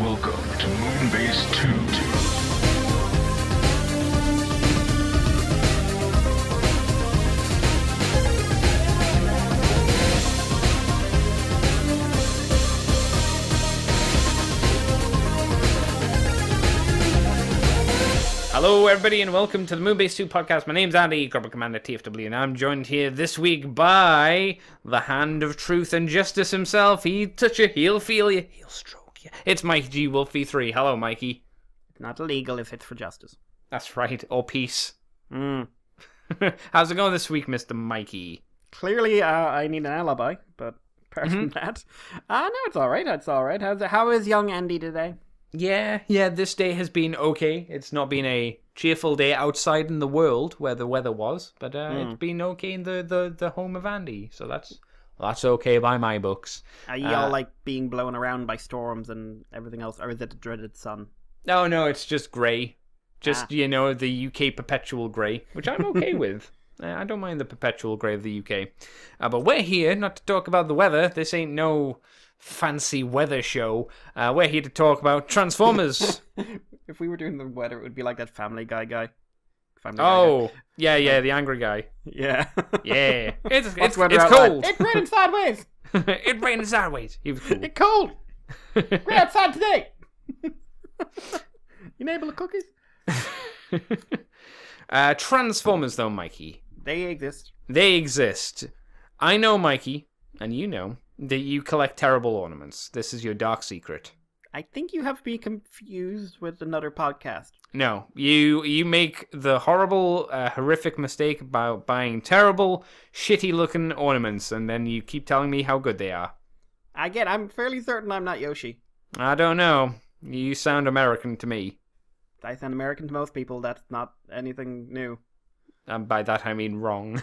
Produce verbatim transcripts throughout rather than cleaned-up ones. Welcome to Moonbase two. Hello everybody and welcome to the Moonbase two podcast. My name's Andy, Corporate Commander T F W, and I'm joined here this week by the Hand of Truth and Justice himself. He'll touch you, he'll feel you, he'll stroke you. It's Mikey G. Wolf V three. Hello, Mikey. It's not illegal if it's for justice. That's right, or peace. Mm. How's it going this week, Mister Mikey? Clearly uh, I need an alibi, but apart mm-hmm. from that, uh, no, it's alright, it's alright. How's it, how is young Andy today? Yeah, yeah, this day has been okay. It's not been a cheerful day outside in the world where the weather was, but uh, mm. it's been okay in the, the, the home of Andy, so that's that's okay by my books. Are y'all uh, like being blown around by storms and everything else, or is it the dreaded sun? No, no, it's just grey. Just, ah. you know, the U K perpetual grey, which I'm okay with. I don't mind the perpetual grey of the U K. Uh, but we're here not to talk about the weather. This ain't no fancy weather show. Uh, we're here to talk about Transformers. If we were doing the weather, it would be like that Family Guy guy. Family oh, guy guy. yeah, yeah, the angry guy. Yeah, yeah. It's it's, it's cold. It's raining sideways. It raining sideways. He was cool. It's cold. We're outside today. You neighbour of cookies. uh, Transformers, though, Mikey. They exist. They exist. I know, Mikey, and you know that you collect terrible ornaments. This is your dark secret. I think you have me confused with another podcast. No, you you make the horrible, uh, horrific mistake about buying terrible, shitty-looking ornaments, and then you keep telling me how good they are. Again, I'm fairly certain I'm not Yoshi. I don't know. You sound American to me. I sound American to most people. That's not anything new. And by that I mean wrong.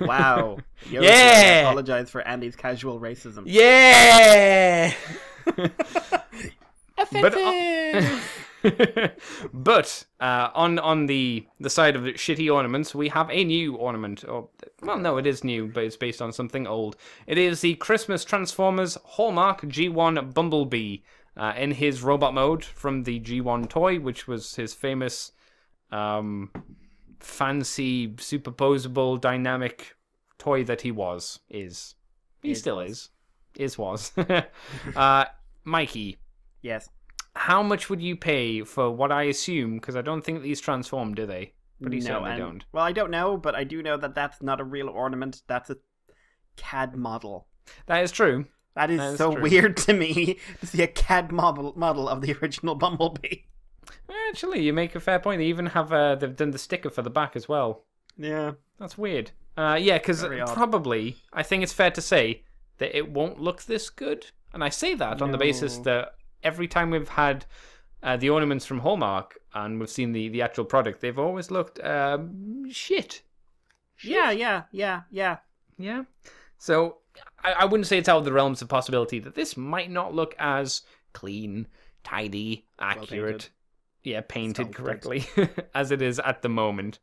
Wow. Yoshi, yeah! I apologize for Andy's casual racism. Yeah! Offensive! But, uh, but uh, on on the, the side of the shitty ornaments, we have a new ornament. Or, well, no, it is new, but it's based on something old. It is the Christmas Transformers Hallmark G one Bumblebee uh, in his robot mode from the G one toy, which was his famous um, fancy, superposable, dynamic toy that he was, is. He is, still was. is. Is, was. uh, Mikey. Yes? How much would you pay for what I assume, because I don't think these transform, do they? Pretty no, certainly don't. Well, I don't know, but I do know that that's not a real ornament. That's a C A D model. That is true. That is, that is so true. Weird to me, to see a C A D model, model of the original Bumblebee. Actually, you make a fair point. They even have uh, they've done the sticker for the back as well. Yeah, that's weird. Uh, yeah, because probably I think it's fair to say that it won't look this good. And I say that no. on the basis that every time we've had uh, the ornaments from Hallmark and we've seen the the actual product, they've always looked um, shit. shit. Yeah, yeah, yeah, yeah, yeah. So I, I wouldn't say it's out of the realms of possibility that this might not look as clean, tidy, accurate. Well, yeah, painted Sounds correctly, as it is at the moment.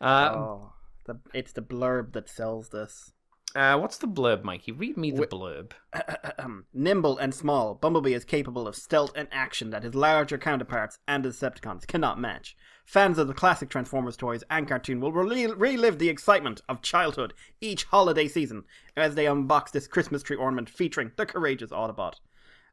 Uh, oh, the, it's the blurb that sells this. Uh, what's the blurb, Mikey? Read me the Wh blurb. Nimble and small, Bumblebee is capable of stealth and action that his larger counterparts and the Decepticons cannot match. Fans of the classic Transformers toys and cartoon will rel relive the excitement of childhood each holiday season as they unbox this Christmas tree ornament featuring the courageous Autobot.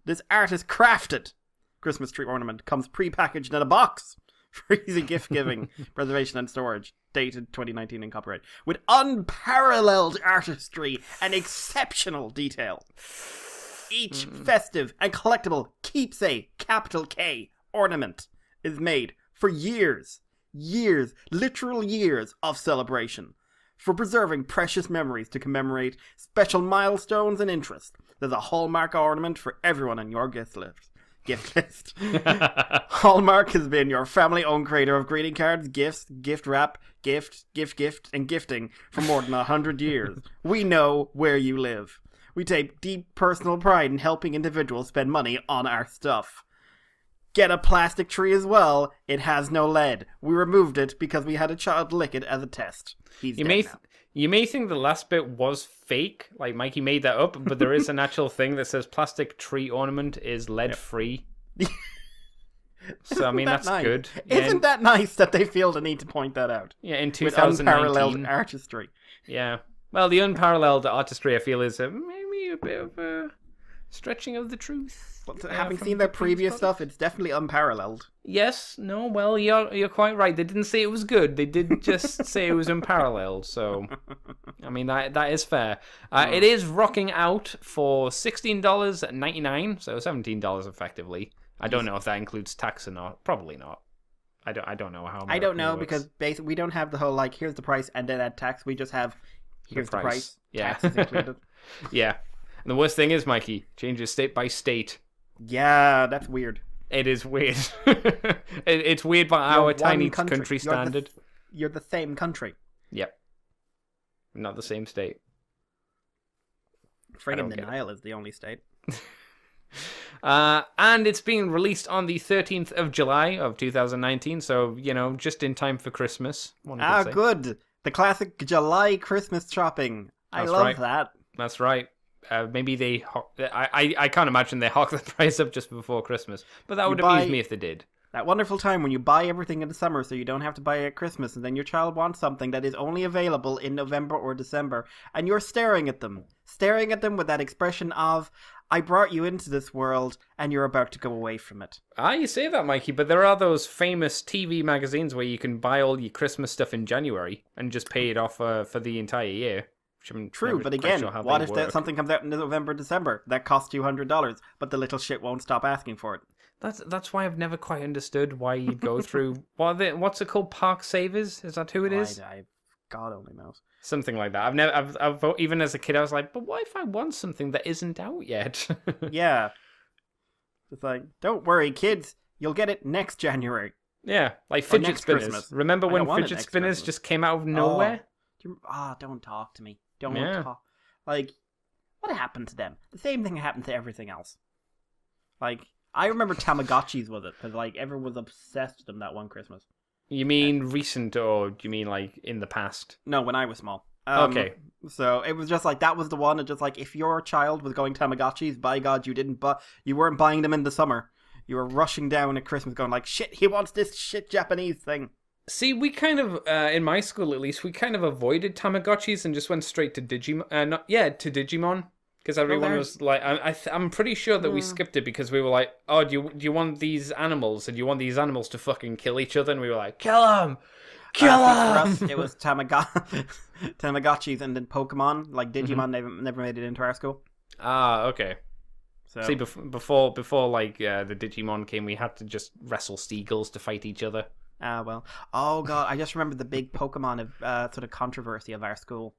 This art is crafted Christmas tree ornament comes pre-packaged in a box for easy gift giving, preservation and storage, dated twenty nineteen in copyright, with unparalleled artistry and exceptional detail. Each mm. festive and collectible keepsake, capital K, ornament is made for years, years, literal years of celebration, for preserving precious memories to commemorate special milestones and interests. There's a Hallmark ornament for everyone on your gift list. Gift list. Hallmark has been your family-owned creator of greeting cards, gifts, gift wrap, gift, gift, gift, and gifting for more than a hundred years. We know where you live. We take deep personal pride in helping individuals spend money on our stuff. Get a plastic tree as well. It has no lead. We removed it because we had a child lick it as a test. He's you dead may now. You may think the last bit was fake, like Mikey made that up, but there is an actual thing that says plastic tree ornament is lead-free. Yep. So, I mean, that that's nice. Good. Isn't yeah, that nice that they feel the need to point that out? Yeah, in two thousand nineteen. With unparalleled artistry. Yeah. Well, the unparalleled artistry, I feel, is uh, maybe a bit of a stretching of the truth. Well, uh, having seen their previous stuff, it's definitely unparalleled. Yes. No, well, you're, you're quite right. They didn't say it was good. They did just say it was unparalleled. So, I mean, that that is fair. Uh, oh. It is rocking out for sixteen ninety-nine, so seventeen dollars effectively. I don't know if that includes tax or not. Probably not. I don't. I don't know how. I don't know works. Because basically we don't have the whole like here's the price and then add tax. We just have here's the price. The price. Yeah. Tax is included. Yeah. And the worst thing is, Mikey, changes state by state. Yeah, that's weird. It is weird. it, it's weird by you're our tiny country, country you're standard. The, you're the same country. Yep. Not the same state. Friggin' denial is the only state. Uh, and it's being released on the thirteenth of July of two thousand nineteen, so, you know, just in time for Christmas. Ah, good. The classic July Christmas shopping. I love that. That's right. Uh, maybe they... Ho I, I, I can't imagine they hock the price up just before Christmas, but that would amuse me if they did. That wonderful time when you buy everything in the summer so you don't have to buy it at Christmas, and then your child wants something that is only available in November or December, and you're staring at them. Staring at them with that expression of... I brought you into this world, and you're about to go away from it. Ah, you say that, Mikey, but there are those famous T V magazines where you can buy all your Christmas stuff in January and just pay it off uh, for the entire year. True, but again, sure what if that something comes out in November, December? That costs you one hundred dollars, but the little shit won't stop asking for it. That's that's why I've never quite understood why you'd go through... what are they, what's it called? Park Savers? Is that who it is? I, I, God only knows. Something like that. I've never, I've, I've, even as a kid, I was like, but what if I want something that isn't out yet? Yeah. It's like, don't worry, kids. You'll get it next January. Yeah, like fidget spinners. Christmas. Remember when fidget spinners Christmas. just came out of nowhere? Ah, oh, do oh, don't talk to me. Don't yeah. talk. Like, what happened to them? The same thing happened to everything else. Like, I remember Tamagotchis with it, because like, everyone was obsessed with them that one Christmas. You mean yeah. recent, or do you mean, like, in the past? No, when I was small. Um, okay. So it was just, like, that was the one. It's just, like, if your child was going Tamagotchis, by God, you didn't bu you weren't buying them in the summer. You were rushing down at Christmas going, like, shit, he wants this shit Japanese thing. See, we kind of, uh, in my school at least, we kind of avoided Tamagotchis and just went straight to Digimon. Uh, not, yeah, to Digimon. Because everyone well, was like, I, I th I'm pretty sure that yeah. we skipped it because we were like, oh, do you, do you want these animals? And do you want these animals to fucking kill each other? And we were like, kill them! Kill uh, them! For us, it was Tamagotchi Tamagotchis and then Pokemon. Like, Digimon mm-hmm. never, never made it into our school. Ah, okay. So. See, bef before, before like, uh, the Digimon came, we had to just wrestle seagulls to fight each other. Ah, uh, well. Oh, God, I just remember the big Pokemon uh, sort of controversy of our school.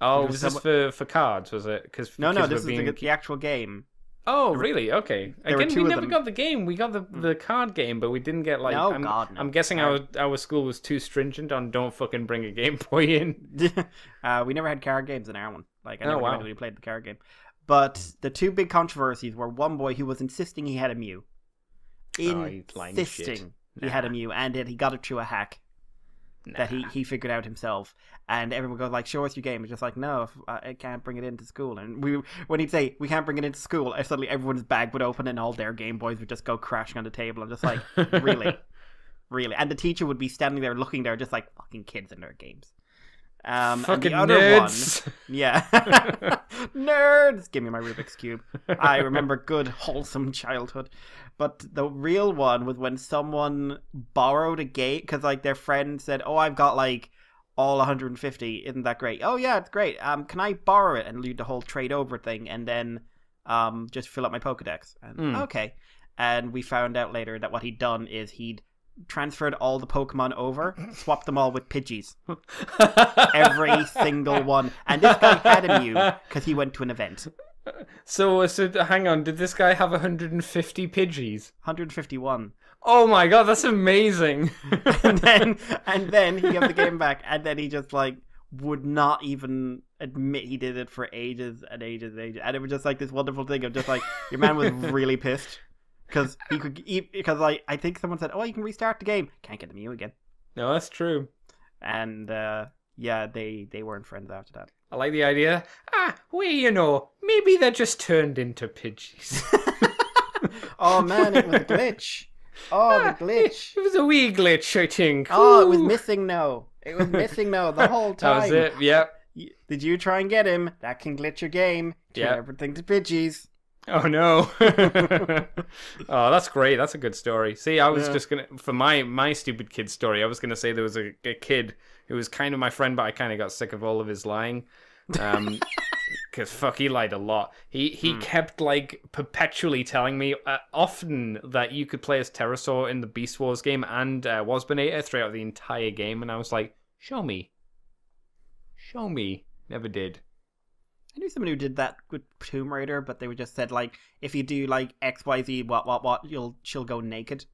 Oh, was this for, for cards, was it? Cause no, no, this is being... the, the actual game. Oh, really? Okay. There Again, we never got the game. We got the, the card game, but we didn't get, like... No, I'm, God, no. I'm guessing our, our school was too stringent on don't fucking bring a Game Boy in. uh, we never had card games in our one. Like, I never oh, wow. really played the card game. But the two big controversies were one boy who was insisting he had a Mew. Insisting oh, lying shit. he nah. had a Mew, and it, he got it through a hack. Nah. That he, he figured out himself, and everyone goes like, "Show us your game." It's just like, "No, if I can't bring it into school." And we, when he'd say, "We can't bring it into school," suddenly everyone's bag would open, and all their Game Boys would just go crashing on the table. I'm just like, "Really, really?" And the teacher would be standing there, looking there, just like fucking kids and their games. Um, fucking and the nerds. Other one, yeah, nerds. Give me my Rubik's Cube. I remember good wholesome childhood. But the real one was when someone borrowed a game because like their friend said, "Oh, I've got like all one hundred fifty. Isn't that great?" "Oh yeah, it's great. Um, can I borrow it?" And do the whole trade over thing, and then um, just fill up my Pokedex. And, mm. Okay. And we found out later that what he'd done is he'd transferred all the Pokemon over, swapped them all with Pidgeys. Every single one. And this guy had a Mew because he went to an event. So, so, hang on, did this guy have one hundred fifty Pidgeys? one hundred fifty-one. Oh my god, that's amazing! and then and then he got the game back, and then he just, like, would not even admit he did it for ages and ages and ages. And it was just, like, this wonderful thing of just, like, your man was really pissed. Because he could, because, like, I think someone said, "Oh, you can restart the game." Can't get the Mew again. No, that's true. And, uh... yeah, they, they weren't friends after that. I like the idea. Ah, well, you know, maybe they're just turned into Pidgeys. Oh, man, it was a glitch. Oh, ah, the glitch. It, it was a wee glitch, I think. Oh, Ooh. it was missing now. It was missing now the whole time. That was it, yep. Did you try and get him? That can glitch your game. Turn yep. everything to Pidgeys. Oh, no. Oh, that's great. That's a good story. See, I was yeah. just going to, for my, my stupid kid story, I was going to say there was a, a kid who was kind of my friend, but I kind of got sick of all of his lying. Um... Because fuck, he lied a lot. He he mm. kept like perpetually telling me uh, often that you could play as Pterosaur in the Beast Wars game and uh, Wasbinator throughout the entire game, and I was like, show me, show me. Never did. I knew someone who did that with Tomb Raider, but they were just said like, if you do like X Y Z what what what, you'll she'll go naked.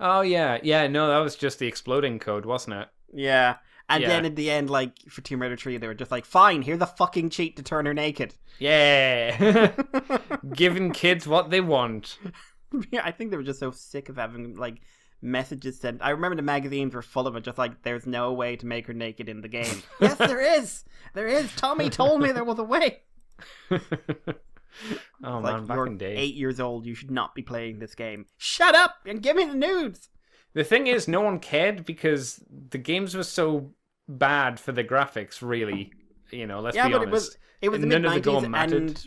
Oh yeah, yeah. No, that was just the exploding code, wasn't it? Yeah. And yeah. then at the end, like, for Tomb Raider three, they were just like, fine, here's a fucking cheat to turn her naked. Yeah. Giving kids what they want. Yeah, I think they were just so sick of having, like, messages sent. I remember the magazines were full of it, just like, there's no way to make her naked in the game. Yes, there is. There is. Tommy told me there was a way. Oh, man, like, back in the day. You're eight years old. You should not be playing this game. Shut up and give me the nudes. The thing is, no one cared because the games were so bad for the graphics, really. You know, let's yeah, be but honest. It was, it was none of the goal mattered.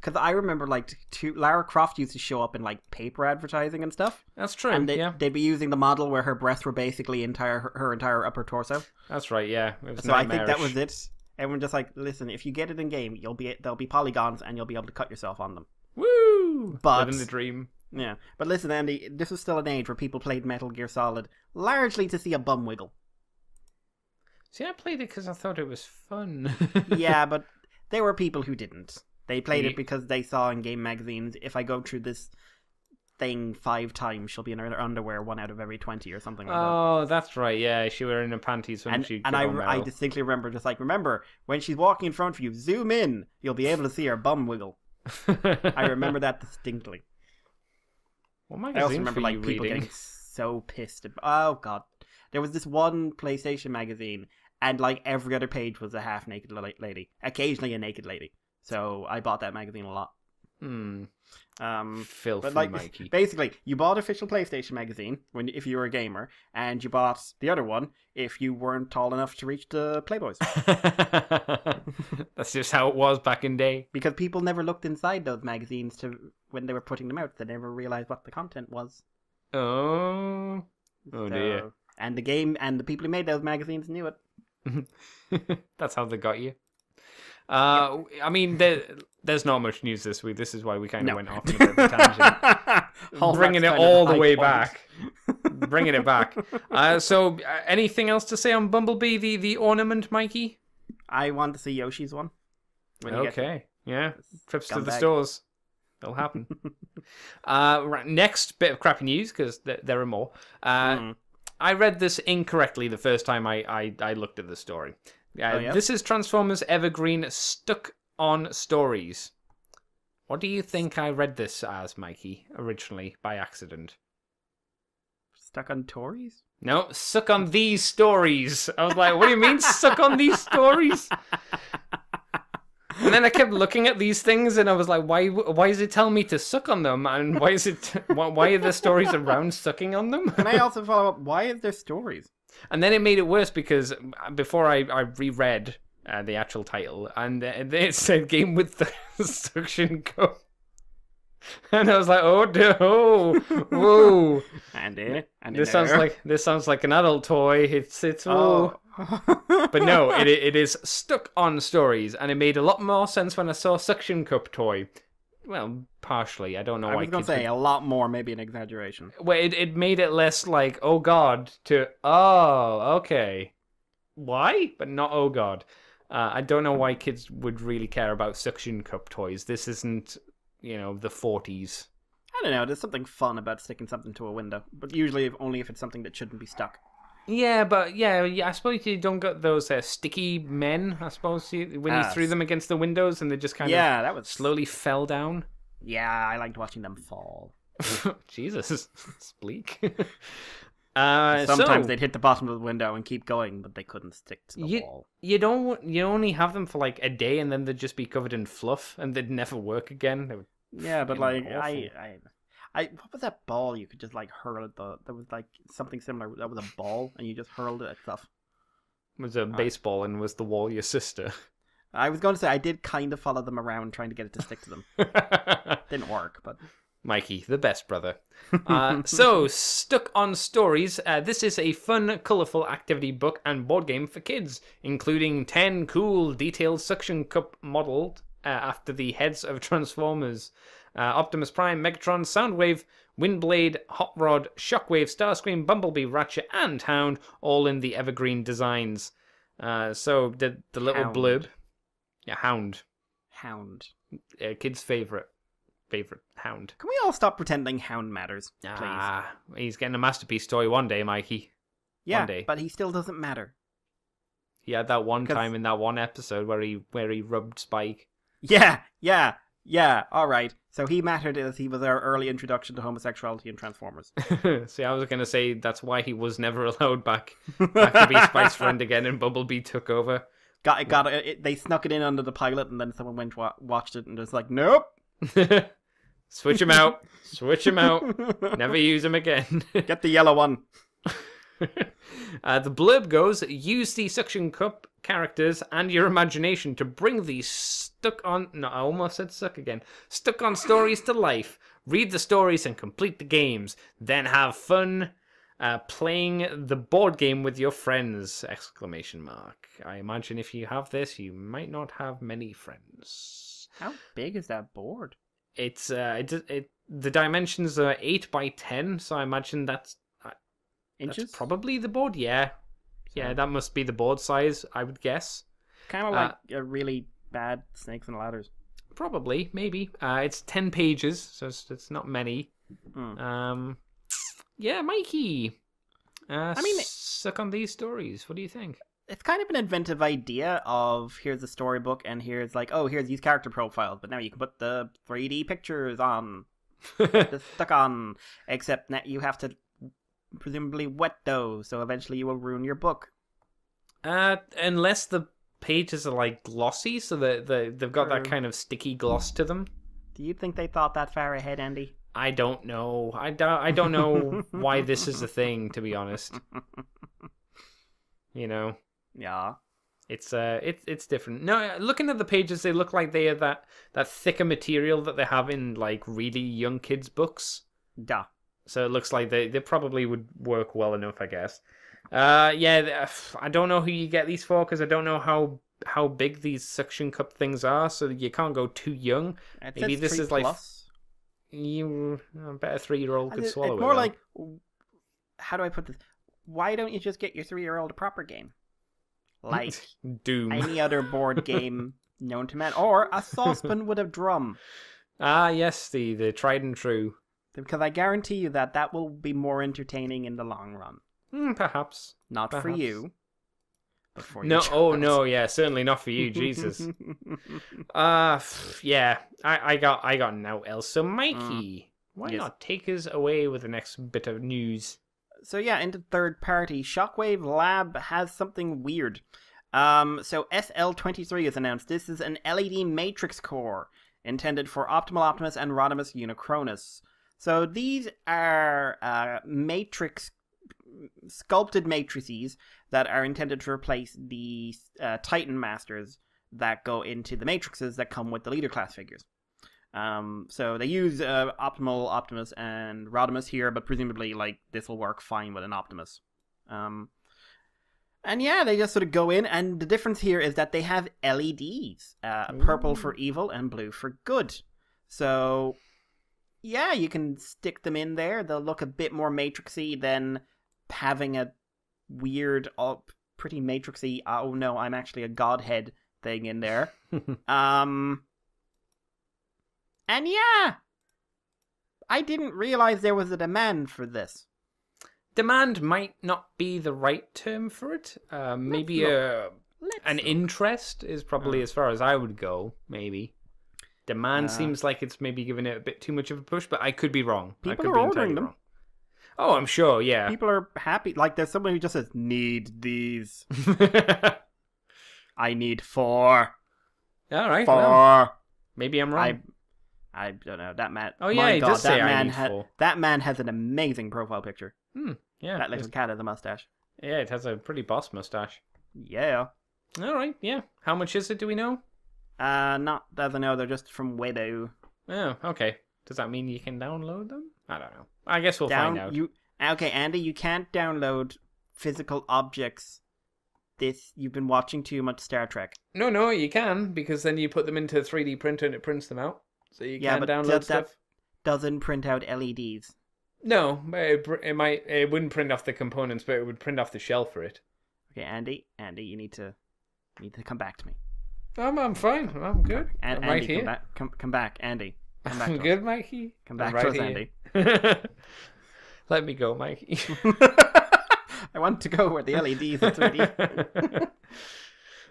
Because I remember, like, two, Lara Croft used to show up in, like, paper advertising and stuff. That's true, and they, yeah. they'd be using the model where her breasts were basically entire her, her entire upper torso. That's right, yeah. It was so I think that was it. Everyone just like, listen, if you get it in-game, you'll be there'll be polygons and you'll be able to cut yourself on them. Woo! But, living the dream. Yeah, but listen, Andy, this was still an age where people played Metal Gear Solid largely to see a bum wiggle. See, I played it because I thought it was fun. Yeah, but there were people who didn't. They played yeah. it because they saw in game magazines, if I go through this thing five times, she'll be in her underwear one out of every twenty or something like oh, that. Oh, that's right, yeah, she were in her panties when and, she And I, I distinctly remember, just like, remember, when she's walking in front of you, zoom in, you'll be able to see her bum wiggle. I remember that distinctly. Well, I also remember like people reading? getting so pissed about, oh god, there was this one PlayStation magazine and like every other page was a half naked lady, occasionally a naked lady, so I bought that magazine a lot. Hmm. Um, filthy but, like, Mikey. Basically you bought official PlayStation magazine when if you were a gamer, and you bought the other one if you weren't tall enough to reach the Playboys. That's just how it was back in day, because people never looked inside those magazines to when they were putting them out. They never realized what the content was. Oh, oh so, dear. And the game and the people who made those magazines knew it. That's how they got you. Uh, I mean, there, there's not much news this week. This is why we kind of no. went off on a bit of a tangent. Bringing it all the way point. back. Bringing it back. Uh, so, uh, anything else to say on Bumblebee, the, the ornament, Mikey? I want to see Yoshi's one. Okay, yeah. Trips to the bag. stores. They'll happen. uh, right, next bit of crappy news, because th there are more. Uh, mm. I read this incorrectly the first time I, I, I looked at the story. Uh, oh, yeah. This is Transformers Evergreen Stuck on Stories. What do you think I read this as, Mikey, originally, by accident? Stuck on Tories? No, Suck on These Stories. I was like, what do you mean, Suck on These Stories? And then I kept looking at these things, and I was like, why Why is it telling me to suck on them? And why is it? Why are there stories around sucking on them? Can I also follow up, why is there stories? And then it made it worse because before I, I reread uh, the actual title, and uh, it said game with the suction cup. And I was like, oh no, whoa! Andy, Andy, this sounds like this sounds like an adult toy. It's it's oh. But no, it it is Stuck on Stories, and it made a lot more sense when I saw suction cup toy. Well, partially. I don't know. I was going to say a lot more, maybe an exaggeration. Well, it, it made it less like, oh god, to, oh, okay. Why? But not, oh god. Uh, I don't know why kids would really care about suction cup toys. This isn't, you know, the forties. I don't know. There's something fun about sticking something to a window. But usually if, only if it's something that shouldn't be stuck. Yeah, but yeah, I suppose you don't get those uh, sticky men, I suppose, you, when uh, you threw them against the windows and they just kind yeah, of that was... slowly fell down. Yeah, I liked watching them fall. Jesus, it's bleak. Uh, Sometimes so, they'd hit the bottom of the window and keep going, but they couldn't stick to the you, wall. You don't. You only have them for like a day, and then they'd just be covered in fluff, and they'd never work again. They would, yeah, but like I, I, I, what was that ball? You could just like hurl at the. There was like something similar. That was a ball, and you just hurled it at stuff. It was a baseball, and was the wall your sister? I was going to say I did kind of follow them around, trying to get it to stick to them. Didn't work, but. Mikey, the best brother. Uh, so, Stuck on Stories. Uh, this is a fun, colourful activity book and board game for kids, including ten cool, detailed suction cup modelled uh, after the heads of Transformers. Uh, Optimus Prime, Megatron, Soundwave, Windblade, Hot Rod, Shockwave, Starscream, Bumblebee, Ratchet, and Hound, all in the evergreen designs. Uh, so, the, the little Hound. blurb. Yeah, Hound. Hound. Uh, kids' favourite. Favorite Hound. Can we all stop pretending Hound matters, please? Ah, he's getting a Masterpiece toy one day, Mikey. Yeah, one day. But he still doesn't matter. He had that one Cause... time in that one episode where he where he rubbed Spike. Yeah, yeah, yeah. All right. So he mattered as he was our early introduction to homosexuality in Transformers. See, I was gonna say that's why he was never allowed back, back to be Spike's friend again, and Bumblebee took over. Got it. Got it, it. They snuck it in under the pilot, and then someone went wa watched it and was like, nope. Switch him out. Switch him out. Never use him again. Get the yellow one. uh, the blurb goes, use the suction cup characters and your imagination to bring these stuck on... No, I almost said suck again. Stuck on stories to life. Read the stories and complete the games. Then have fun uh, playing the board game with your friends! Exclamation mark. I imagine if you have this, you might not have many friends. How big is that board? It's uh, it, it the dimensions are eight by ten, so I imagine that's uh, inches. That's probably the board, yeah, yeah. So. That must be the board size, I would guess. Kind of like uh, a really bad Snakes and Ladders. Probably, maybe. Uh, it's ten pages, so it's, it's not many. Hmm. Um, yeah, Mikey. Uh, I mean, suck on these stories. What do you think? It's kind of an inventive idea of here's a storybook and here's like, oh, here's these character profiles, but now you can put the three D pictures on, the stuck on, except that you have to presumably wet those, so eventually you will ruin your book. Uh, unless the pages are like glossy, so the, the, they've got that kind of sticky gloss to them. Do you think they thought that far ahead, Andy? I don't know. I don't, I don't know why this is a thing, to be honest. You know? Yeah, it's uh, it's it's different. No, looking at the pages, they look like they are that that thicker material that they have in like really young kids' books. Da. So it looks like they they probably would work well enough, I guess. Uh, yeah, I don't know who you get these for because I don't know how how big these suction cup things are. So you can't go too young. It Maybe this is like plus. you I bet a three-year-old could swallow it. It's more it, like how do I put this? Why don't you just get your three-year-old a proper game? Like Doom, any other board game known to man, or a saucepan with a drum. Ah, yes, the the tried and true. Because I guarantee you that that will be more entertaining in the long run. Mm, perhaps not perhaps. for you. But for no, your oh no, yeah, certainly not for you, Jesus. uh yeah, I I got I got no else. So Mikey, mm. why yes. not take us away with the next bit of news? So yeah, into third party, Shockwave Lab has something weird. Um, so S L twenty-three is announced. This is an L E D matrix core intended for Optimal Optimus and Rodimus Unicronus. So these are uh, matrix, sculpted matrices that are intended to replace the uh, Titan Masters that go into the matrices that come with the leader class figures. Um, so they use uh, Optimal Optimus and Rodimus here, but presumably like this will work fine with an Optimus. Um, and yeah, they just sort of go in, and the difference here is that they have L E Ds, uh, purple for evil and blue for good. So yeah, you can stick them in there. They'll look a bit more matrixy than having a weird, all pretty matrixy. Oh no, I'm actually a godhead thing in there. um. And yeah, I didn't realize there was a demand for this. Demand might not be the right term for it. Uh, maybe a, an look. interest is probably oh. as far as I would go, maybe. Demand uh, seems like it's maybe giving it a bit too much of a push, but I could be wrong. People I could are be ordering them. Wrong. Oh, I'm sure, yeah. People are happy. Like, there's someone who just says, need these. I need four. All right. Four. Well, maybe I'm wrong. I, I don't know. That man. Oh, yeah, he God, does that say man I need had, four. That man has an amazing profile picture. Hmm. Yeah. That little cat has a mustache. Yeah, it has a pretty boss mustache. Yeah. All right, yeah. How much is it, do we know? Uh, not, I don't know. They're just from Weibo. Oh, okay. Does that mean you can download them? I don't know. I guess we'll Down, find out. You, okay, Andy, you can't download physical objects. This You've been watching too much Star Trek. No, no, you can, because then you put them into a three D printer and it prints them out. So you yeah, can download that stuff. That doesn't print out L E Ds. No, it, it might. It wouldn't print off the components, but it would print off the shell for it. Okay, Andy, Andy, you need to you need to come back to me. I'm, I'm fine. I'm good. And, I'm Andy, right here. Come back, come, come back, Andy. Come back I'm to good, us. Mikey. Come back right to us, Andy. Let me go, Mikey. I want to go where the L E Ds are three D.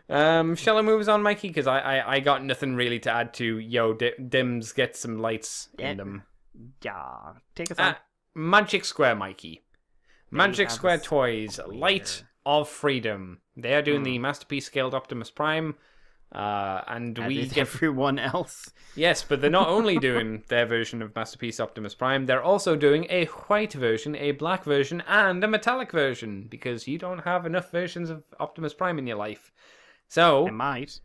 Um, shall I move us on, Mikey? Because I, I, I got nothing really to add to. Yo, D Dims, get some lights yeah. in them. Yeah. Take us on. Uh, Magic Square, Mikey. They Magic Square Toys, weird. Light of Freedom. They are doing mm. the Masterpiece Scaled Optimus Prime. Uh, and As we get everyone else. Yes, but they're not only doing their version of Masterpiece Optimus Prime, they're also doing a white version, a black version, and a metallic version, because you don't have enough versions of Optimus Prime in your life. So I might.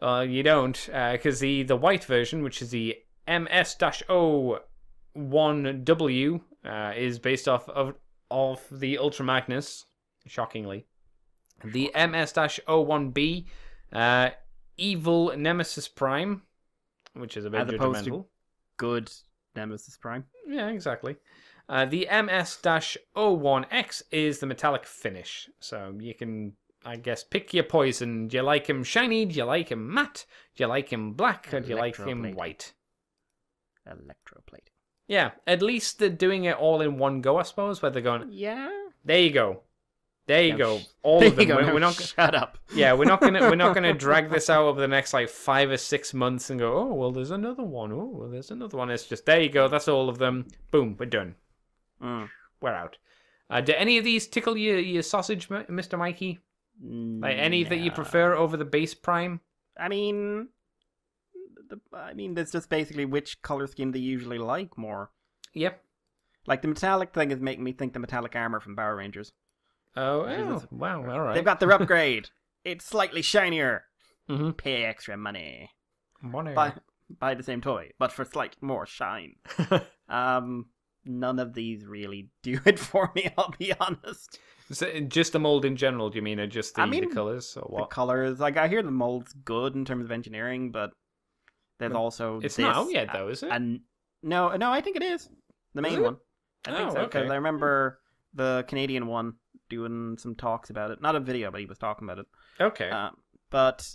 Uh, you don't, because uh, the the white version, which is the M S zero one W, uh, is based off of of the Ultra Magnus. Shockingly, the M S zero one B. Uh, Evil Nemesis Prime, which is a bit judgmental. Good Nemesis Prime. Yeah, exactly. Uh, the M S zero one X is the metallic finish. So you can, I guess, pick your poison. Do you like him shiny? Do you like him matte? Do you like him black? Or do you like him white? Electroplate. Yeah, at least they're doing it all in one go, I suppose, where they're going, yeah. There you go. There you no, go. All of them. We're, no, we're not. Shut up. Yeah, we're not gonna. We're not gonna drag this out over the next like five or six months and go. Oh well, there's another one. Oh well, there's another one. It's just there you go. That's all of them. Boom. We're done. Mm. We're out. Uh, do any of these tickle your your sausage, Mister Mikey? Like any no. that you prefer over the base Prime? I mean, the, I mean, that's just basically which color scheme they usually like more. Yep. Like the metallic thing is making me think the metallic armor from Power Rangers. Oh, oh wow, all right. They've got their upgrade. It's slightly shinier. Mm-hmm. Pay extra money. Money. Buy, buy the same toy, but for slight more shine. um, none of these really do it for me, I'll be honest. So just the mold in general, do you mean? Or just the, I mean, the colours? Or what? The colours. Like, I hear the mold's good in terms of engineering, but there's well, also it's this. It's not out yet, though, is it? And, no, no, I think it is. The main is one. I oh, think so, because okay. I remember the Canadian one doing some talks about it. Not a video, but he was talking about it. Okay. Uh, but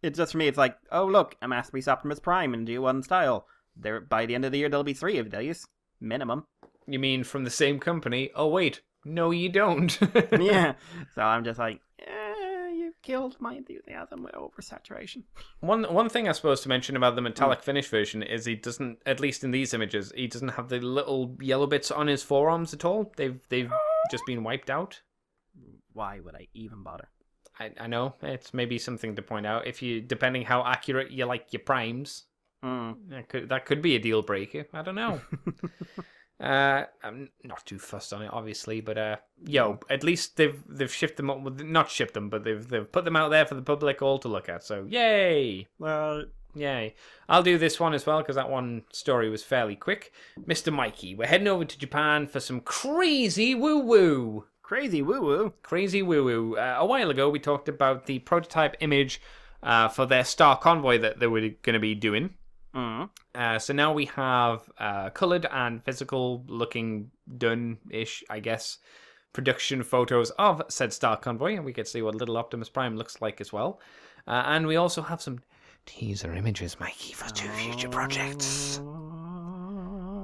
it's just for me, it's like, oh, look, a Masterpiece Optimus Prime in G one style. There, by the end of the year, there'll be three of these, minimum. You mean from the same company? Oh, wait. No, you don't. Yeah. So I'm just like, eh, you've killed my enthusiasm with oversaturation. One, one thing I suppose to mention about the metallic mm. finish version is he doesn't, at least in these images, he doesn't have the little yellow bits on his forearms at all. They've, they've... just being wiped out. Why would I even bother? I, I know it's maybe something to point out. If you, depending how accurate you like your primes, mm. that could that could be a deal breaker. I don't know. uh, I'm not too fussed on it, obviously, but uh, yo, at least they've they've shipped them up, not shipped them, but they've they've put them out there for the public all to look at. So yay! Well, yay! I'll do this one as well because that one story was fairly quick. Mister Mikey, we're heading over to Japan for some crazy woo woo. Crazy woo woo. Crazy woo woo. Uh, a while ago, we talked about the prototype image uh, for their Star Convoy that they were going to be doing. Mm. Uh, so now we have uh, coloured and physical looking done-ish, I guess, production photos of said Star Convoy, and we can see what little Optimus Prime looks like as well. Uh, and we also have some teaser images, Mikey, for two future projects.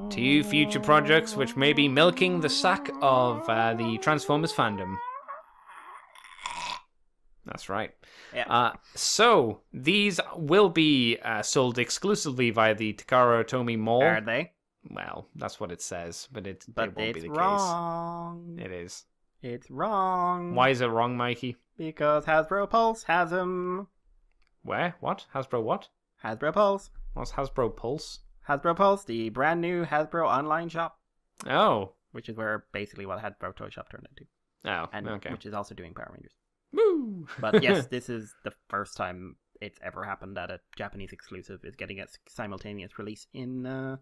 Two future projects which may be milking the sack of uh, the Transformers fandom. That's right. Yeah. Uh, so, these will be uh, sold exclusively via the Takara Otomi Mall. Are they? Well, that's what it says, but it, but it won't it's be the wrong. case. It is. It's wrong. Why is it wrong, Mikey? Because Hasbro Pulse has them. Where? What? Hasbro what? Hasbro Pulse. What's Hasbro Pulse? Hasbro Pulse, the brand new Hasbro online shop. Oh. Which is where basically what Hasbro Toy Shop turned into. Oh, and okay. Which is also doing Power Rangers. Woo! But yes, this is the first time it's ever happened that a Japanese exclusive is getting its simultaneous release in uh,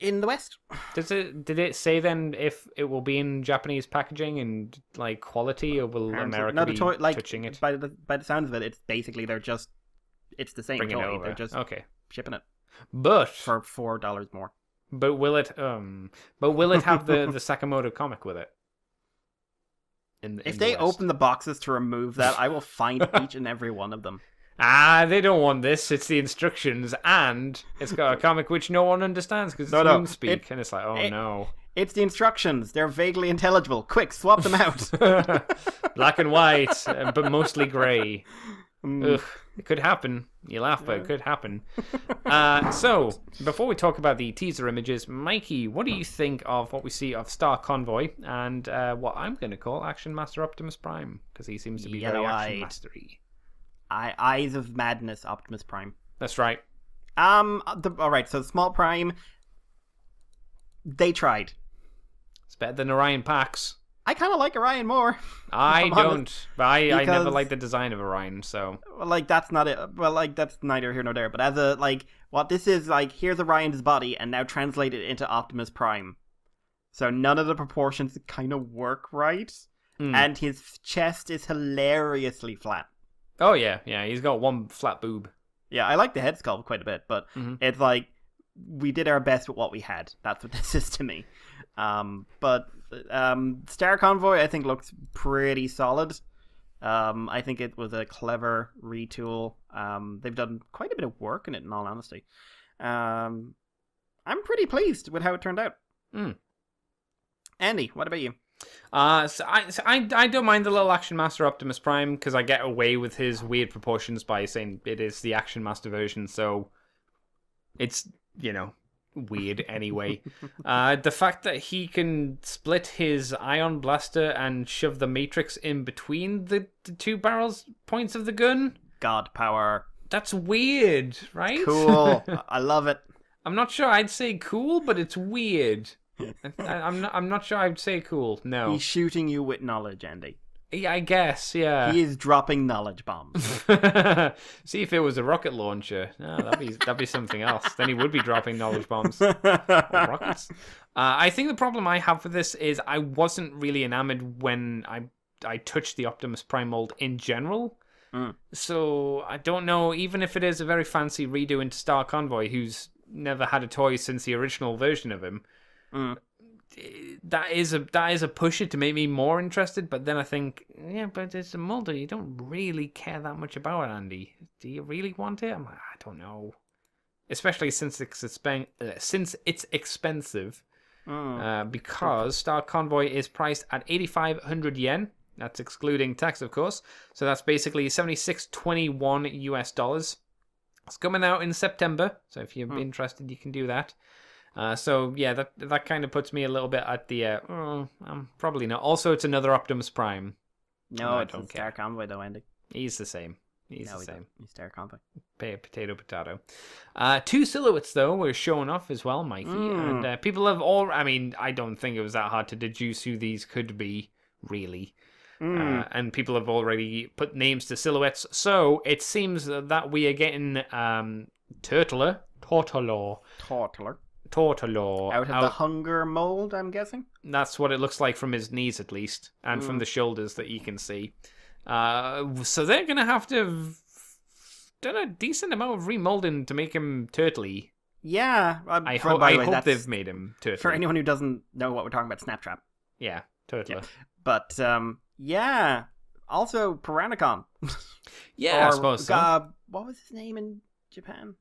in the West. Does it? Did it say then if it will be in Japanese packaging and like quality, or will Apparently, America no, the toy, be like, touching it? By the by the sounds of it, it's basically they're just it's the same Bring toy. They're just okay. shipping it, but for four dollars more. But will it? Um. But will it have the the Sakamoto comic with it? In the, in if the they West. Open the boxes to remove that, I will find each and every one of them. Ah, they don't want this. It's the instructions, and it's got a comic which no one understands because it's no, no. Moonspeak, it, and it's like, oh it, no. It's the instructions. They're vaguely intelligible. Quick, swap them out. Black and white, but mostly grey. Mm. Ugh, it could happen. You laugh, but yeah. it could happen. Uh, so, before we talk about the teaser images, Mikey, what do you think of what we see of Star Convoy and uh, what I'm going to call Action Master Optimus Prime? Because he seems to be Yellow very Action Mastery. I Eyes of Madness Optimus Prime. That's right. Um. The, all right, so Small Prime, they tried. It's better than Orion Pax. I kind of like Orion more. I don't. Honest, but I, I never liked the design of Orion, so. Like, that's not it. Well, like, that's neither here nor there. But as a, like, what this is, like, here's Orion's body, and now translate it into Optimus Prime. So none of the proportions kind of work right. Mm. And his chest is hilariously flat. Oh, yeah. Yeah, he's got one flat boob. Yeah, I like the head sculpt quite a bit, but mm-hmm. it's like, we did our best with what we had. That's what this is to me. Um, but um, Star Convoy, I think, looks pretty solid. Um, I think it was a clever retool. Um, they've done quite a bit of work in it, in all honesty. Um, I'm pretty pleased with how it turned out. Mm. Andy, what about you? Uh, so I, so I, I don't mind the little Action Master Optimus Prime because I get away with his weird proportions by saying it is the Action Master version, so it's, you know, weird anyway. Uh, the fact that he can split his ion blaster and shove the matrix in between the, the two barrels points of the gun. God power. That's weird, right? It's cool. I love it. I'm not sure I'd say cool, but it's weird. I, I'm not. I'm not sure I'd say cool. No. He's shooting you with knowledge, Andy. Yeah, I guess. Yeah. He is dropping knowledge bombs. See if it was a rocket launcher. No, that'd be that'd be something else. Then he would be dropping knowledge bombs. Or rockets. Uh, I think the problem I have for this is I wasn't really enamored when I I touched the Optimus Prime mold in general. Mm. So I don't know. Even if it is a very fancy redo into Star Convoy, who's never had a toy since the original version of him. Mm. That is a that is a pusher to make me more interested, but then I think, yeah, but it's a Mulder. You don't really care that much about it, Andy. Do you really want it? I'm like, I don't know. Especially since it's expen uh, since it's expensive, oh. uh, because Star Convoy is priced at eighty-five hundred yen. That's excluding tax, of course. So that's basically seventy-six twenty-one U S dollars. It's coming out in September. So if you're oh. interested, you can do that. Uh, so, yeah, that that kind of puts me a little bit at the, uh, oh, um, probably not. Also, it's another Optimus Prime. No, it's a Star Convoy, though, Andy. He's the same. He's no, the same. He's Star Convoy. Potato, potato. Uh, two silhouettes, though, were showing off as well, Mikey. Mm. And uh, people have all, I mean, I don't think it was that hard to deduce who these could be, really. Mm. Uh, and people have already put names to silhouettes. So, it seems that we are getting um, Turtler. Tortolor. Tortler. Tortolor. Out of out... the Hun-Gurrr mold, I'm guessing? That's what it looks like from his knees, at least, and mm. from the shoulders that you can see. Uh, so they're going to have to have done a decent amount of remolding to make him turtly. Yeah. Um, I, ho I way, hope they've made him turtly. For anyone who doesn't know what we're talking about, Snaptrap. Yeah, Turtler. Yeah. But, um, yeah. Also, Piranacon. Yeah, or, I suppose so. Uh, what was his name in Japan?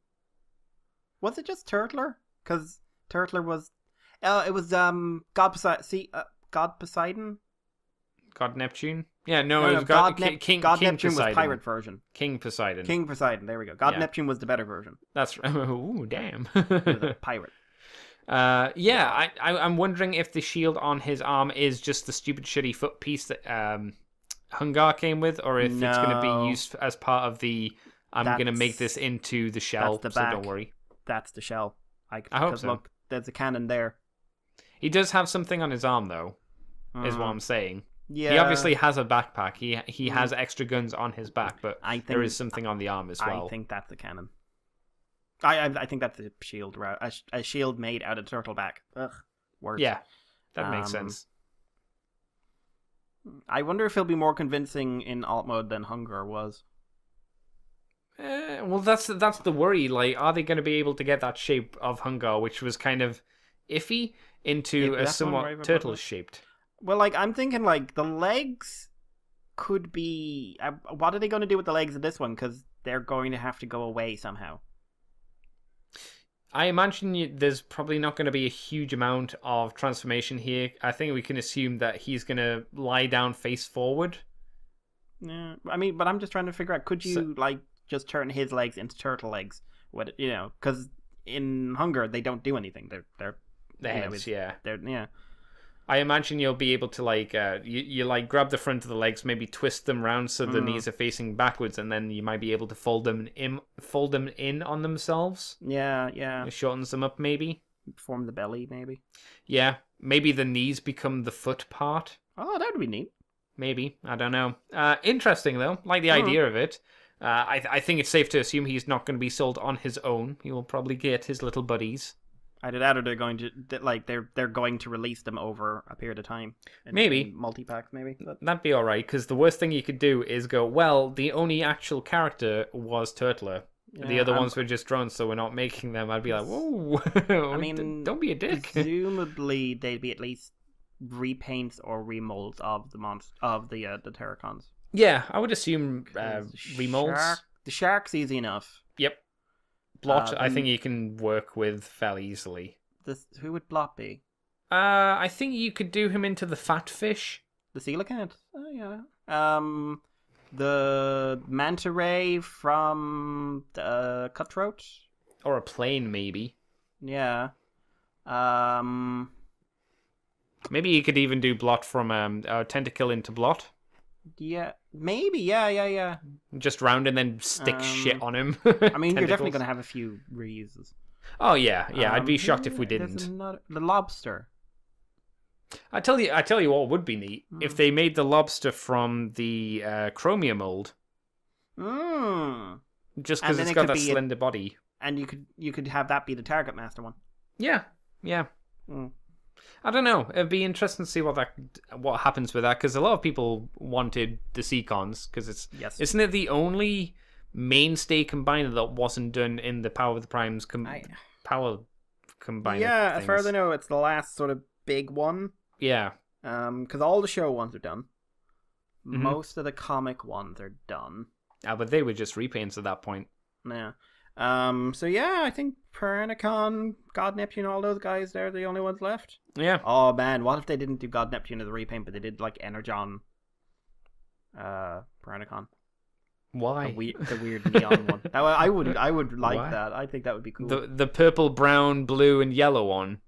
Was it just Turtler? Because Turtler was, uh, it was um God Poseidon. See, uh, God Poseidon, God Neptune. Yeah, no, no it was no, God, God Nep King. God King Neptune Poseidon. Was pirate version. King Poseidon. King Poseidon. There we go. God yeah. Neptune was the better version. That's right. Oh damn. He was a pirate. Uh, yeah, I, I, I'm wondering if the shield on his arm is just the stupid shitty foot piece that um, Hun-Gurrr came with, or if no. it's going to be used as part of the, I'm going to make this into the shell, the so back. Don't worry. That's the shell. I, I hope so. Look, there's a cannon there. He does have something on his arm, though, mm. is what I'm saying. Yeah. He obviously has a backpack. He he mm. has extra guns on his back, but I think, there is something on the arm as well. I think that's the cannon. I I, I think that's a shield route. A, a shield made out of turtle back. Ugh, words. Yeah, that um, makes sense. I wonder if he'll be more convincing in alt mode than Hun-Gurrr was. Eh, well, that's that's the worry. Like, are they going to be able to get that shape of Hun-Gurrr, which was kind of iffy, into yeah, a somewhat turtle-shaped? Well, like, I'm thinking, like, the legs could be... Uh, what are they going to do with the legs of this one? Because they're going to have to go away somehow. I imagine you, there's probably not going to be a huge amount of transformation here. I think we can assume that he's going to lie down face forward. Yeah, I mean, but I'm just trying to figure out, could you, so, like, just turn his legs into turtle legs? What, you know, because in Hun-Gurrr, they don't do anything. They're... they're their heads, you know, yeah. They're, yeah. I imagine you'll be able to, like, uh, you, you like grab the front of the legs, maybe twist them round so the mm. knees are facing backwards, and then you might be able to fold them in, fold them in on themselves. Yeah, yeah. It shortens them up, maybe. Form the belly, maybe. Yeah, maybe the knees become the foot part. Oh, that would be neat. Maybe, I don't know. Uh, interesting though, like the mm. idea of it. Uh, I th I think it's safe to assume he's not going to be sold on his own. He will probably get his little buddies. Either that, or they're going to like they're they're going to release them over a period of time. In, maybe multi packs, maybe but... that'd be all right. Because the worst thing you could do is go, well, the only actual character was Turtler. Yeah, the other I'm... ones were just drones, so we're not making them. I'd be like, whoa. I mean, don't be a dick. Presumably, they'd be at least repaints or remolds of the monst of the uh, the Terracons. Yeah, I would assume uh, remolds. Shark... The shark's easy enough. Yep. Blot, uh, I think you can work with fairly easily. This, who would Blot be? Uh, I think you could do him into the fat fish. The coelacanth. Oh, yeah. Um, the manta ray from uh, Cutthroat? Or a plane, maybe. Yeah. Um, maybe you could even do Blot from um, uh, Tentacle into Blot. Yeah, maybe, yeah, yeah, yeah. Just round and then stick um, shit on him. I mean, you're definitely going to have a few reuses. Oh, yeah, yeah, um, I'd be shocked yeah, if we didn't. Another, the lobster. I tell you I tell you what would be neat, mm. if they made the lobster from the uh, chromium mold. Mm. Just because it's it got that slender a, body. And you could you could have that be the Target Master one. Yeah, yeah. Mm. I don't know. It'd be interesting to see what that what happens with that, because a lot of people wanted the Seacons, because it's yes. isn't it the only mainstay combiner that wasn't done in the Power of the Primes com I... Power combiner? Yeah, things. As far as I know, it's the last sort of big one. Yeah, um, because all the show ones are done. Mm-hmm. Most of the comic ones are done. Ah, but they were just repaints at that point. Yeah. Um, so yeah, I think Piranacon, God Neptune, all those guys, they're the only ones left. Yeah. Oh man, what if they didn't do God Neptune as a repaint, but they did like Energon, uh, Piranacon? Why? The, we the weird neon one. I, I would, I would like Why? that. I think that would be cool. The, the purple, brown, blue, and yellow one.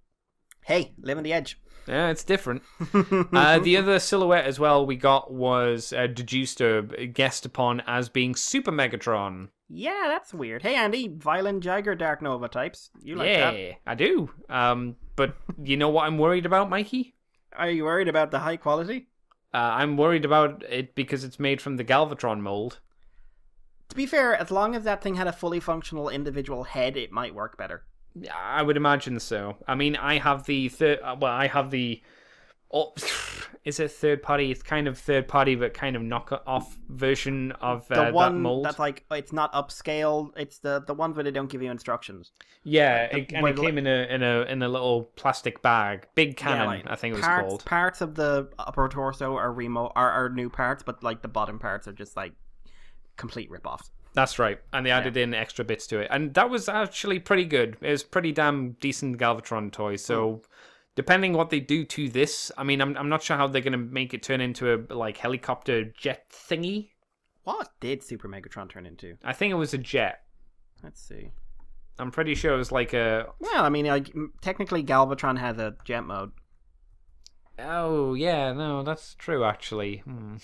Hey, live on the edge. Yeah, it's different. uh, the other silhouette as well we got was uh, Dejuster, guessed upon as being Super Megatron. Yeah, that's weird. Hey, Andy, Violent Jiger, Dark Nova types. You like yeah, that? Yeah, I do. Um, but you know what I'm worried about, Mikey? Are you worried about the high quality? Uh, I'm worried about it because it's made from the Galvatron mold. To be fair, as long as that thing had a fully functional individual head, it might work better. I would imagine so. I mean, I have the third. Well, I have the. Oh, is it third party? It's kind of third party, but kind of knockoff version of uh, the one that mold. That's like it's not upscaled. It's the the one where they don't give you instructions. Yeah, the, it, and it came in a in a in a little plastic bag, big cannon. Yeah, like, I think it was parts, called. Parts of the upper torso are remo are, are new parts, but like the bottom parts are just like complete ripoffs. That's right, and they added yeah. in extra bits to it, and that was actually pretty good. It was pretty damn decent Galvatron toy. So, mm. depending what they do to this, I mean, I'm I'm not sure how they're gonna make it turn into a like helicopter jet thingy. What did Super Megatron turn into? I think it was a jet. Let's see. I'm pretty sure it was like a... Well, I mean, like, technically Galvatron had a jet mode. Oh, yeah, no, that's true, actually. Hmm.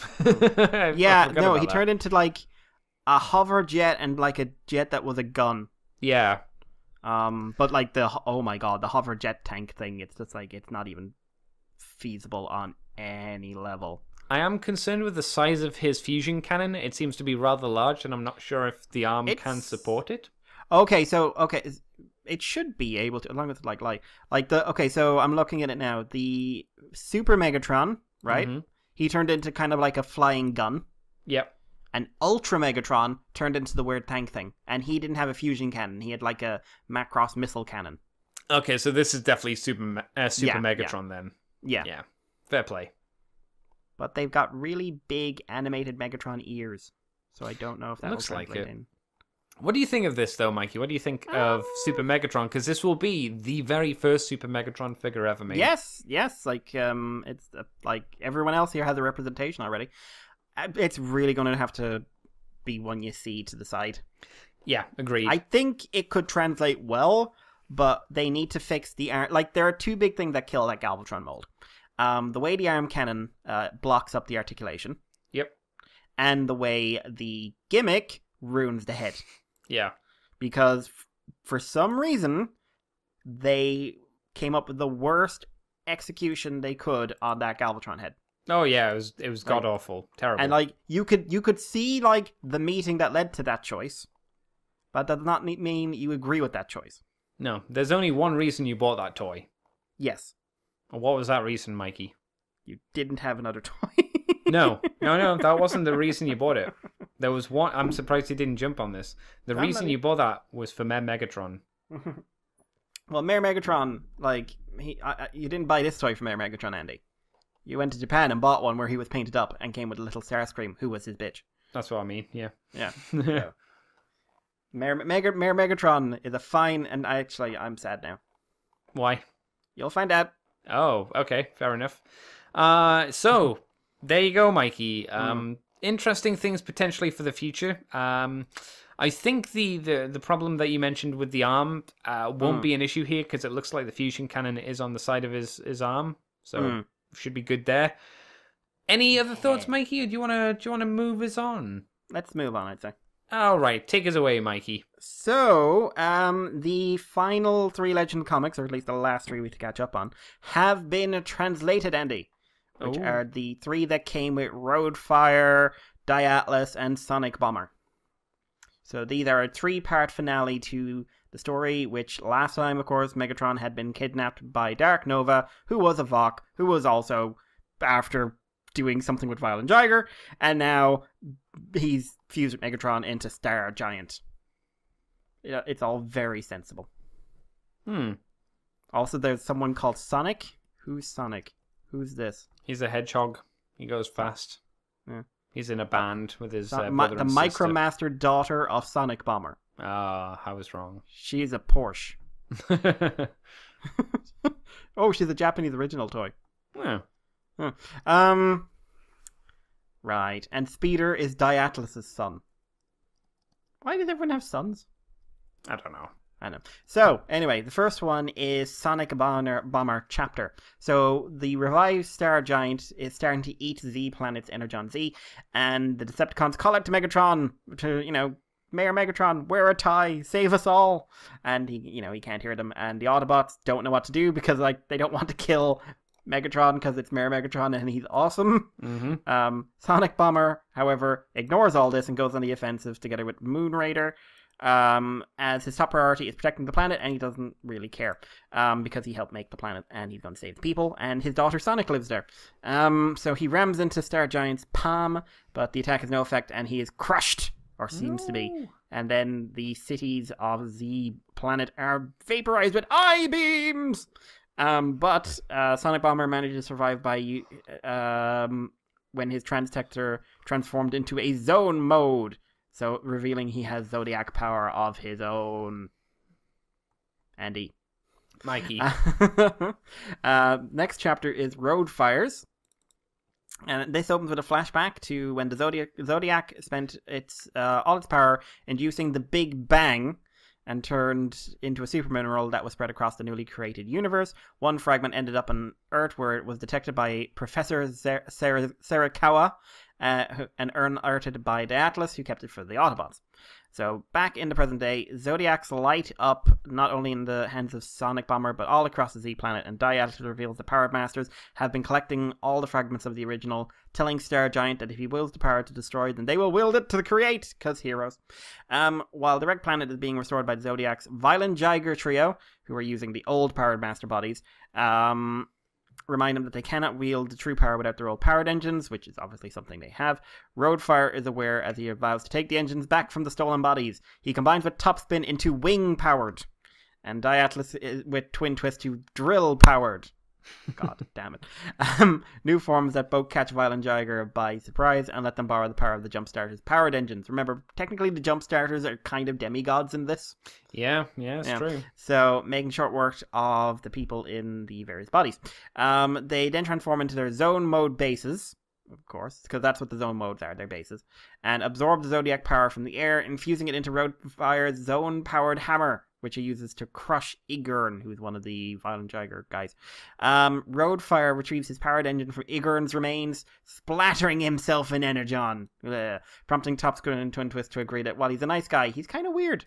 Yeah, no, he that. turned into, like, a hover jet and, like, a jet that was a gun. Yeah. Um, but, like, the... Oh, my God, the hover jet tank thing, it's just, like, it's not even feasible on any level. I am concerned with the size of his fusion cannon. It seems to be rather large, and I'm not sure if the arm it's... can support it. Okay, so, okay, it should be able to, along with, like, like, like the, okay, so I'm looking at it now. The Super Megatron, right? Mm-hmm. He turned into kind of like a flying gun. Yep. And Ultra Megatron turned into the weird tank thing. And he didn't have a fusion cannon. He had, like, a Macross missile cannon. Okay, so this is definitely Super, uh, Super yeah, Megatron yeah. then. Yeah. Yeah. Fair play. But they've got really big animated Megatron ears. So I don't know if that looks like it. In. What do you think of this, though, Mikey? What do you think of um, Super Megatron? Because this will be the very first Super Megatron figure ever made. Yes, yes. Like, um, it's uh, like everyone else here has a representation already. It's really going to have to be one you see to the side. Yeah, agreed. I think it could translate well, but they need to fix the arm. Like, there are two big things that kill that Galvatron mold. Um, the way the arm cannon uh, blocks up the articulation. Yep. And the way the gimmick ruins the head. Yeah. Because f for some reason, they came up with the worst execution they could on that Galvatron head. Oh, yeah. It was, it was like, god-awful. Terrible. And, like, you could you could see, like, the meeting that led to that choice. But that does not mean you agree with that choice. No. There's only one reason you bought that toy. Yes. And what was that reason, Mikey? You didn't have another toy. No. No, no. That wasn't the reason you bought it. There was one... I'm surprised he didn't jump on this. The I'm reason not... you bought that was for Mayor Megatron. Well, Mayor Megatron, like... he, I, I, you didn't buy this toy for Mayor Megatron, Andy. You went to Japan and bought one where he was painted up and came with a little Starscream, who was his bitch. That's what I mean, yeah. Yeah. So, Mayor, Mayor, Mayor Megatron is a fine... And I actually, I'm sad now. Why? You'll find out. Oh, okay. Fair enough. Uh, so, there you go, Mikey. Um... Mm. Interesting things potentially for the future. Um, I think the, the, the problem that you mentioned with the arm uh, won't mm. be an issue here because it looks like the fusion cannon is on the side of his, his arm, so mm. should be good there. Any other thoughts, Mikey? Or do you wanna do you wanna move us on? Let's move on, I'd say. All right, take us away, Mikey. So, um, the final three Legend comics, or at least the last three we to catch up on, have been translated, Andy. Which Ooh. are the three that came with Roadfire, Diatlas, and Sonic Bomber. So these are a three-part finale to the story, which last time, of course, Megatron had been kidnapped by Dark Nova, who was a Vok, who was also after doing something with Violent Jiger, and now he's fused with Megatron into Star Giant. It's all very sensible. Hmm. Also, there's someone called Sonic. Who's Sonic? Who's this? He's a hedgehog. He goes fast. Yeah. He's in a band with his uh, brother and sister. The Micromaster daughter of Sonic Bomber. Ah, I was wrong. She's a Porsche. Oh, she's a Japanese original toy. Yeah. Huh. Um. Right. And Speeder is Diatlas' son. Why does everyone have sons? I don't know. I know. So, anyway, the first one is Sonic Bomber, Bomber Chapter. So, the revived Star Giant is starting to eat Z Planet's Energon Z, and the Decepticons call out to Megatron, to, you know, Mayor Megatron, wear a tie, save us all! And, he, you know, he can't hear them, and the Autobots don't know what to do because, like, they don't want to kill Megatron because it's Mayor Megatron and he's awesome. Mm-hmm. um, Sonic Bomber, however, ignores all this and goes on the offensive together with Moon Raider. Um, as his top priority is protecting the planet, and he doesn't really care, um, because he helped make the planet, and he's going to save the people, and his daughter Sonic lives there. Um, so he rams into Star Giant's palm, but the attack has no effect, and he is crushed, or seems Ooh. to be. And then the cities of the planet are vaporized with I-beams! Um, but, uh, Sonic Bomber managed to survive by, um, when his transdetector transformed into a zone mode. So, revealing he has Zodiac power of his own. Andy. Mikey. uh, next chapter is Road Fires. And this opens with a flashback to when the Zodiac, Zodiac spent its uh, all its power inducing the Big Bang. and turned into a super mineral that was spread across the newly created universe. One fragment ended up on Earth, where it was detected by Professor Zer Zer Serikawa uh, and unearthed by Diatlas, who kept it for the Autobots. So back in the present day, Zodiacs light up not only in the hands of Sonic Bomber, but all across the Z planet, and Diatlas reveals the Power Masters have been collecting all the fragments of the original, telling Star Giant that if he wields the power to destroy, then they will wield it to create, because heroes. Um, while the wrecked planet is being restored by Zodiac's Violent Jiger trio, who are using the old Power Master bodies, um... remind them that they cannot wield the true power without their old powered engines, which is obviously something they have. Roadfire is aware as he vows to take the engines back from the stolen bodies. He combines with Topspin into Wing Powered, and Diatlas is with Twin Twist to Drill Powered. God damn it. Um, new forms that both catch Violent Jiger by surprise and let them borrow the power of the Jumpstarter's powered engines. Remember, technically the Jumpstarters are kind of demigods in this. Yeah, yeah, it's yeah. true. So, making short work of the people in the various bodies. Um, they then transform into their zone mode bases, of course, because that's what the zone modes are, their bases, and absorb the Zodiac power from the air, infusing it into Roadfire's zone-powered hammer, which he uses to crush Igurn, who's one of the Violent Jiger guys. Um, Roadfire retrieves his powered engine from Igurn's remains, splattering himself in Energon, Blech. prompting Topspin and Twin Twist to agree that while he's a nice guy, he's kind of weird.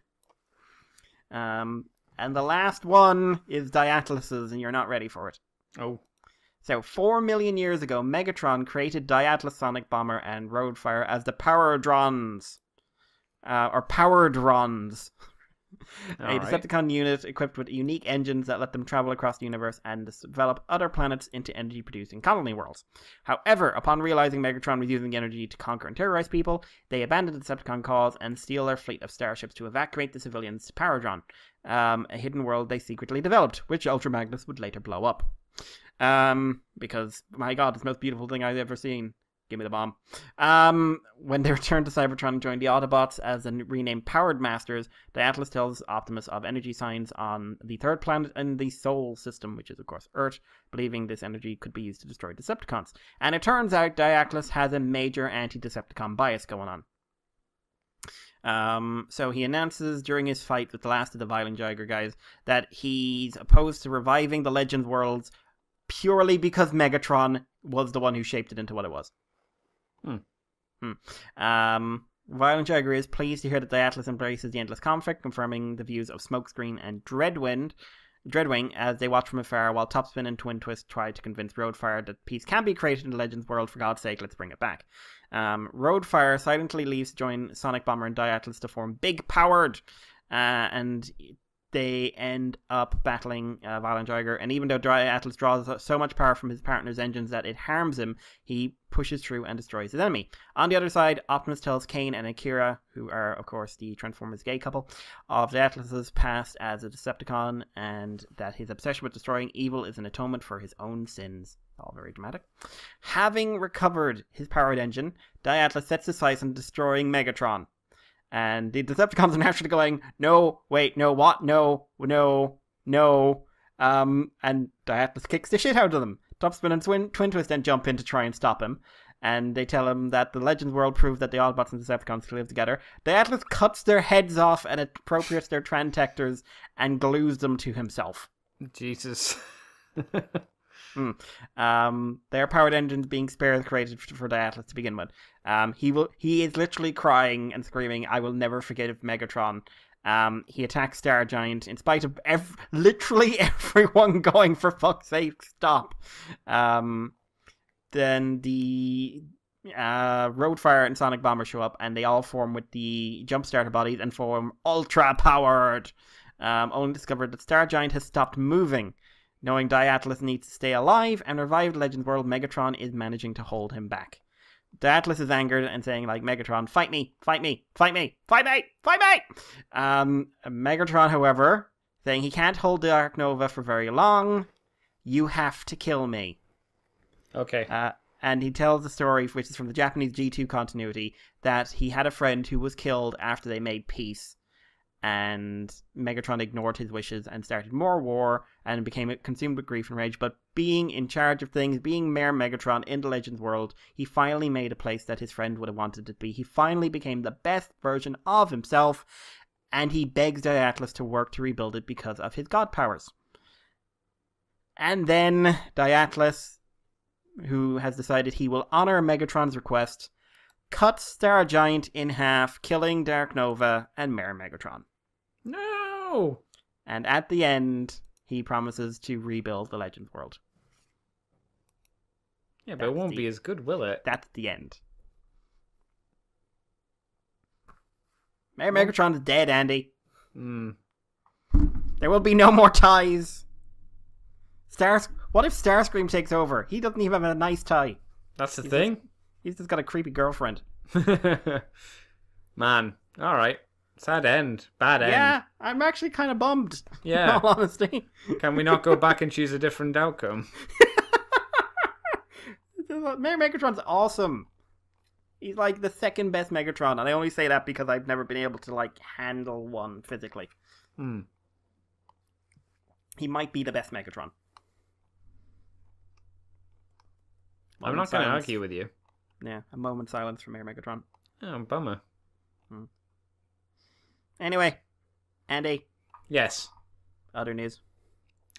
Um, and the last one is Diatlas's, and you're not ready for it. Oh. So, four million years ago, Megatron created Diatlas, Sonic Bomber, and Roadfire as the Powerdrons. Uh, or Powerdrons. A Decepticon right. unit equipped with unique engines that let them travel across the universe and develop other planets into energy-producing colony worlds. However, upon realizing Megatron was using the energy to conquer and terrorize people, they abandoned the Decepticon cause and steal their fleet of starships to evacuate the civilians to Paradron, um, a hidden world they secretly developed, which Ultra Magnus would later blow up. Um, because, my god, it's the most beautiful thing I've ever seen. Give me the bomb. Um, when they return to Cybertron and join the Autobots as the renamed Powered Masters, Diatlas tells Optimus of energy signs on the third planet in the Sol system, which is, of course, Earth, believing this energy could be used to destroy Decepticons. And it turns out Diatlas has a major anti-Decepticon bias going on. Um, so he announces during his fight with the last of the Violent Jiger guys that he's opposed to reviving the Legends worlds purely because Megatron was the one who shaped it into what it was. Hmm. Hmm. Um, Violent Jiger is pleased to hear that Diatlas embraces the endless conflict, confirming the views of Smokescreen and Dreadwind, Dreadwing as they watch from afar, while Topspin and Twin Twist try to convince Roadfire that peace can be created in the Legends world. For God's sake, let's bring it back. Um, Roadfire silently leaves to join Sonic Bomber and Diatlas to form Big Powered, uh, and they end up battling uh, Violent Jiger, and even though Diatlas draws so much power from his partner's engines that it harms him, he pushes through and destroys his enemy. On the other side, Optimus tells Kane and Akira, who are, of course, the Transformers gay couple, of Diatlas's past as a Decepticon, and that his obsession with destroying evil is an atonement for his own sins. All very dramatic. Having recovered his powered engine, Diatlas sets his sights on destroying Megatron. And the Decepticons are naturally going, no, wait, no, what, no, no, no. Um, and Diatlas kicks the shit out of them. Topspin and Twin, Twin Twist then jump in to try and stop him. And they tell him that the Legends world proved that the Autobots and Decepticons can live together. Diatlas cuts their heads off and appropriates their Trantectors and glues them to himself. Jesus. Mm. Um, their powered engines being spared created for Diatlas to begin with. Um, he will. He is literally crying and screaming, "I will never forgive Megatron." Um, he attacks Star Giant in spite of ev literally everyone going, "For fuck's sake, stop!" Um, then the uh, Roadfire and Sonic Bomber show up, and they all form with the Jumpstarter bodies and form Ultra Powered. Um, only discovered that Star Giant has stopped moving. Knowing Diatlas needs to stay alive and revive Legends world, Megatron is managing to hold him back. Diatlas is angered and saying, like, Megatron, fight me, fight me, fight me, fight me, fight me! Um, Megatron, however, saying he can't hold Dark Nova for very long. You have to kill me. Okay. Uh, and he tells the story, which is from the Japanese G two continuity, that he had a friend who was killed after they made peace. And Megatron ignored his wishes and started more war and became consumed with grief and rage. But being in charge of things, being Mayor Megatron in the Legends world, he finally made a place that his friend would have wanted it to be. He finally became the best version of himself and he begs Diatlas to work to rebuild it because of his god powers. And then Diatlas, who has decided he will honor Megatron's request, cuts Star Giant in half, killing Dark Nova and Mare Megatron. No! And at the end, he promises to rebuild the Legends world. Yeah, but that's it won't the, be as good, will it? That's the end. Mare Megatron is dead, Andy. Mm. There will be no more ties. Stars. What if Starscream takes over? He doesn't even have a nice tie. That's the he's thing. Just, he's just got a creepy girlfriend. Man, all right. Sad end. Bad end. Yeah, I'm actually kind of bummed. Yeah. In all honesty. Can we not go back and choose a different outcome? Mare Megatron's awesome. He's like the second best Megatron, and I only say that because I've never been able to like handle one physically. Hmm. He might be the best Megatron. I'm not going to argue with you. Yeah, a moment's silence from Mare Megatron. Oh, bummer. Hmm. Anyway, Andy. Yes. Other news.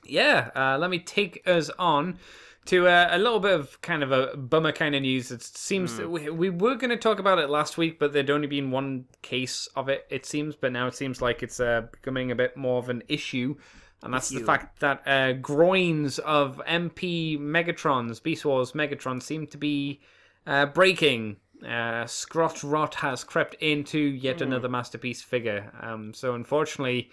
Yeah, uh, let me take us on to uh, a little bit of kind of a bummer kind of news. It seems mm. that we, we were going to talk about it last week, but there'd only been one case of it, it seems. But now it seems like it's uh, becoming a bit more of an issue. And that's the fact that uh, groins of M P Megatrons, Beast Wars Megatrons, seem to be uh, breaking. Uh, Scrot Rot has crept into yet mm. another Masterpiece figure. Um, so unfortunately,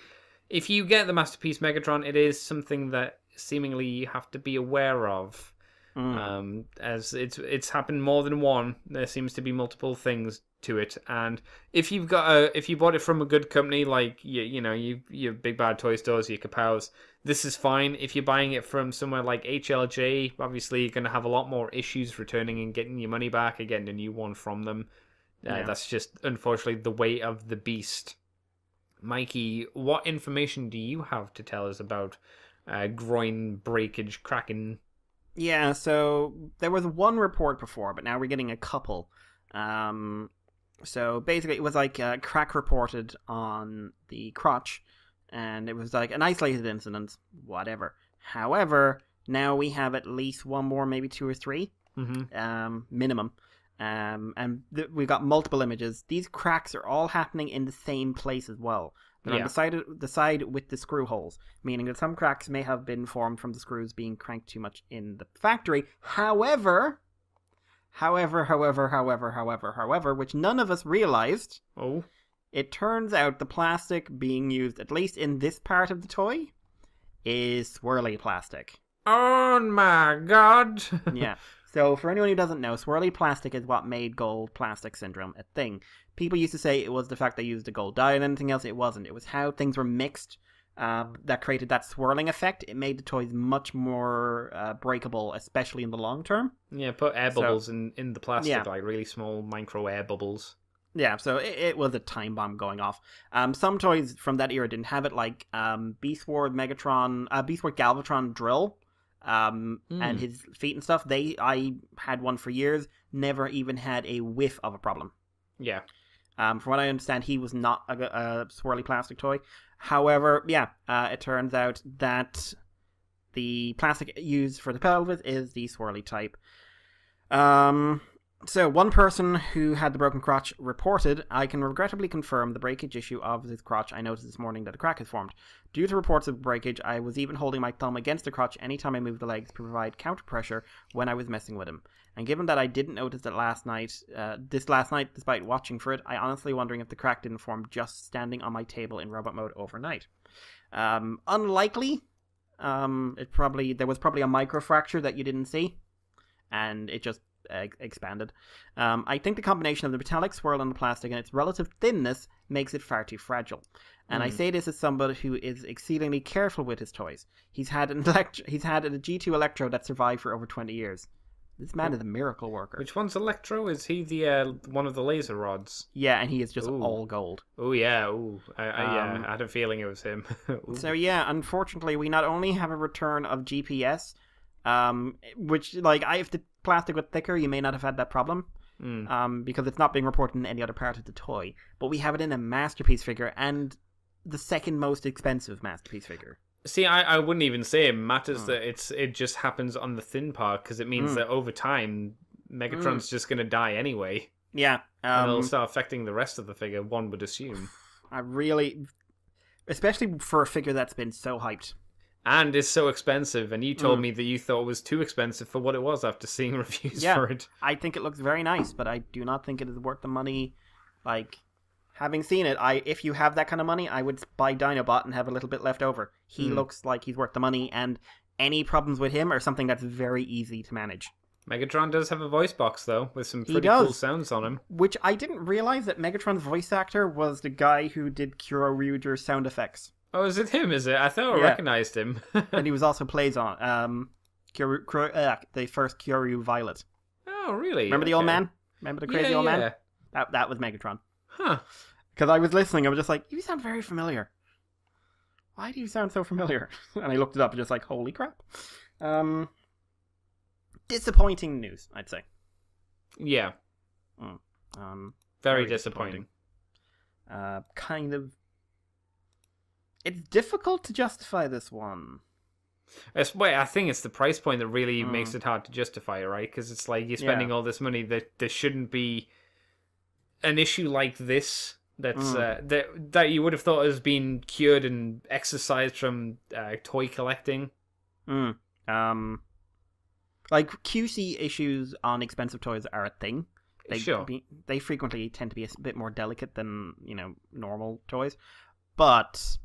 if you get the Masterpiece Megatron, it is something that seemingly you have to be aware of. Mm. Um, as it's it's happened more than one. There seems to be multiple things to it, and if you've got a if you bought it from a good company like you you know you your big bad toy stores, your Kapows, this is fine. If you're buying it from somewhere like H L J, obviously you're going to have a lot more issues returning and getting your money back and getting a new one from them. Uh, yeah. That's just unfortunately the way of the beast. Mikey, what information do you have to tell us about uh, groin breakage cracking? Yeah, so there was one report before, but now we're getting a couple. Um, so basically it was like a crack reported on the crotch, and it was like an isolated incident, whatever. However, now we have at least one more, maybe two or three, mm-hmm. um, minimum. Um, and th we've got multiple images. These cracks are all happening in the same place as well. They're yeah. on the side, the side with the screw holes, meaning that some cracks may have been formed from the screws being cranked too much in the factory. However, however, however, however, however, however, which none of us realized, oh. it turns out the plastic being used, at least in this part of the toy, is swirly plastic. Oh my god! Yeah. So, for anyone who doesn't know, swirly plastic is what made gold plastic syndrome a thing. People used to say it was the fact they used a gold dye and anything else. It wasn't. It was how things were mixed uh, that created that swirling effect. It made the toys much more uh, breakable, especially in the long term. Yeah, put air bubbles so, in, in the plastic, yeah. like really small micro air bubbles. Yeah, so it, it was a time bomb going off. Um, some toys from that era didn't have it, like um, Beast Wars Megatron, uh, Beast Wars Galvatron Drill. Um, mm. and his feet and stuff, they, I had one for years, never even had a whiff of a problem. Yeah. Um, from what I understand, he was not a, a swirly plastic toy. However, yeah, uh, it turns out that the plastic used for the pelvis is the swirly type. Um, so one person who had the broken crotch reported, I can regrettably confirm the breakage issue of this crotch. I noticed this morning that a crack has formed. Due to reports of breakage, I was even holding my thumb against the crotch anytime I moved the legs to provide counter pressure when I was messing with him. And given that I didn't notice that last night, uh, this last night, despite watching for it, I honestly wondering if the crack didn't form just standing on my table in robot mode overnight. Um, unlikely. Um, it probably there was probably a microfracture that you didn't see, and it just uh, expanded. Um, I think the combination of the metallic swirl and the plastic and its relative thinness makes it far too fragile. And mm. I say this as somebody who is exceedingly careful with his toys. He's had an elect he's had a G two Electro that survived for over twenty years. This man is a miracle worker. Which one's Electro? Is he the uh, one of the laser rods? Yeah, and he is just ooh. all gold. Oh yeah, ooh. I, I, um, yeah, I had a feeling it was him. So yeah, unfortunately, we not only have a return of G P S, um, which like I, if the plastic was thicker, you may not have had that problem. Mm. Um, because it's not being reported in any other part of the toy, but we have it in a Masterpiece figure, and the second most expensive Masterpiece figure. See, I, I wouldn't even say it matters oh. that it's it just happens on the thin part, because it means mm. that over time, Megatron's mm. just going to die anyway. Yeah. Um, and it'll start affecting the rest of the figure, one would assume. I really... Especially for a figure that's been so hyped. And is so expensive, and you told mm. me that you thought it was too expensive for what it was after seeing reviews yeah, for it. I think it looks very nice, but I do not think it is worth the money, like... Having seen it, I if you have that kind of money, I would buy Dinobot and have a little bit left over. He mm. looks like he's worth the money, and any problems with him are something that's very easy to manage. Megatron does have a voice box, though, with some pretty does, cool sounds on him. Which I didn't realize that Megatron's voice actor was the guy who did Kuro Ryuger's sound effects. Oh, is it him, is it? I thought I yeah. recognized him. And he was also plays on um, Kuro, Kuro, uh, the first Kyoryu Violet. Oh, really? Remember okay. the old man? Remember the crazy yeah, old yeah. man? That, that was Megatron. Huh. Because I was listening, I was just like, you sound very familiar. Why do you sound so familiar? And I looked it up and just like, holy crap. Um, disappointing news, I'd say. Yeah. Mm. Um, very, very disappointing. disappointing. Uh, kind of... It's difficult to justify this one. It's, wait, I think it's the price point that really mm. makes it hard to justify, right? Because it's like, you're spending yeah. all this money that there shouldn't be... An issue like this that's mm. uh, that that you would have thought has been cured and exercised from uh, toy collecting, mm. um, like Q C issues on expensive toys are a thing. They sure. be, they frequently tend to be a bit more delicate than you know normal toys, but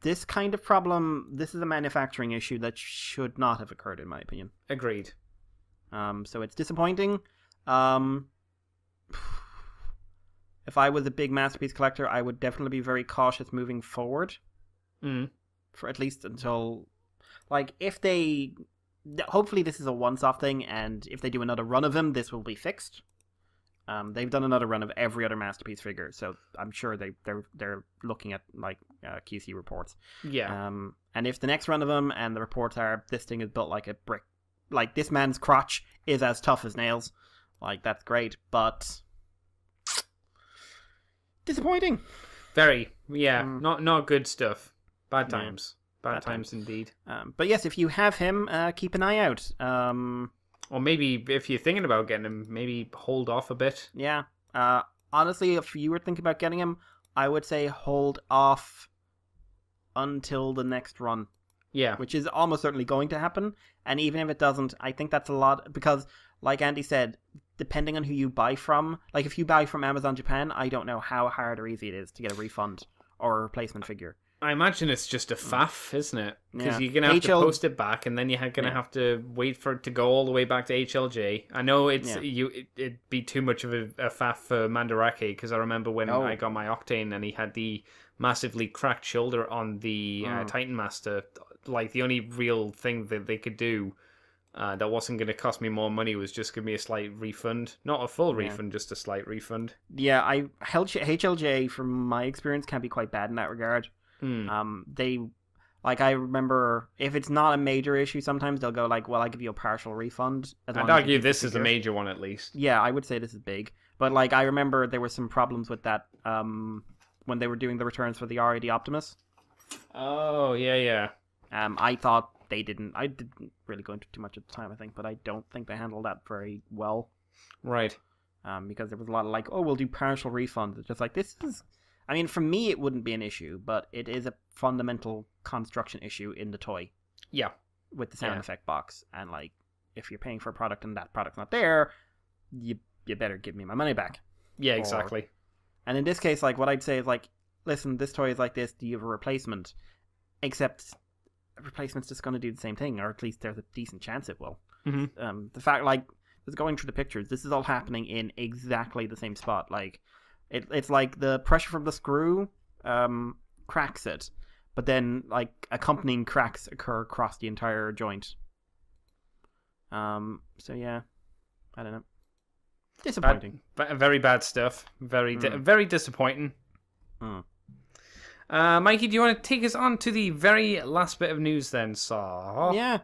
this kind of problem, this is a manufacturing issue that should not have occurred, in my opinion. Agreed. Um, so it's disappointing. Um. If I was a big Masterpiece collector, I would definitely be very cautious moving forward. Mm. For at least until... Like, if they... Hopefully this is a once-off thing, and if they do another run of them, this will be fixed. Um, they've done another run of every other Masterpiece figure, so I'm sure they, they're they're looking at, like, uh, Q C reports. Yeah. Um, and if the next run of them, and the reports are, this thing is built like a brick... Like, this man's crotch is as tough as nails. Like, that's great, but... Disappointing. Very. Yeah. Mm. Not not good stuff. Bad times. No. Bad, Bad times, times indeed. Um, but yes, if you have him, uh, keep an eye out. Um, or maybe if you're thinking about getting him, maybe hold off a bit. Yeah. Uh, honestly, if you were thinking about getting him, I would say hold off until the next run. Yeah. Which is almost certainly going to happen. And even if it doesn't, I think that's a lot. Because, like Andy said... Depending on who you buy from, like if you buy from Amazon Japan, I don't know how hard or easy it is to get a refund or a replacement figure. I imagine it's just a faff, isn't it? Because yeah. you're going to have H L... to post it back, and then you're going to yeah. have to wait for it to go all the way back to H L J. I know it's yeah. you. It, it'd be too much of a, a faff for Mandarake, because I remember when oh. I got my Octane and he had the massively cracked shoulder on the mm. uh, Titan Master. Like the only real thing that they could do Uh, that wasn't going to cost me more money was just give me a slight refund. Not a full yeah. refund, just a slight refund. Yeah, I H L J, from my experience, can be quite bad in that regard. Mm. Um, they, like I remember, if it's not a major issue sometimes, they'll go like, well, I'll give you a partial refund. As I'd argue this is a major one at least. Yeah, I would say this is big. But like I remember there were some problems with that um, when they were doing the returns for the R I D Optimus. Oh, yeah, yeah. Um, I thought... They didn't. I didn't really go into too much at the time, I think, but I don't think they handled that very well. Right. Um, because there was a lot of like, oh, we'll do partial refunds. It's just like, this is... I mean, for me, it wouldn't be an issue, but it is a fundamental construction issue in the toy. Yeah. With the sound yeah. effect box. And like, if you're paying for a product and that product's not there, you, you better give me my money back. Yeah, exactly. Or... And in this case, like, what I'd say is like, listen, this toy is like this. Do you have a replacement? Except... replacement's just going to do the same thing, or at least there's a decent chance it will. Mm-hmm. Um, the fact, like, just going through the pictures, this is all happening in exactly the same spot. Like, it, it's like the pressure from the screw um, cracks it, but then, like, accompanying cracks occur across the entire joint. Um, so, yeah. I don't know. Disappointing. Bad, very bad stuff. Very, di- mm. very disappointing. Hmm. Uh, Mikey, do you want to take us on to the very last bit of news then, Saw? Yeah.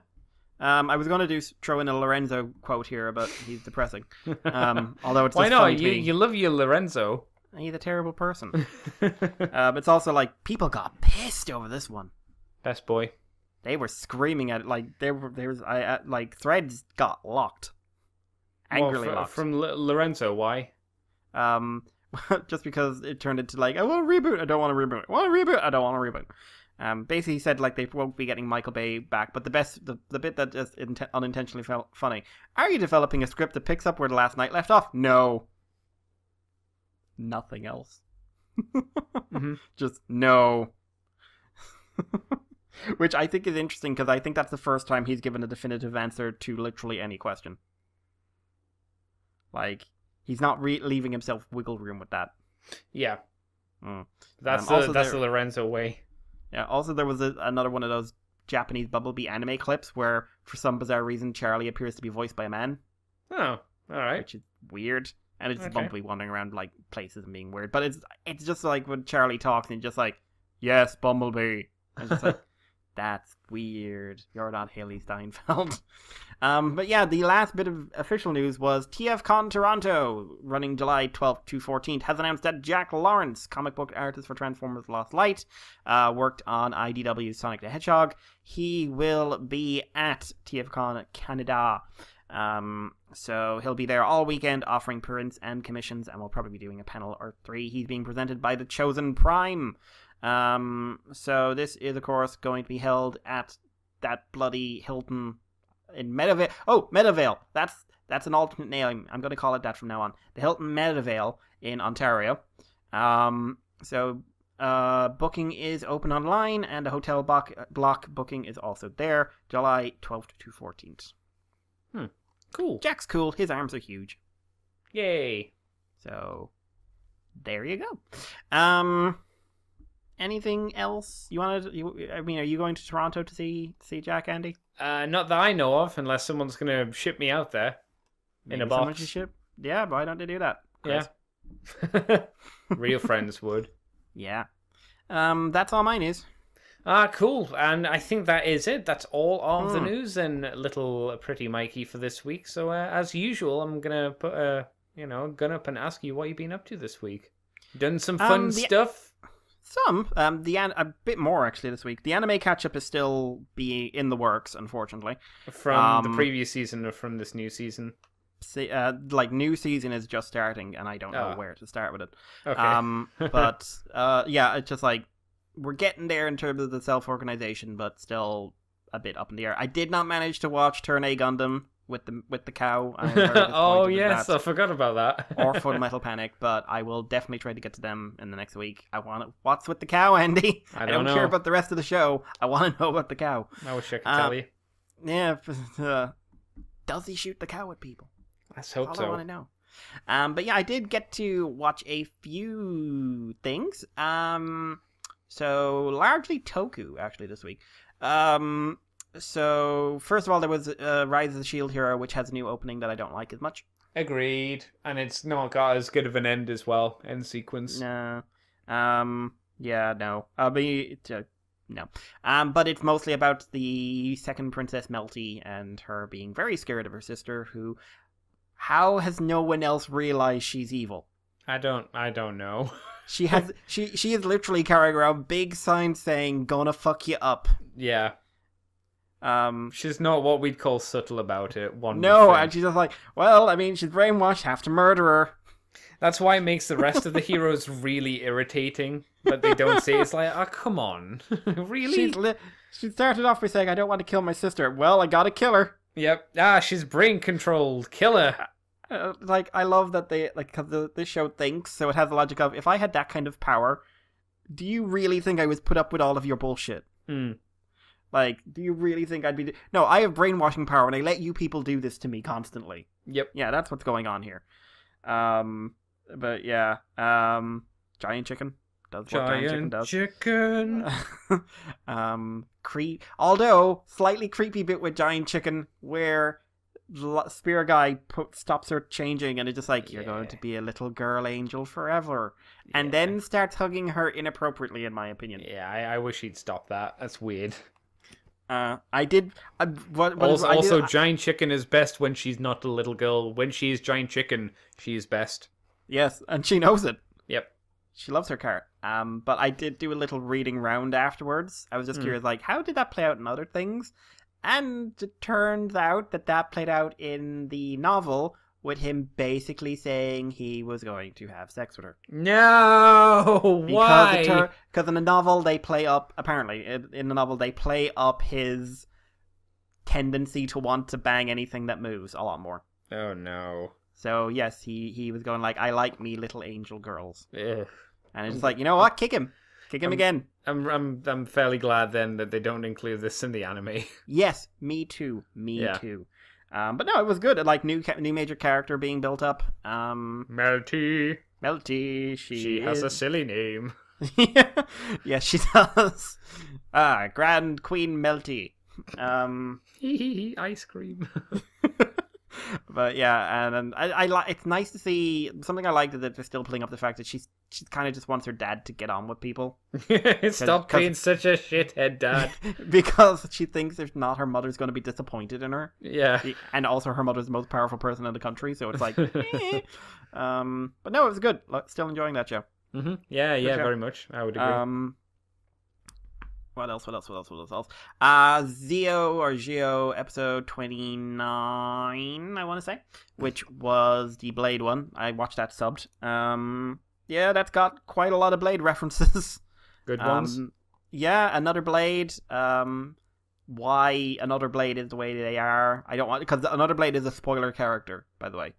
Um, I was going to do throw in a Lorenzo quote here, but he's depressing. Um, although it's Why not? You, you love your Lorenzo. He's a terrible person. uh, but it's also like people got pissed over this one. Best boy. They were screaming at it like there were there was I uh, like threads got locked, angrily well, for, locked from L Lorenzo. Why? Um, just because it turned into like, I want to reboot. I don't want to reboot. I want to reboot. I don't want to reboot. Um, basically he said like they won't be getting Michael Bay back, but the best, the, the bit that just unintentionally felt funny. Are you developing a script that picks up where the last night left off? No. Nothing else. mm-hmm. Just no. Which I think is interesting because I think that's the first time he's given a definitive answer to literally any question. Like he's not re leaving himself wiggle room with that. Yeah. Mm. That's um, the, that's the Lorenzo way. Yeah, also there was a, another one of those Japanese Bumblebee anime clips where, for some bizarre reason, Charlie appears to be voiced by a man. Oh, alright. Which is weird. And it's okay. Bumblebee wandering around, like, places and being weird. But it's it's just like when Charlie talks and just like, yes, Bumblebee. And just like, that's weird. You're not Haley Steinfeld. um, but yeah, the last bit of official news was T F Con Toronto, running July twelfth to fourteenth, has announced that Jack Lawrence, comic book artist for Transformers Lost Light, uh, worked on I D W's Sonic the Hedgehog. He will be at T F Con Canada. Um, so he'll be there all weekend offering prints and commissions, and we'll probably be doing a panel or three. He's being presented by the Chosen Prime. Um, so this is, of course, going to be held at that bloody Hilton in Meadowvale. Oh, Meadowvale. That's, that's an alternate name. I'm going to call it that from now on. The Hilton Meadowvale in Ontario. Um, so, uh, booking is open online, and the hotel block, block booking is also there, July twelfth to fourteenth. Hmm. Cool. Jack's cool. His arms are huge. Yay. So, there you go. Um... Anything else you wanted? You, I mean, are you going to Toronto to see see Jack, Andy? Uh, not that I know of, unless someone's going to ship me out there Maybe in a box. Someone should ship? Yeah, why don't they do that? Chris? Yeah, real friends would. Yeah, um, that's all my news. Ah, cool. And I think that is it. That's all of mm. the news and little pretty Mikey for this week. So uh, as usual, I'm gonna put a you know gun up and ask you what you've been up to this week. Done some fun um, the... stuff. Some, um, the an a bit more actually this week. The anime catch-up is still being in the works, unfortunately. From um, the previous season or from this new season? See, uh, like, new season is just starting, and I don't oh. know where to start with it. Okay. Um, but, uh, yeah, it's just like, we're getting there in terms of the self-organization, but still a bit up in the air. I did not manage to watch Turn A Gundam with the, with the cow. I'm oh, yes, I forgot about that. Or Full Metal Panic, but I will definitely try to get to them in the next week. I want to... What's with the cow, Andy? I don't, I don't know. care about the rest of the show. I want to know about the cow. I wish I could uh, tell you. Yeah. But, uh, does he shoot the cow at people? Let's hope That's all so. I want to know. Um, but yeah, I did get to watch a few things. Um, so, largely Toku, actually, this week. Um... So, first of all, there was uh, Rise of the Shield Hero, which has a new opening that I don't like as much. Agreed. And it's not got as good of an end as well, end sequence. No. Um, yeah, no. I'll be... Uh, no. Um, but it's mostly about the second Princess Melty and her being very scared of her sister, who... How has no one else realized she's evil? I don't... I don't know. she has... She, she is literally carrying around big signs saying, gonna fuck you up. Yeah. Um, she's not what we'd call subtle about it. One no, and she's just like, well, I mean, she's brainwashed, have to murder her. That's why it makes the rest of the heroes really irritating, but they don't say it's like, oh, come on, really? She's li she started off by saying, I don't want to kill my sister. Well, I gotta kill her. Yep. Ah, she's brain controlled. Kill her. Uh, like, I love that they like because the, this show thinks so. It has the logic of, if I had that kind of power, do you really think I was put up with all of your bullshit? Hmm. Like, do you really think I'd be... No, I have brainwashing power, and I let you people do this to me constantly. Yep. Yeah, that's what's going on here. Um, but, yeah. Um, Giant Chicken does what Giant, Giant Chicken does. Giant Chicken! um, creep... Although, slightly creepy bit with Giant Chicken, where Spear Guy put, stops her changing, and it's just like, you're yeah. going to be a little girl angel forever. Yeah. And then starts hugging her inappropriately, in my opinion. Yeah, I, I wish he'd stop that. That's weird. Uh, I did. Uh, what, what also, is, I also did, Giant I, Chicken is best when she's not a little girl. When she is Giant Chicken, she is best. Yes, and she knows it. Yep. She loves her car. Um, but I did do a little reading round afterwards. I was just mm. curious, like, how did that play out in other things? And it turns out that that played out in the novel with him basically saying he was going to have sex with her. No! Because why? Because in the novel, they play up, apparently, in the novel, they play up his tendency to want to bang anything that moves a lot more. Oh, no. So, yes, he, he was going like, I like me little angel girls. Ugh. And it's like, you know what? Kick him. Kick him I'm, again. I'm I'm I'm fairly glad then that they don't include this in the anime. Yes, me too. Me yeah. too. Um, but no, it was good. Like new new major character being built up. Um, Melty. Melty. She, she has a silly name. Yeah, she does. Ah, Grand Queen Melty. Um, ice cream. But yeah, and, and I, I like. It's nice to see something I liked is that they're still pulling up the fact that she's she kind of just wants her dad to get on with people. Stop being such a shithead, dad. Because she thinks if not, her mother's going to be disappointed in her. Yeah, she, and also her mother's the most powerful person in the country, so it's like. eh. Um, but no, it was good. Still enjoying that show. Mm-hmm. Yeah, good yeah, show. Very much. I would agree. Um, What else? What else? What else? What else? Uh, Zeo or Geo episode twenty-nine, I want to say, which was the Blade one. I watched that subbed. Um, yeah, that's got quite a lot of Blade references. Good ones. Um, yeah, another Blade. Um, why another Blade is the way they are? I don't want because another Blade is a spoiler character, by the way,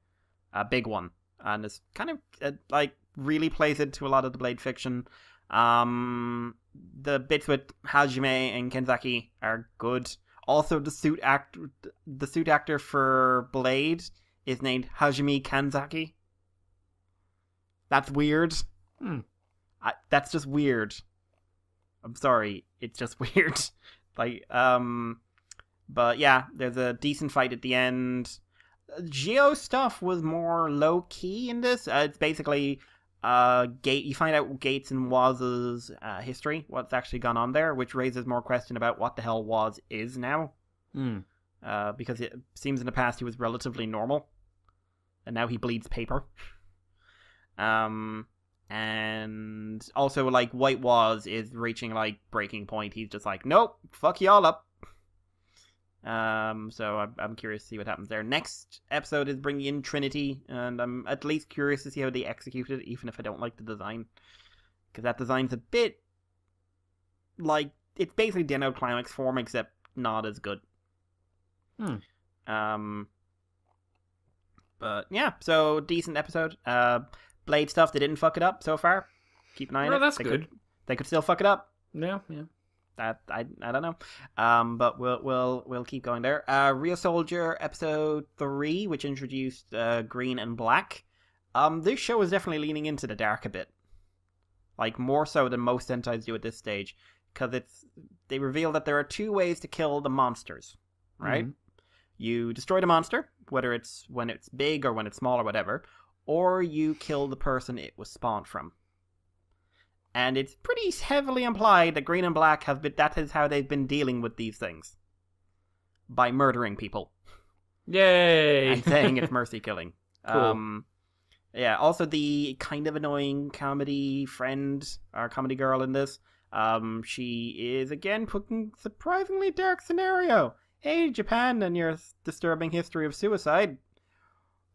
a big one, and it's kind of it, like really plays into a lot of the Blade fiction. Um, the bits with Hajime and Kenzaki are good. Also, the suit act, the suit actor for Blade is named Hajime Kenzaki. That's weird. Hmm. I, that's just weird. I'm sorry, it's just weird. Like, um, but yeah, there's a decent fight at the end. Geo stuff was more low key in this. Uh, it's basically. Uh, Gate. You find out Gates and Waz's uh, history, what's actually gone on there, which raises more question about what the hell Waz is now. Mm. Uh, because it seems in the past he was relatively normal, and now he bleeds paper. Um, and also like White Waz is reaching like breaking point. He's just like, nope, fuck y'all up. Um, so I'm, I'm curious to see what happens there. Next episode is bringing in Trinity, and I'm at least curious to see how they execute it, even if I don't like the design, because that design's a bit like it's basically Dino Climax form, except not as good. Hmm. Um. But yeah, so decent episode. Uh, Blade stuff. They didn't fuck it up so far. Keep an eye on it. That's good. They could still fuck it up. Yeah. Yeah. I, I, I don't know, um, but we'll we'll we'll keep going there. Uh, Real Soldier episode three, which introduced uh, Green and Black. Um, this show is definitely leaning into the dark a bit, like more so than most Sentais do at this stage, because it's they reveal that there are two ways to kill the monsters, right? Mm-hmm. You destroy the monster, whether it's when it's big or when it's small or whatever, or you kill the person it was spawned from. And it's pretty heavily implied that Green and Black have been, that is how they've been dealing with these things. By murdering people. Yay! And saying it's mercy killing. Cool. Um, yeah, also the kind of annoying comedy friend, or comedy girl in this, um, she is again putting surprisingly dark scenario. Hey, Japan and your disturbing history of suicide.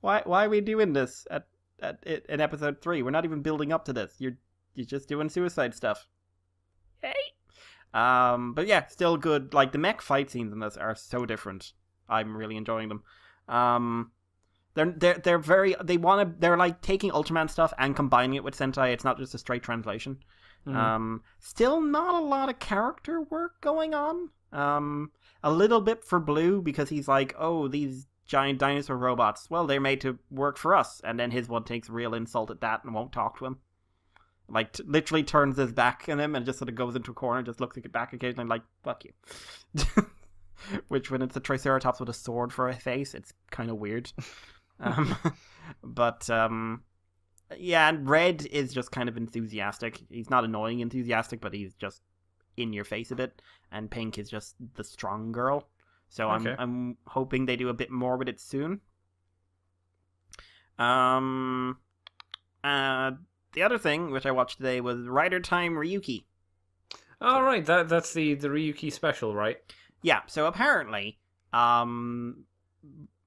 Why, why are we doing this at, at, at in episode three? We're not even building up to this. You're You're just doing suicide stuff. Hey! Um, but yeah, still good. Like, the mech fight scenes in this are so different. I'm really enjoying them. Um, they're, they're, they're very... They want to... They're, like, taking Ultraman stuff and combining it with Sentai. It's not just a straight translation. Mm. Um, still not a lot of character work going on. Um, a little bit for Blue, because he's like, oh, these giant dinosaur robots. Well, they're made to work for us. And then his one takes real insult at that and won't talk to him. Like, t literally turns his back on him and just sort of goes into a corner and just looks at it back occasionally and like, fuck you. Which, when it's a Triceratops with a sword for a face, it's kind of weird. um, but, um, yeah, and Red is just kind of enthusiastic. He's not annoying enthusiastic, but he's just in your face a bit. And Pink is just the strong girl. So okay. I'm, I'm hoping they do a bit more with it soon. Um... Uh... the other thing, which I watched today, was Rider Time Ryuki. Oh, right. That, that's the, the Ryuki special, right? Yeah. So apparently, um,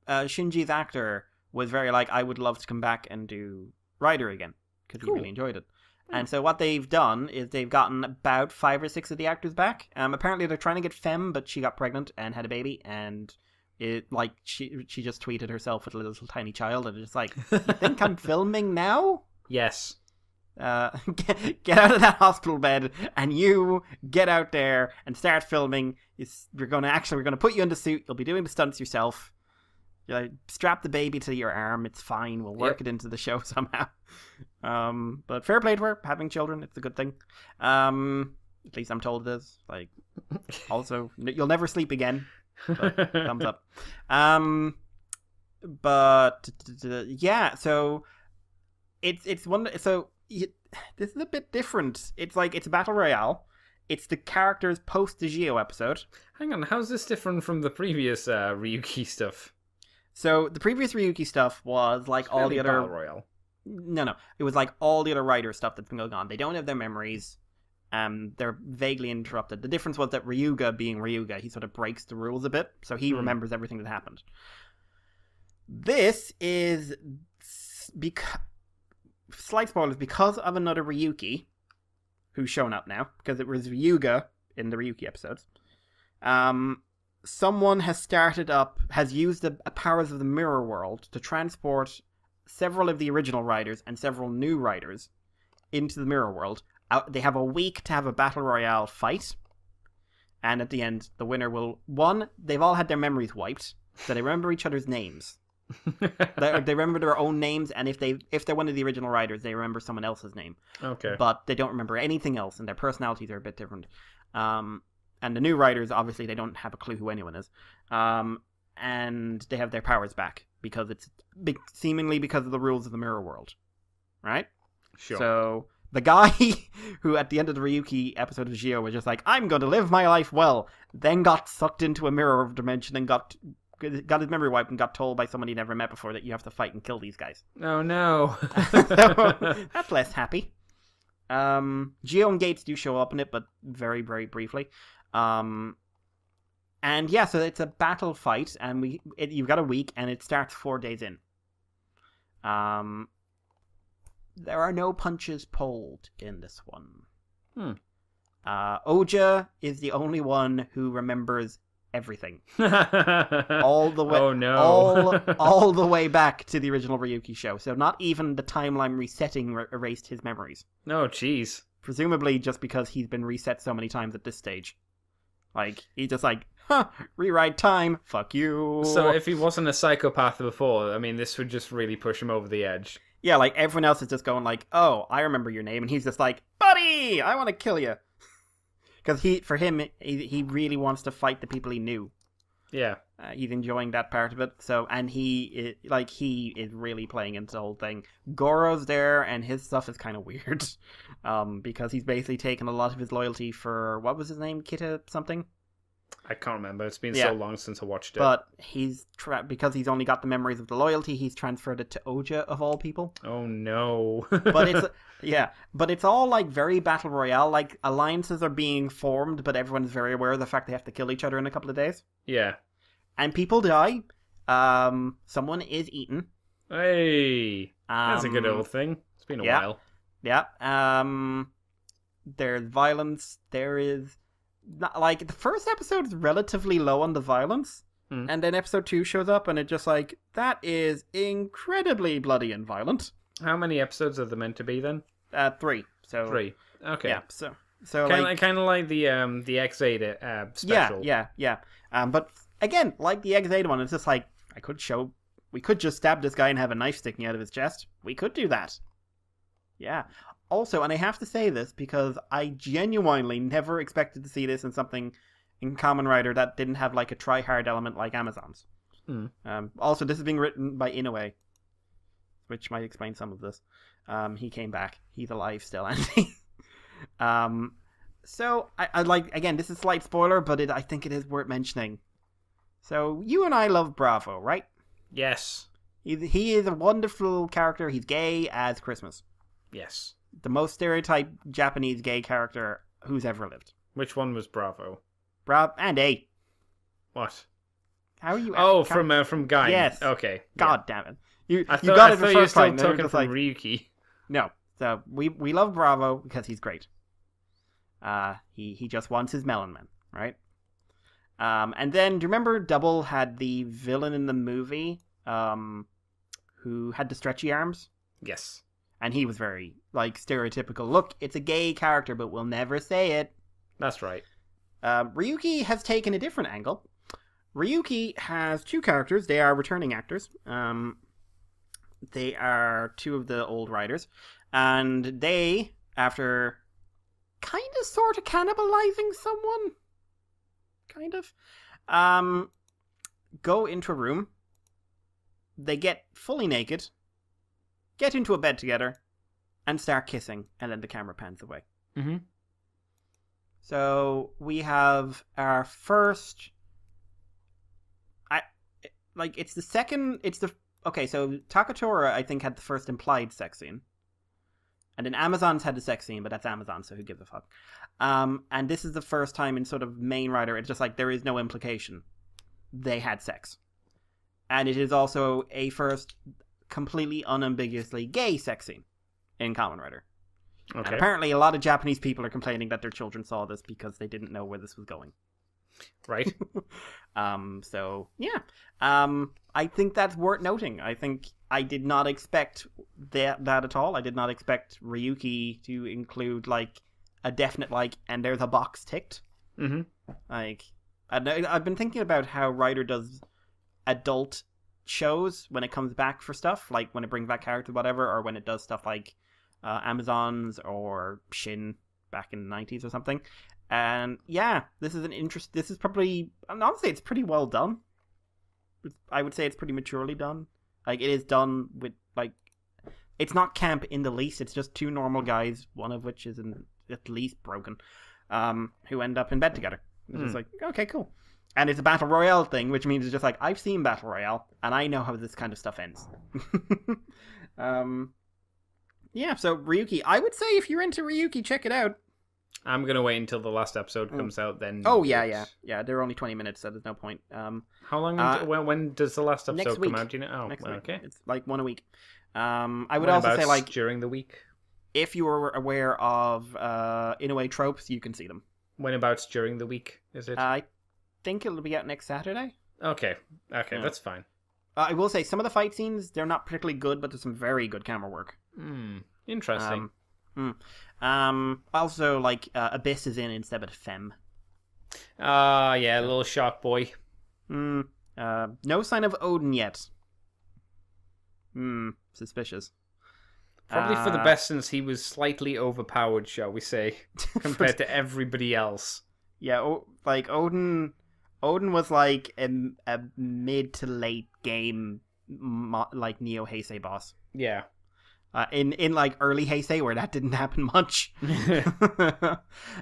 uh, Shinji's actor was very like, I would love to come back and do Rider again, because cool. he really enjoyed it. And so what they've done is they've gotten about five or six of the actors back. Um, apparently they're trying to get Femme, but she got pregnant and had a baby, and it like she she just tweeted herself with a little tiny child, and it's like, you think I'm filming now? Yes. Uh, get, get out of that hospital bed, and you get out there and start filming. It's, you're gonna actually we're gonna put you in the suit. You'll be doing the stunts yourself. You like, strap the baby to your arm. It's fine. We'll work yep. it into the show somehow. Um, but fair play to her. Having children, it's a good thing. Um, at least I'm told it is. Like, also, you'll never sleep again. But thumbs up. Um, but yeah, so it's it's one. So you, this is a bit different. It's like it's a battle royale. It's the characters post the Geo episode. Hang on, how's this different from the previous uh, Ryuki stuff? So the previous Ryuki stuff was like it's all the other battle royale. No, no, it was like all the other writer stuff that's been going on. They don't have their memories. Um, they're vaguely interrupted. The difference was that Ryuga, being Ryuga, he sort of breaks the rules a bit, so he mm. remembers everything that happened. This is because slight spoilers because of another Ryuki who's shown up now, because it was Ryuga in the Ryuki episodes. Um. Someone has started up, has used the powers of the Mirror World to transport several of the original riders and several new riders into the Mirror World. Out, they have a week to have a battle royale fight, and at the end, the winner will. One, they've all had their memories wiped, so they remember each other's names. they, they remember their own names, and if they if they're one of the original riders, they remember someone else's name. Okay, but they don't remember anything else, and their personalities are a bit different. Um. And the new writers, obviously, they don't have a clue who anyone is. Um, and they have their powers back because it's be seemingly because of the rules of the Mirror World. Right? Sure. So the guy who at the end of the Ryuki episode of Geo was just like, I'm going to live my life well, then got sucked into a mirror dimension and got got his memory wiped and got told by someone he'd never met before that you have to fight and kill these guys. Oh, no. So, that's less happy. Um, Geo and Gates do show up in it, but very, very briefly. Um, and yeah, so it's a battle fight, and we it, you've got a week, and it starts four days in. Um, there are no punches pulled in this one. Hmm. Uh, Oja is the only one who remembers everything, all the way, oh, no. all all the way back to the original Ryuki show. So not even the timeline resetting re erased his memories. No, jeez. Presumably, just because he's been reset so many times at this stage. Like, he's just like, huh, rewrite time, fuck you. So if he wasn't a psychopath before, I mean, this would just really push him over the edge. Yeah, like, everyone else is just going like, oh, I remember your name. And he's just like, buddy, I want to kill you. Because he, for him, he, he really wants to fight the people he knew. Yeah. Uh, he's enjoying that part of it. So, and he, is, like, he is really playing into the whole thing. Goro's there, and his stuff is kind of weird. Um, because he's basically taken a lot of his loyalty for, what was his name? Kita something? I can't remember. It's been yeah. so long since I watched it. But he's, tra because he's only got the memories of the loyalty, he's transferred it to Oja, of all people. Oh, no. But it's, yeah. But it's all, like, very battle royale. Like, alliances are being formed, but everyone's very aware of the fact they have to kill each other in a couple of days. Yeah. And people die. Um, someone is eaten. Hey, that's um, a good old thing. It's been a yeah, while. Yeah. Um, there's violence. There is not, like the first episode is relatively low on the violence, mm. and then episode two shows up, and it's just like that is incredibly bloody and violent. How many episodes are there meant to be then? Uh, three. So three. Okay. Yeah. So so kind of like, like, like the um the X eight uh, special. Yeah. Yeah. Yeah. Um, but. Again, like the X eight one, it's just like, I could show... We could just stab this guy and have a knife sticking out of his chest. We could do that. Yeah. Also, and I have to say this, because I genuinely never expected to see this in something in Kamen Rider that didn't have, like, a try-hard element like Amazon's. Mm. Um, also, this is being written by Inoue, which might explain some of this. Um, he came back. He's alive still, Andy. um, so, I, I like... Again, this is a slight spoiler, but it, I think it is worth mentioning. So, you and I love Bravo, right? Yes. He, he is a wonderful character. He's gay as Christmas. Yes. the most stereotype Japanese gay character who's ever lived. Which one was Bravo? Bravo and A. What? How are you? Oh, at, from uh, from Guy. Yes. Okay. God yeah. damn it! You I thought, you got I it the first time. Talking from like, Ryuki. No. So we we love Bravo because he's great. Uh, he he just wants his Melon Man, right? Um, and then do you remember Double had the villain in the movie, um, who had the stretchy arms? Yes. And he was very like stereotypical. Look, it's a gay character, but we'll never say it. That's right. Um, Ryuki has taken a different angle. Ryuki has two characters. They are returning actors. Um, they are two of the old writers. And they, after kind of sort of cannibalizing someone, kind of, um, go into a room. They get fully naked, get into a bed together, and start kissing. And then the camera pans away. Mm-hmm. So we have our first... I like it's the second it's the okay, so Takatora I think had the first implied sex scene. And then Amazon's had the sex scene, but that's Amazon, so who gives a fuck? Um and this is the first time in sort of main writer it's just like there is no implication. They had sex. And it is also a first completely unambiguously gay sex scene in Kamen Rider. Okay. And apparently a lot of Japanese people are complaining that their children saw this because they didn't know where this was going. Right. um, so, yeah. Um, I think that's worth noting. I think I did not expect that, that at all. I did not expect Ryuki to include, like, a definite, like, and there's a box ticked. Mm-hmm. Like, I, I've been thinking about how Ryder does adult shows when it comes back for stuff, like when it brings back characters, whatever, or when it does stuff like Uh, Amazon's or Shin back in the nineties or something, and yeah, this is an interest. This is probably, I mean, honestly, it's pretty well done. I would say it's pretty maturely done. Like it is done with like, it's not camp in the least. It's just two normal guys, one of which is in, at least broken, um, who end up in bed together. It's mm. just like okay, cool, and it's a battle royale thing, which means it's just like I've seen battle royale and I know how this kind of stuff ends. um. Yeah, so Ryuki, I would say if you're into Ryuki, check it out. I'm going to wait until the last episode comes mm. out then. Oh, yeah, yeah. Yeah, they're only twenty minutes, so there's no point. Um, How long, uh, when, when does the last episode next week. come out? Do you know? Oh, next well, week. Okay. It's like one a week. Um, I would also say, like, during the week? If you are aware of uh, Inoue tropes, you can see them. Whenabouts during the week, is it? Uh, I think it'll be out next Saturday. Okay, okay, yeah. That's fine. Uh, I will say, some of the fight scenes, they're not particularly good, but there's some very good camera work. Hmm. Interesting. Um, mm. um. Also, like uh, Abyss is in instead of Femme. Ah, uh, yeah, little shark boy. Hmm. Uh, no sign of Odin yet. Hmm. Suspicious. Probably uh, for the best, since he was slightly overpowered, shall we say, compared to everybody else. Yeah. O like Odin. Odin was like a, a mid to late game, like Neo Heisei boss. Yeah. Uh, in, in like early Heisei where that didn't happen much.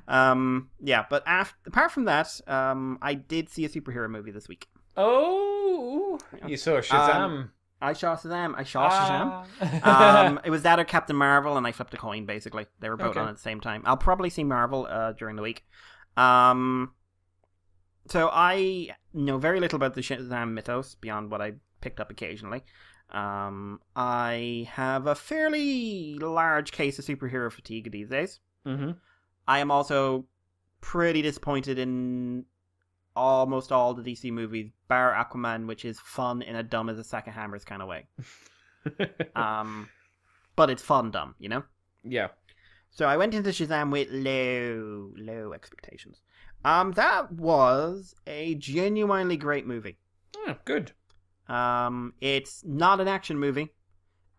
um, yeah, but after, apart from that, um, I did see a superhero movie this week. Oh! You saw Shazam. Um, I saw Shazam. I saw ah. Shazam. Um, it was that or Captain Marvel, and I flipped a coin, basically. They were both okay. on at the same time. I'll probably see Marvel uh, during the week. Um, so I know very little about the Shazam mythos, beyond what I picked up occasionally. Um, I have a fairly large case of superhero fatigue these days. Mm-hmm. I am also pretty disappointed in almost all the D C movies, bar Aquaman, which is fun in a dumb as a sack of hammers kind of way. um, but it's fun dumb, you know? Yeah. So I went into Shazam with low, low expectations. Um, that was a genuinely great movie. Oh, good. Um, it's not an action movie,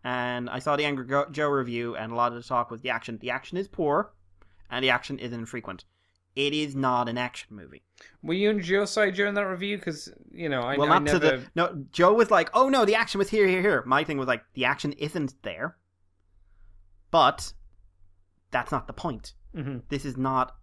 and I saw the Angry Joe review, and a lot of the talk was the action. The action is poor, and the action is infrequent. It is not an action movie. Were you on Joe's side during that review? Because you know, I, well, I not never... to the no. Joe was like, "Oh no, the action was here, here, here." My thing was like, the action isn't there, but that's not the point. Mm-hmm. This is not.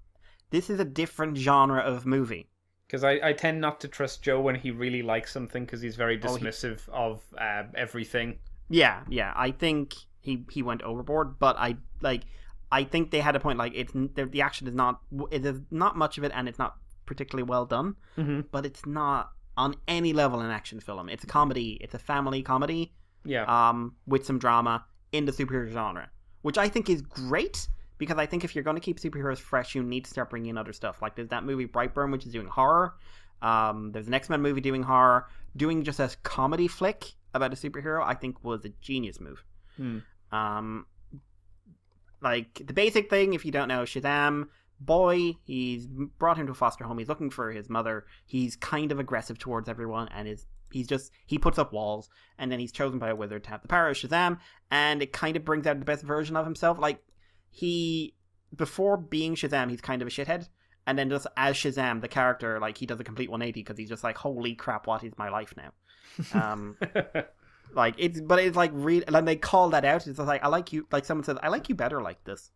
This is a different genre of movie. Because I, I tend not to trust Joe when he really likes something because he's very dismissive oh, he... of uh, everything. Yeah, yeah. I think he, he went overboard, but I like I think they had a point. Like, it's the action is not there's not much of it, and it's not particularly well done. Mm-hmm. But it's not on any level an action film. It's a comedy. It's a family comedy. Yeah. Um, with some drama in the superhero genre, which I think is great, because I think if you're going to keep superheroes fresh, you need to start bringing in other stuff. Like, there's that movie Brightburn, which is doing horror. Um, there's an X-Men movie doing horror. Doing just a comedy flick about a superhero, I think, was a genius move. Hmm. Um, like, the basic thing, if you don't know, Shazam, boy, he's brought him to a foster home. He's looking for his mother. He's kind of aggressive towards everyone, and is he's just, he puts up walls, and then he's chosen by a wizard to have the power of Shazam, and it kind of brings out the best version of himself. Like, he, before being Shazam, he's kind of a shithead. And then just as Shazam, the character, like, he does a complete one eighty, because he's just like, holy crap, what is my life now? Um, like, it's, but it's like, really, and they call that out. It's just like, I like you, like someone says, I like you better like this.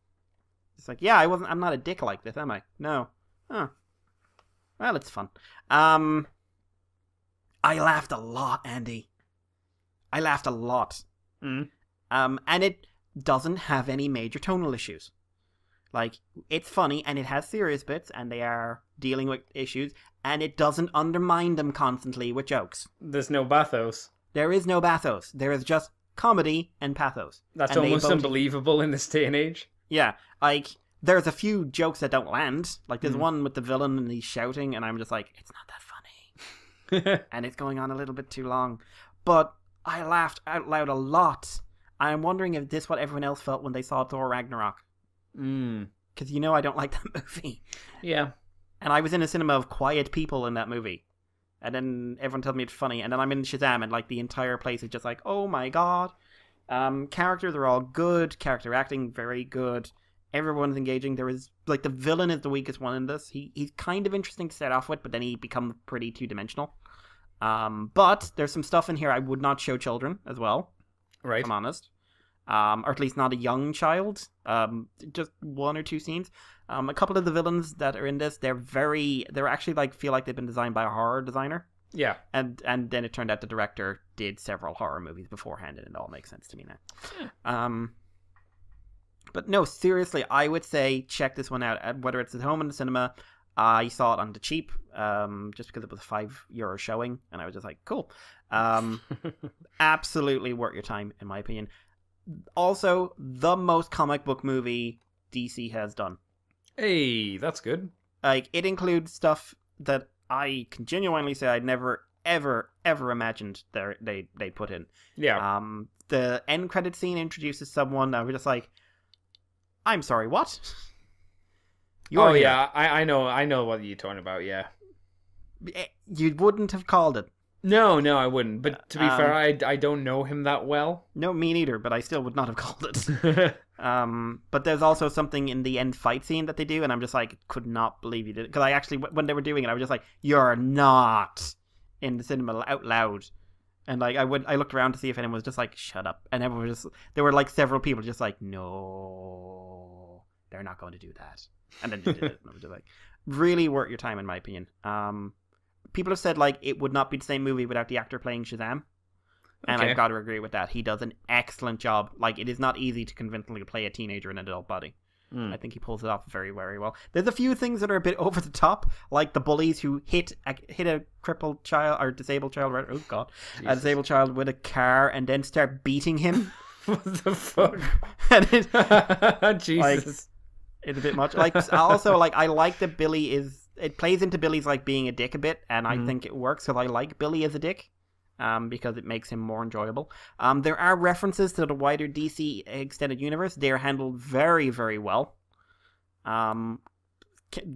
It's like, yeah, I wasn't, I'm not a dick like this, am I? No. Huh. Well, it's fun. Um, I laughed a lot, Andy. I laughed a lot. Mm. Um, and it doesn't have any major tonal issues. Like, it's funny, and it has serious bits, and they are dealing with issues, and it doesn't undermine them constantly with jokes. There's no bathos. There is no bathos. There is just comedy and pathos. That's and almost both... unbelievable in this day and age. Yeah. Like, there's a few jokes that don't land. Like, there's mm. one with the villain, and he's shouting, and I'm just like, it's not that funny. And it's going on a little bit too long. But I laughed out loud a lot. I'm wondering if this is what everyone else felt when they saw Thor Ragnarok. Mm. Because you know I don't like that movie. Yeah. And I was in a cinema of quiet people in that movie. And then everyone tells me it's funny. And then I'm in Shazam, and like the entire place is just like, oh my god. Um, characters are all good. Character acting, very good. Everyone's engaging. There is, like, the villain is the weakest one in this. He He's kind of interesting to start off with, but then he becomes pretty two-dimensional. Um, but there's some stuff in here I would not show children as well. Right. If I'm honest. Um, or at least not a young child. Um, just one or two scenes. Um, a couple of the villains that are in this, they're very, they're actually like, feel like they've been designed by a horror designer. Yeah. And and then it turned out the director did several horror movies beforehand, and it all makes sense to me now. Um, but no, seriously, I would say check this one out, whether it's at home in the cinema. I uh, saw it on the cheap, um, just because it was a five euro showing, and I was just like, cool. Um, absolutely worth your time, in my opinion. Also, the most comic book movie D C has done. Hey, that's good. Like, it includes stuff that I can genuinely say I'd never, ever, ever imagined they they put in. Yeah. Um, the end credit scene introduces someone that we're just like, I'm sorry, what? You're oh here. yeah, I I know I know what you're talking about. Yeah. You wouldn't have called it. No, no, I wouldn't. But to be um, fair, I, I don't know him that well. No, me neither, but I still would not have called it. um, but there's also something in the end fight scene that they do, and I'm just like, could not believe you did it. Because I actually, when they were doing it, I was just like, you're not in the cinema out loud. And like I would, I looked around to see if anyone was just like, shut up. And everyone was just, there were like several people just like, no, they're not going to do that. And then they did it. And I was just like, really worth your time, in my opinion. Um... People have said, like, it would not be the same movie without the actor playing Shazam. And okay. I've got to agree with that. He does an excellent job. Like, it is not easy to convincingly play a teenager in an adult body. Mm. I think he pulls it off very, very well. There's a few things that are a bit over the top, like the bullies who hit a, hit a crippled child, or disabled child, right? Oh, God. Jesus. A disabled child with a car, and then start beating him. What the fuck? And it, Jesus. Like, it's a bit much. Like, also, like, I like that Billy is... It plays into Billy's, like, being a dick a bit, and I mm. think it works, because I like Billy as a dick, um, because it makes him more enjoyable. Um, there are references to the wider D C extended universe. They are handled very, very well. Um,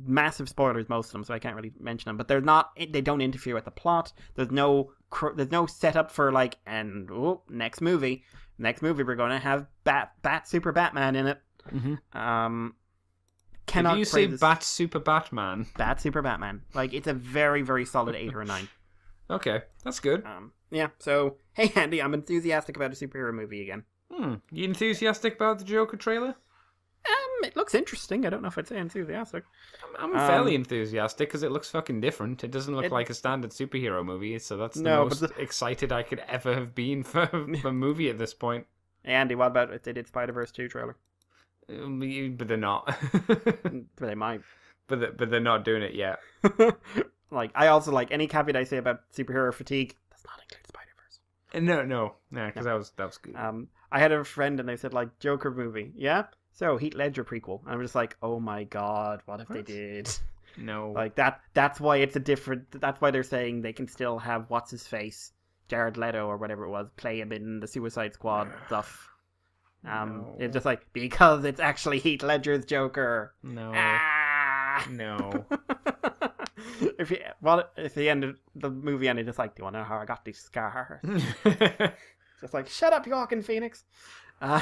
massive spoilers, most of them, so I can't really mention them, but they're not, they don't interfere with the plot. There's no, there's no setup for, like, and, oh, next movie. Next movie, we're going to have Bat, Bat Super Batman in it. Mm-hmm. Um... Cannot Did you say this. Bat Super Batman? Bat Super Batman. Like, it's a very, very solid eight or a nine. Okay, that's good. Um, yeah, so, hey Andy, I'm enthusiastic about a superhero movie again. Hmm, you enthusiastic about the Joker trailer? Um, it looks interesting. I don't know if I'd say enthusiastic. I'm, I'm um, fairly enthusiastic, because it looks fucking different. It doesn't look it, like a standard superhero movie, so that's the no, most the... excited I could ever have been for a movie at this point. Hey Andy, what about if they did Spider-Verse two trailer? But they're not. But they might. But they're, but they're not doing it yet. Like, I also like any caveat I say about superhero fatigue does not include Spider-Verse. No, no, no, because no. that was that was good. Um, I had a friend and they said like Joker movie, yeah. So Heath Ledger prequel, and I'm just like, oh my god, what if what? they did? No, like that. That's why it's a different. That's why they're saying they can still have what's his face, Jared Leto or whatever it was, play him in the Suicide Squad stuff. Um, no. It's just like because it's actually Heath Ledger's Joker. No. Ah! No. If you, well, if the end of the movie ended, it's like, do you want to know how I got these scars? It's like, shut up, Joaquin Phoenix. Uh,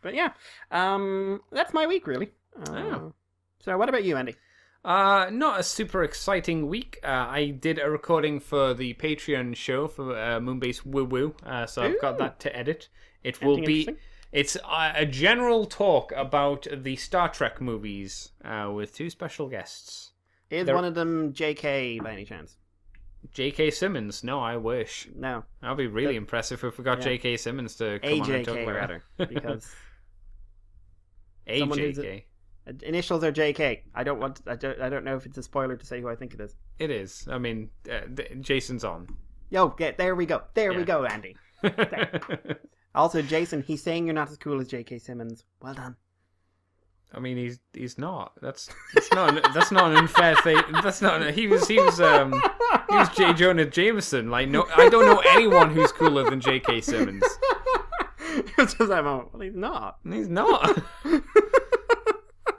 but yeah, um, that's my week, really. Uh, oh. So what about you, Andy? Uh, not a super exciting week. Uh, I did a recording for the Patreon show for uh, Moonbase Woo Woo, uh, so Ooh. I've got that to edit. It will be... It's uh, a general talk about the Star Trek movies uh, with two special guests. Is They're... one of them J K by any chance? J K Simmons? No, I wish. No. That would be really the... impressive if we got yeah. J K Simmons to come A J K on and talk about rather, it. Because A J K. A... Initials are J K. I don't want. To... I, don't... I don't know if it's a spoiler to say who I think it is. It is. I mean, uh, th- Jason's on. Yo, get there we go. There yeah. we go, Andy. There. Also, Jason, he's saying you're not as cool as J K Simmons. Well done. I mean, he's he's not. That's that's not an, that's not an unfair thing. That's not. An, he was he was um he was J. Jonah Jameson. Like no, I don't know anyone who's cooler than J K Simmons. It's just that moment. Well, he's not. He's not.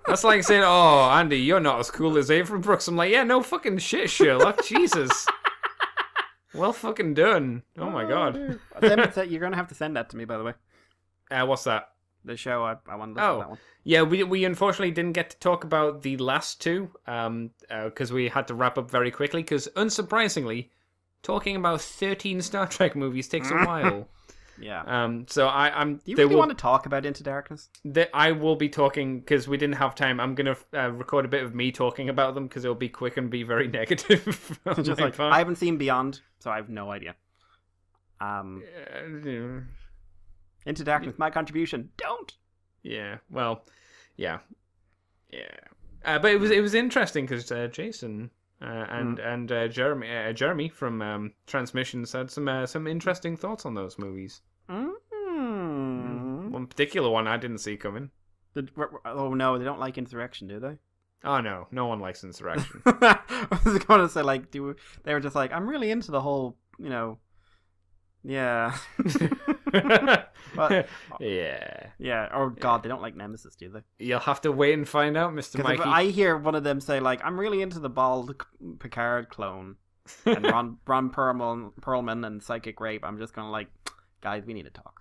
That's like saying, "Oh, Andy, you're not as cool as Avery Brooks." I'm like, "Yeah, no fucking shit, Sherlock. Jesus." Well, fucking done. Oh, oh my god. You're gonna have to send that to me, by the way. Uh, what's that? The show I I want to listen oh. to that one. Yeah, we we unfortunately didn't get to talk about the last two, um, because uh, we had to wrap up very quickly. Because unsurprisingly, talking about thirteen Star Trek movies takes a while. Yeah. Um. So I I'm. Do you really will, want to talk about Into Darkness? That I will be talking because we didn't have time. I'm gonna uh, record a bit of me talking about them because it'll be quick and be very negative. So just like part. I haven't seen Beyond, so I have no idea. Um. Yeah. Into Darkness, my contribution. Don't. Yeah. Well. Yeah. Yeah. Uh, but it was it was interesting because uh, Jason uh, and mm. and uh, Jeremy uh, Jeremy from um, Transmissions had some uh, some interesting thoughts on those movies. Mm. Mm. One particular one I didn't see coming. Did, oh no, they don't like Insurrection, do they? Oh no, no one likes Insurrection. I was going to say like, do they were just like, I'm really into the whole, you know. Yeah. But, yeah. Yeah. Oh god, they don't like Nemesis, do they? You'll have to wait and find out, Mister Mikey. I hear one of them say like, I'm really into the bald Picard clone and Ron Ron Perlman, Perlman and Psychic Rape. I'm just gonna like, guys, we need to talk.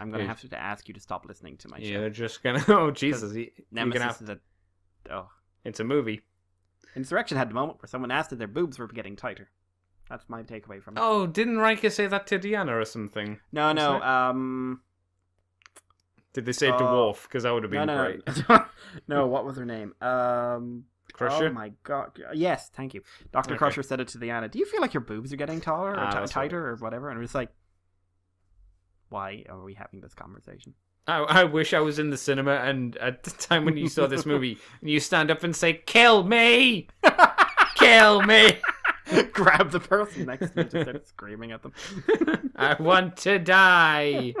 I'm gonna yeah. have to ask you to stop listening to my show. You're just gonna oh Jesus you, Nemesis have... is a oh it's a movie. Insurrection had the moment where someone asked if their boobs were getting tighter. That's my takeaway from it. Oh, didn't Riker say that to Deanna or something? No, was no. It? Um, Did they say it uh, to Worf? Because that would have been no, no, great. No. No, what was her name? Um, Crusher? Oh, my God. Yes, thank you. Doctor Okay. Crusher said it to Deanna. Do you feel like your boobs are getting taller or ah, t- tighter or whatever? And it was like, why are we having this conversation? I, I wish I was in the cinema and at the time when you saw this movie, and you stand up and say, kill me! Kill me! Grab the person next to me and just start screaming at them. I want to die.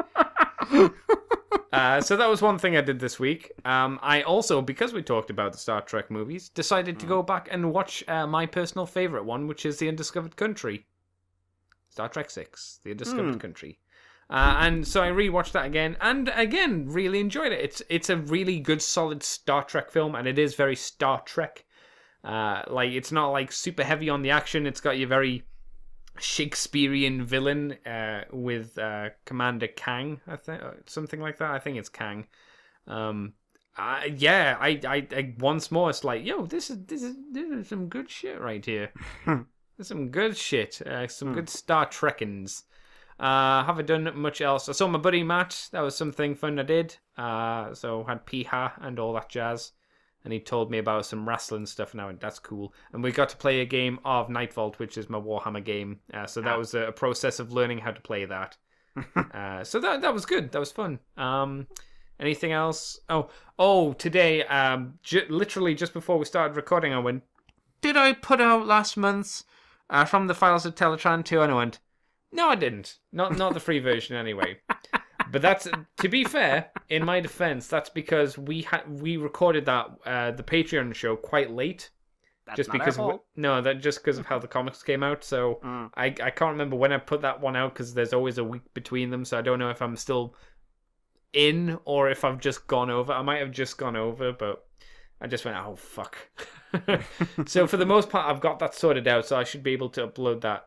Uh, so that was one thing I did this week. Um, I also, because we talked about the Star Trek movies, decided mm. to go back and watch uh, my personal favourite one, which is The Undiscovered Country. Star Trek six, The Undiscovered mm. Country. Uh, and so I rewatched that again, and again, really enjoyed it. It's, it's a really good, solid Star Trek film, and it is very Star Trek. Uh, like it's not like super heavy on the action. It's got your very Shakespearean villain uh, with uh, Commander Kang, I think, something like that. I think it's Kang. Um, I, yeah, I, I, I once more, it's like, yo, this is this is, this is some good shit right here. There's some good shit, uh, some hmm. good Star Trekkins. Uh, haven't done much else. I saw my buddy Matt. That was something fun I did. Uh, so had Piha and all that jazz. And he told me about some wrestling stuff, and I went, that's cool. And we got to play a game of Night Vault, which is my Warhammer game. Uh, so that was a process of learning how to play that. uh, so that that was good. That was fun. Um, Anything else? Oh, oh, today, um, ju literally just before we started recording, I went, did I put out last month's uh, From the Files of Teletran two? And I went, no, I didn't. Not not the free version anyway. But that's, to be fair, in my defense, that's because we ha we recorded that uh, the Patreon show quite late. That's just not because our fault. We, no, that just because of how the comics came out. So mm. I I can't remember when I put that one out because there's always a week between them. So I don't know if I'm still in or if I've just gone over. I might have just gone over, but I just went, oh fuck. So for the most part, I've got that sorted out. So I should be able to upload that.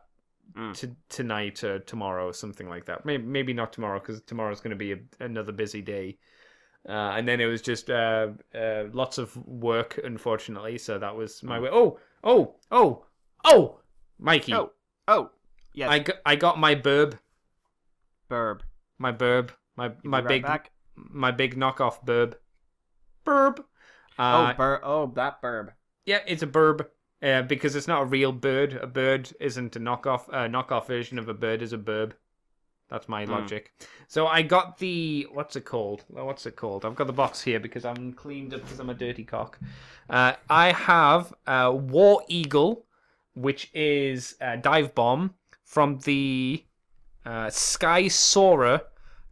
Mm. To tonight or tomorrow or something like that. Maybe, maybe not tomorrow because tomorrow's going to be a, another busy day. Uh, and then it was just uh, uh, lots of work, unfortunately. So that was my way. Oh, oh, oh, oh, Mikey. Oh, oh, yes. I got, I got my burb. Burb. My burb. My my right big back. My big knockoff burb. Burb. Uh, oh, bur oh, that burb. Yeah, it's a burb. Uh, because it's not a real bird. A bird isn't a knockoff. A knockoff version of a bird is a burb. That's my mm. logic. So I got the... What's it called? What's it called? I've got the box here because I'm cleaned up because I'm a dirty cock. Uh, I have uh, War Eagle, which is a dive bomb from the uh, Sky Sora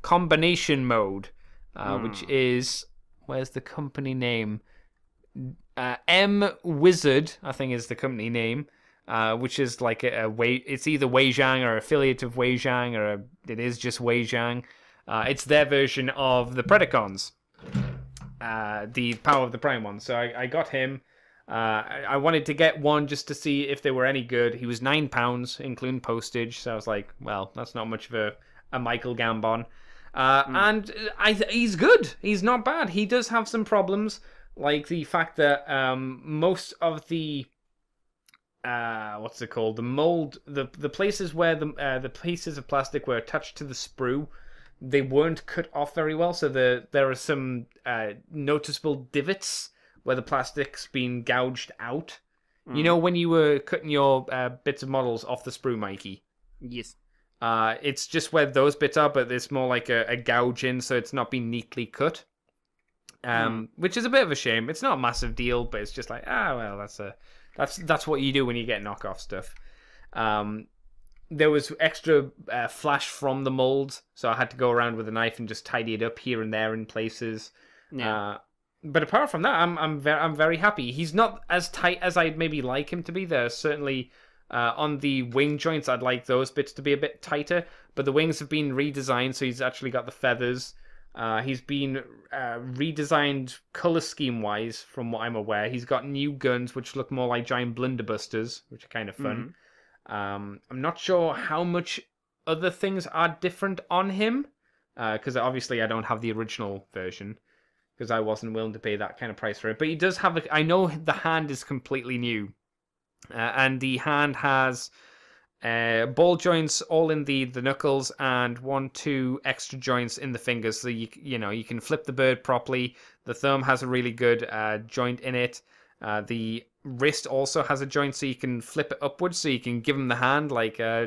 combination mode, uh, mm. which is... Where's the company name? Uh, M Wizard, I think, is the company name, uh, which is like a, a Wei, it's either Weijang or affiliate of Weijang, or a, it is just Weijang. Uh, it's their version of the Predacons, uh, the Power of the Prime one. So I, I got him. Uh, I, I wanted to get one just to see if they were any good. He was nine pounds, including postage. So I was like, well, that's not much of a, a Michael Gambon. Uh, mm. And I, he's good. He's not bad. He does have some problems. Like the fact that um, most of the uh, what's it called? The mold, the the places where the uh, the pieces of plastic were attached to the sprue, they weren't cut off very well. So the there are some uh, noticeable divots where the plastic's been gouged out. Mm. You know when you were cutting your uh, bits of models off the sprue, Mikey? Yes. Uh, it's just where those bits are, but it's more like a, a gouge in, so it's not been neatly cut. Um, mm. Which is a bit of a shame. It's not a massive deal, but it's just like, ah, well, that's a that's that's what you do when you get knockoff stuff. Um, there was extra uh, flash from the mold, so I had to go around with a knife and just tidy it up here and there in places. Yeah. Uh, but apart from that, I'm I'm very I'm very happy. He's not as tight as I'd maybe like him to be. There certainly uh, on the wing joints, I'd like those bits to be a bit tighter. But the wings have been redesigned, so he's actually got the feathers. Uh, he's been uh, redesigned color scheme-wise, from what I'm aware. He's got new guns, which look more like giant blunderbusters, which are kind of fun. Mm-hmm. um, I'm not sure how much other things are different on him, because uh, obviously I don't have the original version, because I wasn't willing to pay that kind of price for it. But he does have... A, I know the hand is completely new, uh, and the hand has... Uh, ball joints all in the the knuckles and one two extra joints in the fingers, so you you know you can flip the bird properly. The thumb has a really good uh, joint in it. Uh, the wrist also has a joint, so you can flip it upwards, so you can give them the hand like uh,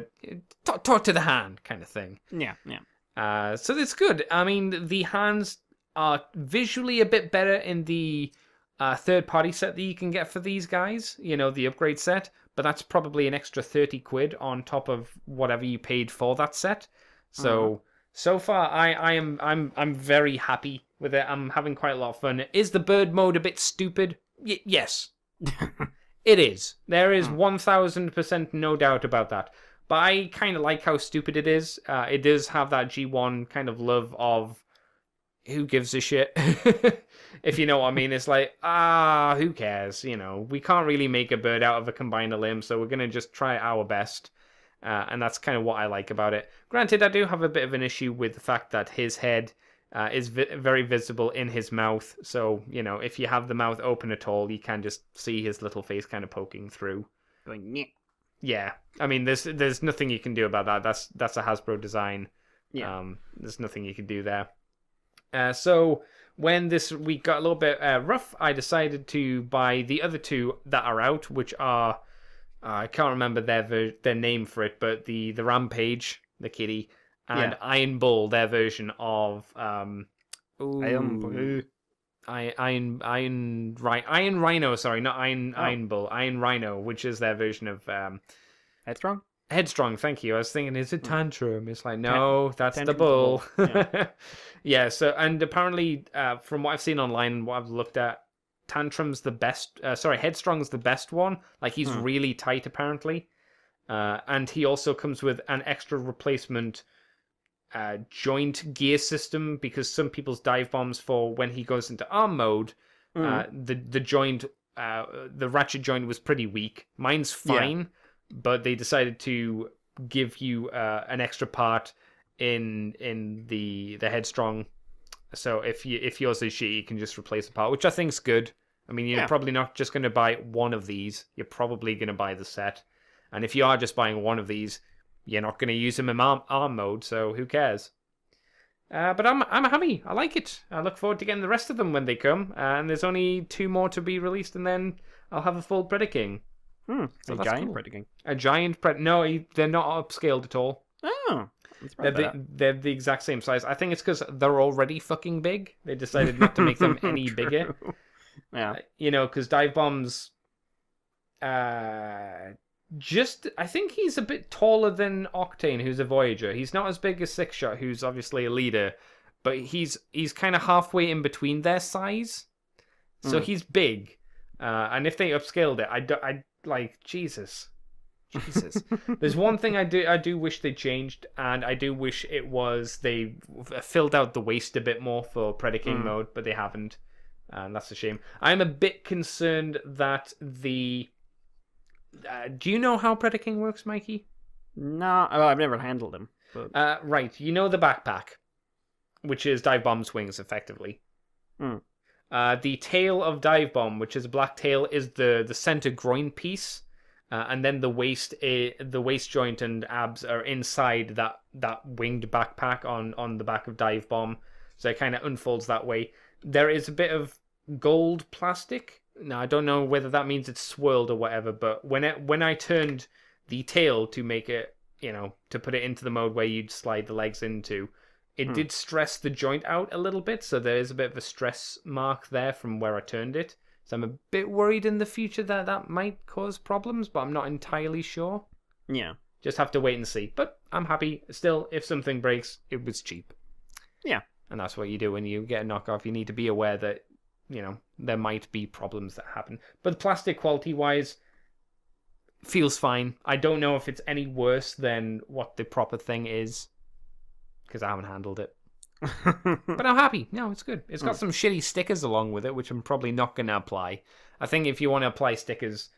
talk, talk to the hand kind of thing. Yeah, yeah. Uh, so that's good. I mean, the hands are visually a bit better in the uh, third party set that you can get for these guys. You know, the upgrade set. But that's probably an extra thirty quid on top of whatever you paid for that set. So mm-hmm. so far I, I am I'm I'm very happy with it. I'm having quite a lot of fun. Is the bird mode a bit stupid? Y yes. It is. There is one thousand percent no doubt about that. But I kind of like how stupid it is. Uh, it does have that G one kind of love of who gives a shit? If you know what I mean, it's like, ah, who cares? You know, we can't really make a bird out of a combiner limb, so we're going to just try our best. Uh, and that's kind of what I like about it. Granted, I do have a bit of an issue with the fact that his head uh, is vi very visible in his mouth. So, you know, if you have the mouth open at all, you can just see his little face kind of poking through. Going, nyeh. Yeah. I mean, there's there's nothing you can do about that. That's, that's a Hasbro design. Yeah. Um, there's nothing you can do there. Uh, so when this week got a little bit uh, rough, I decided to buy the other two that are out, which are uh, I can't remember their ver their name for it, but the the Rampage, the kitty, and yeah. Iron Bull, their version of um, Ooh. Iron Brew. I, Iron Iron Iron Rhino, sorry, not Iron oh. Iron Bull, Iron Rhino, which is their version of um, Headstrong. Headstrong, thank you. I was thinking, is it Tantrum? It's like, no, that's Tantrum the bull. The bull. Yeah. Yeah. So, and apparently, uh, from what I've seen online, and what I've looked at, Tantrum's the best. Uh, sorry, Headstrong's the best one. Like he's hmm. really tight, apparently, uh, and he also comes with an extra replacement. Uh, joint gear system, because some people's dive bombs for when he goes into arm mode, mm. uh, the the joint, uh, the ratchet joint was pretty weak. Mine's fine, yeah. but they decided to give you uh, an extra part in in the the Headstrong. So if you if yours is shit, you can just replace the part, which I think's good. I mean, you're yeah. probably not just going to buy one of these. You're probably going to buy the set, and if you are just buying one of these, you're not going to use him in arm, arm mode, so who cares? Uh, but I'm I'm happy. I like it. I look forward to getting the rest of them when they come. Uh, and there's only two more to be released, and then I'll have a full Predaking. Hmm, so a giant cool. Predaking. A giant Predaking. No, he, they're not upscaled at all. Oh. They're the, they're the exact same size. I think it's because they're already fucking big. They decided not to make them any bigger. Yeah. Uh, you know, because dive bombs... Uh... Just, I think he's a bit taller than Octane, who's a Voyager. He's not as big as Six Shot, who's obviously a leader, but he's he's kind of halfway in between their size, so mm. he's big. Uh, and if they upscaled it, I do, I like Jesus, Jesus. There's one thing I do I do wish they changed, and I do wish it was they filled out the waist a bit more for Predaking mm. mode, but they haven't, and that's a shame. I'm a bit concerned that the Uh, do you know how Predaking works, Mikey? No, well, I've never handled him. But... Uh, right, you know the backpack, which is Dive Bomb's wings, effectively. Mm. Uh, the tail of Dive Bomb, which is a black tail, is the, the center groin piece, uh, and then the waist uh, the waist joint and abs are inside that that winged backpack on on the back of Dive Bomb, so it kind of unfolds that way. There is a bit of gold plastic. Now, I don't know whether that means it's swirled or whatever, but when it, when I turned the tail to make it, you know, to put it into the mode where you'd slide the legs into, it hmm. did stress the joint out a little bit, so there is a bit of a stress mark there from where I turned it. So I'm a bit worried in the future that that might cause problems, but I'm not entirely sure. Yeah. Just have to wait and see. But I'm happy. Still, if something breaks, it was cheap. Yeah. And that's what you do when you get a knockoff. You need to be aware that, you know, there might be problems that happen. But the plastic quality-wise feels fine. I don't know if it's any worse than what the proper thing is, because I haven't handled it. But I'm happy. No, it's good. It's got mm. some shitty stickers along with it, which I'm probably not going to apply. I think if you want to apply stickers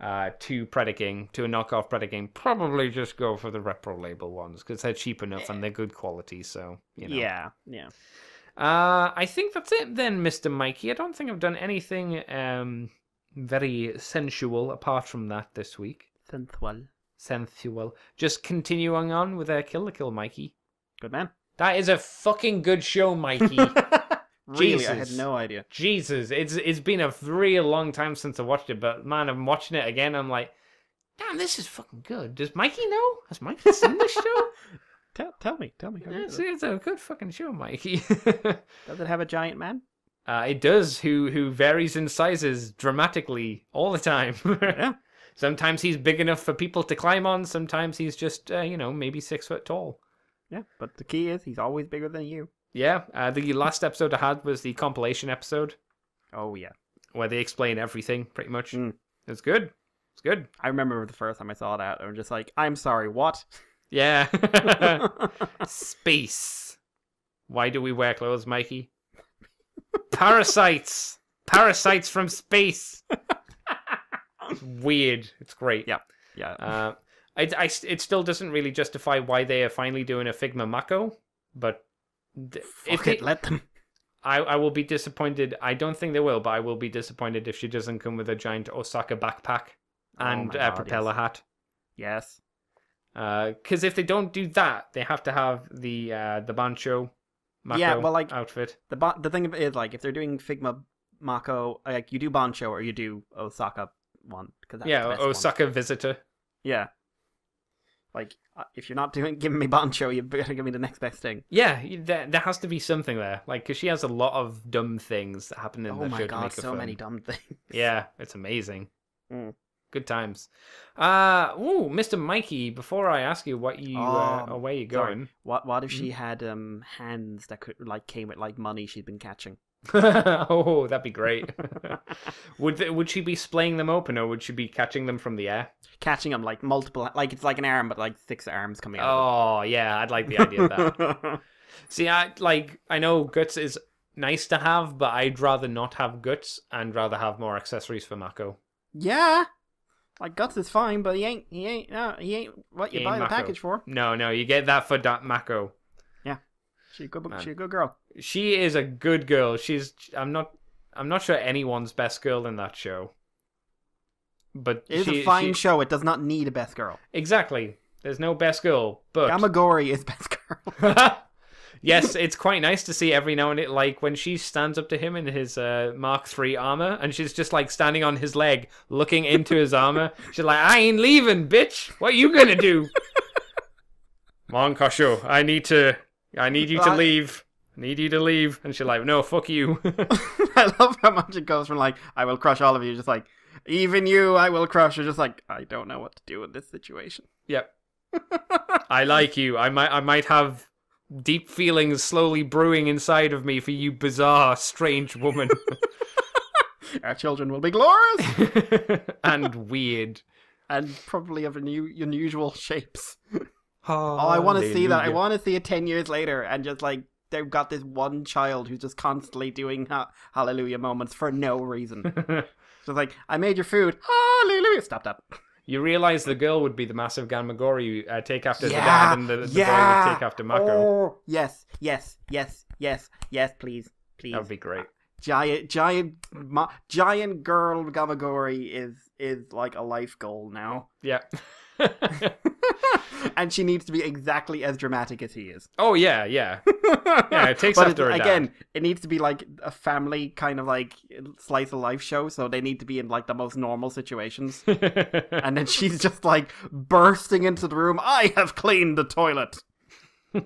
uh, to Predaking, to a knockoff Predaking, probably just go for the Repro Label ones, because they're cheap enough and they're good quality, so, you know. Yeah, yeah. Uh, I think that's it then, Mister Mikey. I don't think I've done anything um, very sensual apart from that this week. Sensual. Sensual. Just continuing on with uh, Kill the Kill, Mikey. Good man. That is a fucking good show, Mikey. Really, Jesus. I had no idea. Jesus, it's it's been a real long time since I watched it, but man, I'm watching it again. I'm like, damn, this is fucking good. Does Mikey know? Has Mikey seen this show? Tell, tell me, tell me. How it's, it's a good fucking show, Mikey. Does it have a giant man? Uh, it does, who who varies in sizes dramatically all the time. Yeah. Sometimes he's big enough for people to climb on. Sometimes he's just, uh, you know, maybe six foot tall. Yeah, but the key is he's always bigger than you. Yeah, uh, the last episode I had was the compilation episode. Oh, yeah. Where they explain everything, pretty much. Mm. It's good. It's good. I remember the first time I saw that, I was just like, I'm sorry, what? Yeah. Space. Why do we wear clothes, Mikey? Parasites. Parasites from space. It's weird. It's great. Yeah. Yeah. Uh, I, I, it still doesn't really justify why they are finally doing a Figma Mako, but th Fuck if it, they, let them. I, I will be disappointed. I don't think they will, but I will be disappointed if she doesn't come with a giant Osaka backpack and oh my God, a propeller yes. hat. Yes. Because uh, if they don't do that, they have to have the uh, the Bancho Mako yeah, well, like, outfit. The ba the thing is, like, if they're doing Figma Mako, like, you do Bancho or you do Osaka one. Cause that's yeah, the best Osaka one. Visitor. Yeah. Like, if you're not doing giving me Bancho, you're going to give me the next best thing. Yeah, there, there has to be something there. Like, because she has a lot of dumb things that happen in oh the show. Oh my god, so fun. many dumb things. Yeah, it's amazing. Mm. Good times. Uh, ooh, Mister Mikey, before I ask you what you, oh, uh, or where you're sorry. going. What, what if she had um, hands that could like came with like money she'd been catching? Oh, that'd be great. Would th would she be splaying them open, or would she be catching them from the air? Catching them like multiple, like it's like an arm, but like six arms coming out. Oh of it. Yeah, I'd like the idea of that. See, I like I know Guts is nice to have, but I'd rather not have Guts and rather have more accessories for Mako. Yeah, like Guts is fine, but he ain't he ain't no, he ain't what you he buy the Mako. package for. No, no, you get that for that Mako. She's a good, she's a good girl. She is a good girl. She's. I'm not. I'm not sure anyone's best girl in that show. But it is she, a fine she, show. It does not need a best girl. Exactly. There's no best girl. But Yamagori is best girl. Yes, it's quite nice to see every now and then, like when she stands up to him in his uh, Mark three armor, and she's just like standing on his leg, looking into his armor. She's like, "I ain't leaving, bitch. What you gonna do?" Mon Kosho, I need to. I need you to leave. I need you to leave. And she's like, no, fuck you. I love how much it goes from like, I will crush all of you, just like, even you, I will crush. You're just like, I don't know what to do in this situation. Yep. I like you. I might I might have deep feelings slowly brewing inside of me for you bizarre, strange woman. Our children will be glorious. And weird. And probably of new, unusual shapes. Oh, oh, I want to see that. I want to see it ten years later, and just like they've got this one child who's just constantly doing ha hallelujah moments for no reason. So like, I made your food. Hallelujah! Stop that. You realize the girl would be the massive Ganmagori uh, take after yeah, the dad, and the, the yeah. boy would take after Mako. Oh, yes, yes, yes, yes, yes. Please, please. That would be great. Giant, giant, ma giant girl Gamagori is is like a life goal now. Yeah. And she needs to be exactly as dramatic as he is. Oh yeah, yeah. Yeah, it takes after it, again, dad. It needs to be like a family kind of like slice of life show, so they need to be in like the most normal situations. And then she's just like bursting into the room, I have cleaned the toilet. I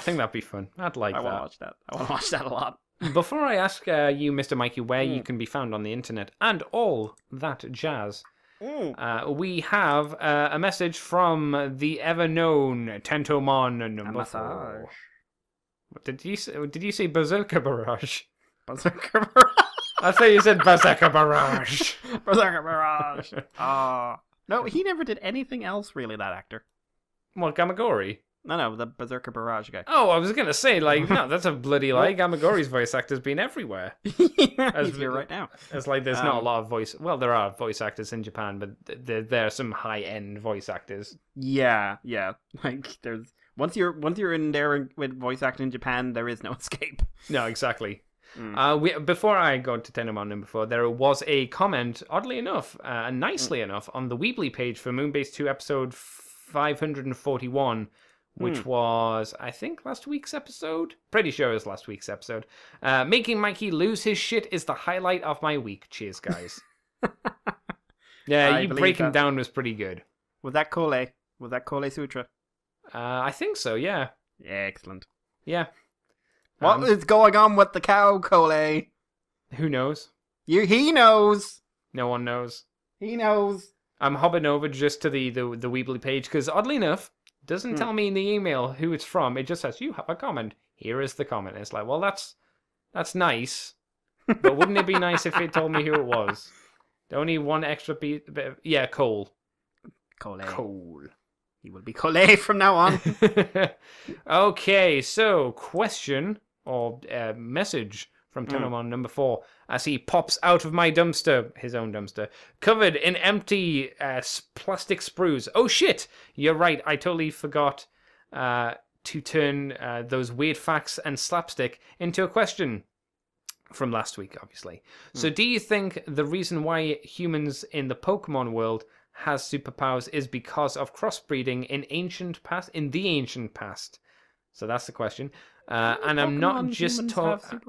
think that'd be fun. I'd like I that. I want to watch that. I want to watch that a lot. Before I ask uh, you, Mister Mikey, where mm. you can be found on the internet and all that jazz, mm. uh, we have uh, a message from the ever-known Tentomon number four. Did you say, did you say Berserker Barrage? Berserker Barrage? I thought you said Berserker Barrage. Berserker Barrage. Oh. No, he never did anything else, really, that actor. Well, Gamagori. No, no, the Berserker Barrage guy. Oh, I was going to say, like, no, that's a bloody lie. Gamagori's voice actor's been everywhere. Yeah, as, he's here right now. It's like there's um, not a lot of voice... Well, there are voice actors in Japan, but there, there are some high-end voice actors. Yeah, yeah. Like, there's... Once you're, once you're in there with voice acting in Japan, there is no escape. No, exactly. Mm. Uh, we, before I go to Tendomon number four, there was a comment, oddly enough, uh, and nicely mm. enough, on the Weebly page for Moonbase two episode five hundred forty-one... which was, I think, last week's episode? Pretty sure it was last week's episode. Uh, making Mikey lose his shit is the highlight of my week. Cheers, guys. Yeah, I you breaking that. down was pretty good. Was that Kole? Was that Kole Sutra? Uh, I think so, yeah. Yeah, excellent. Yeah. What um, is going on with the cow, Kole? Who knows? You, he knows. No one knows. He knows. I'm hopping over just to the, the, the Weebly page, because oddly enough, doesn't mm. tell me in the email who it's from. It just says, you have a comment. Here is the comment. It's like, well, that's that's nice. But wouldn't it be nice if it told me who it was? Only one extra bit of... Yeah, Cole. Cole. Cole. He will be Cole from now on. Okay, so question or uh, message from Tendomon mm. number four. As he pops out of my dumpster, his own dumpster, covered in empty uh, plastic sprues. Oh shit! You're right, I totally forgot uh, to turn uh, those weird facts and slapstick into a question. From last week, obviously. Mm. So do you think the reason why humans in the Pokemon world has superpowers is because of crossbreeding in ancient past, in the ancient past? So that's the question. Uh, and I'm not just talking.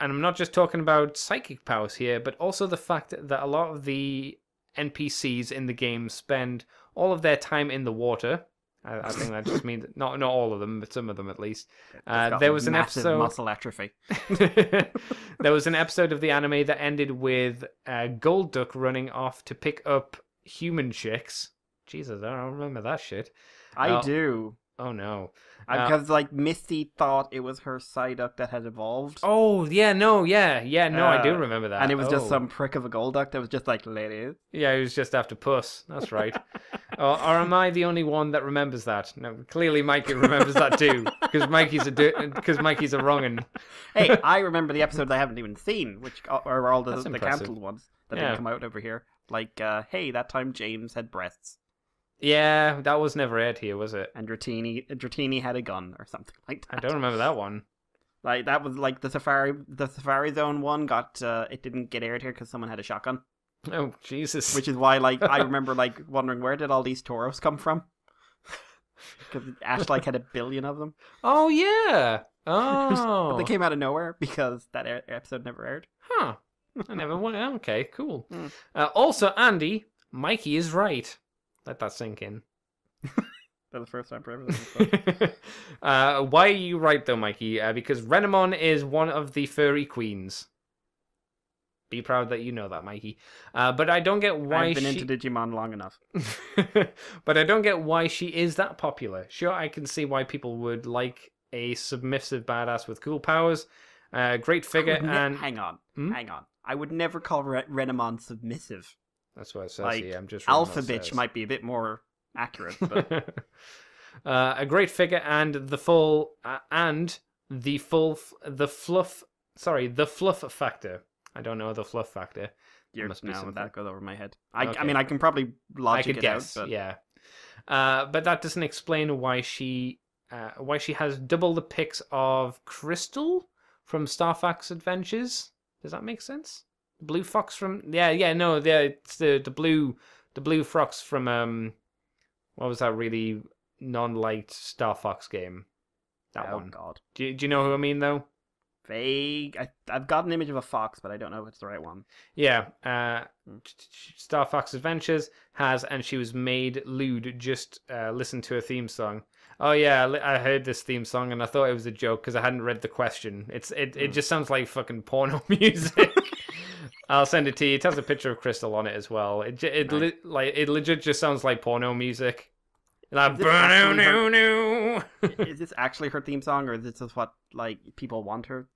And I'm not just talking about psychic powers here, but also the fact that a lot of the N P Cs in the game spend all of their time in the water. I, I think that just means not not all of them, but some of them at least. Uh, there was an episode muscle atrophy. There was an episode of the anime that ended with uh, Gold Duck running off to pick up human chicks. Jesus, I don't remember that shit. I uh, do. Oh no! Uh, because like Misty thought it was her Psyduck that had evolved. Oh yeah, no, yeah, yeah, no, uh, I do remember that. And it was oh. just some prick of a Golduck that was just like, ladies. Yeah, he was just after puss. That's right. or, or am I the only one that remembers that? No, clearly Mikey remembers that too, because Mikey's a because Mikey's a wrong'un. Hey, I remember the episodes I haven't even seen, which are all the, the cancelled ones that yeah. didn't come out over here. Like, uh, hey, that time James had breasts. Yeah, that was never aired here, was it? And Dratini, Dratini had a gun or something like that. I don't remember that one. Like that was like the Safari, the Safari Zone one got. Uh, it didn't get aired here because someone had a shotgun. Oh Jesus! Which is why, like, I remember like wondering where did all these Tauros come from? Because Ash like had a billion of them. Oh yeah. Oh. But they came out of nowhere because that air episode never aired. Huh. I never went. Okay, cool. Mm. Uh, also, Andy, Mikey is right. Let that sink in. That's the first time for everything. uh, why are you right, though, Mikey? Uh, because Renamon is one of the furry queens. Be proud that you know that, Mikey. Uh, but I don't get why I've been she... into Digimon long enough. But I don't get why she is that popular. Sure, I can see why people would like a submissive badass with cool powers. Uh, great figure and... Hang on. Hmm? Hang on. I would never call Ren Renamon submissive. That's what it says like, here. I'm just Alpha Bitch might be a bit more accurate. But... uh, a great figure and the full uh, and the full the fluff. Sorry, the fluff factor. I don't know the fluff factor. You're must be now that goes over my head. I, okay. I mean, I can probably logic I could it guess, out. But... Yeah, uh, but that doesn't explain why she uh, why she has double the pics of Crystal from Starfax Adventures. Does that make sense? Blue fox from yeah yeah no yeah it's the the blue the blue fox from um what was that really non-liked Star Fox game that oh, one god do you, do you know who I mean though vague I, I've got an image of a fox but I don't know if it's the right one yeah uh hmm. Star Fox Adventures has and she was made lewd just uh listen to her theme song. Oh yeah, I heard this theme song and I thought it was a joke because I hadn't read the question. It's it, it just sounds like fucking porno music. I'll send it to you. It has a picture of Crystal on it as well. It it nice. li like it legit just sounds like porno music. Like burn no no. Is this actually her theme song or is this just what like people want her?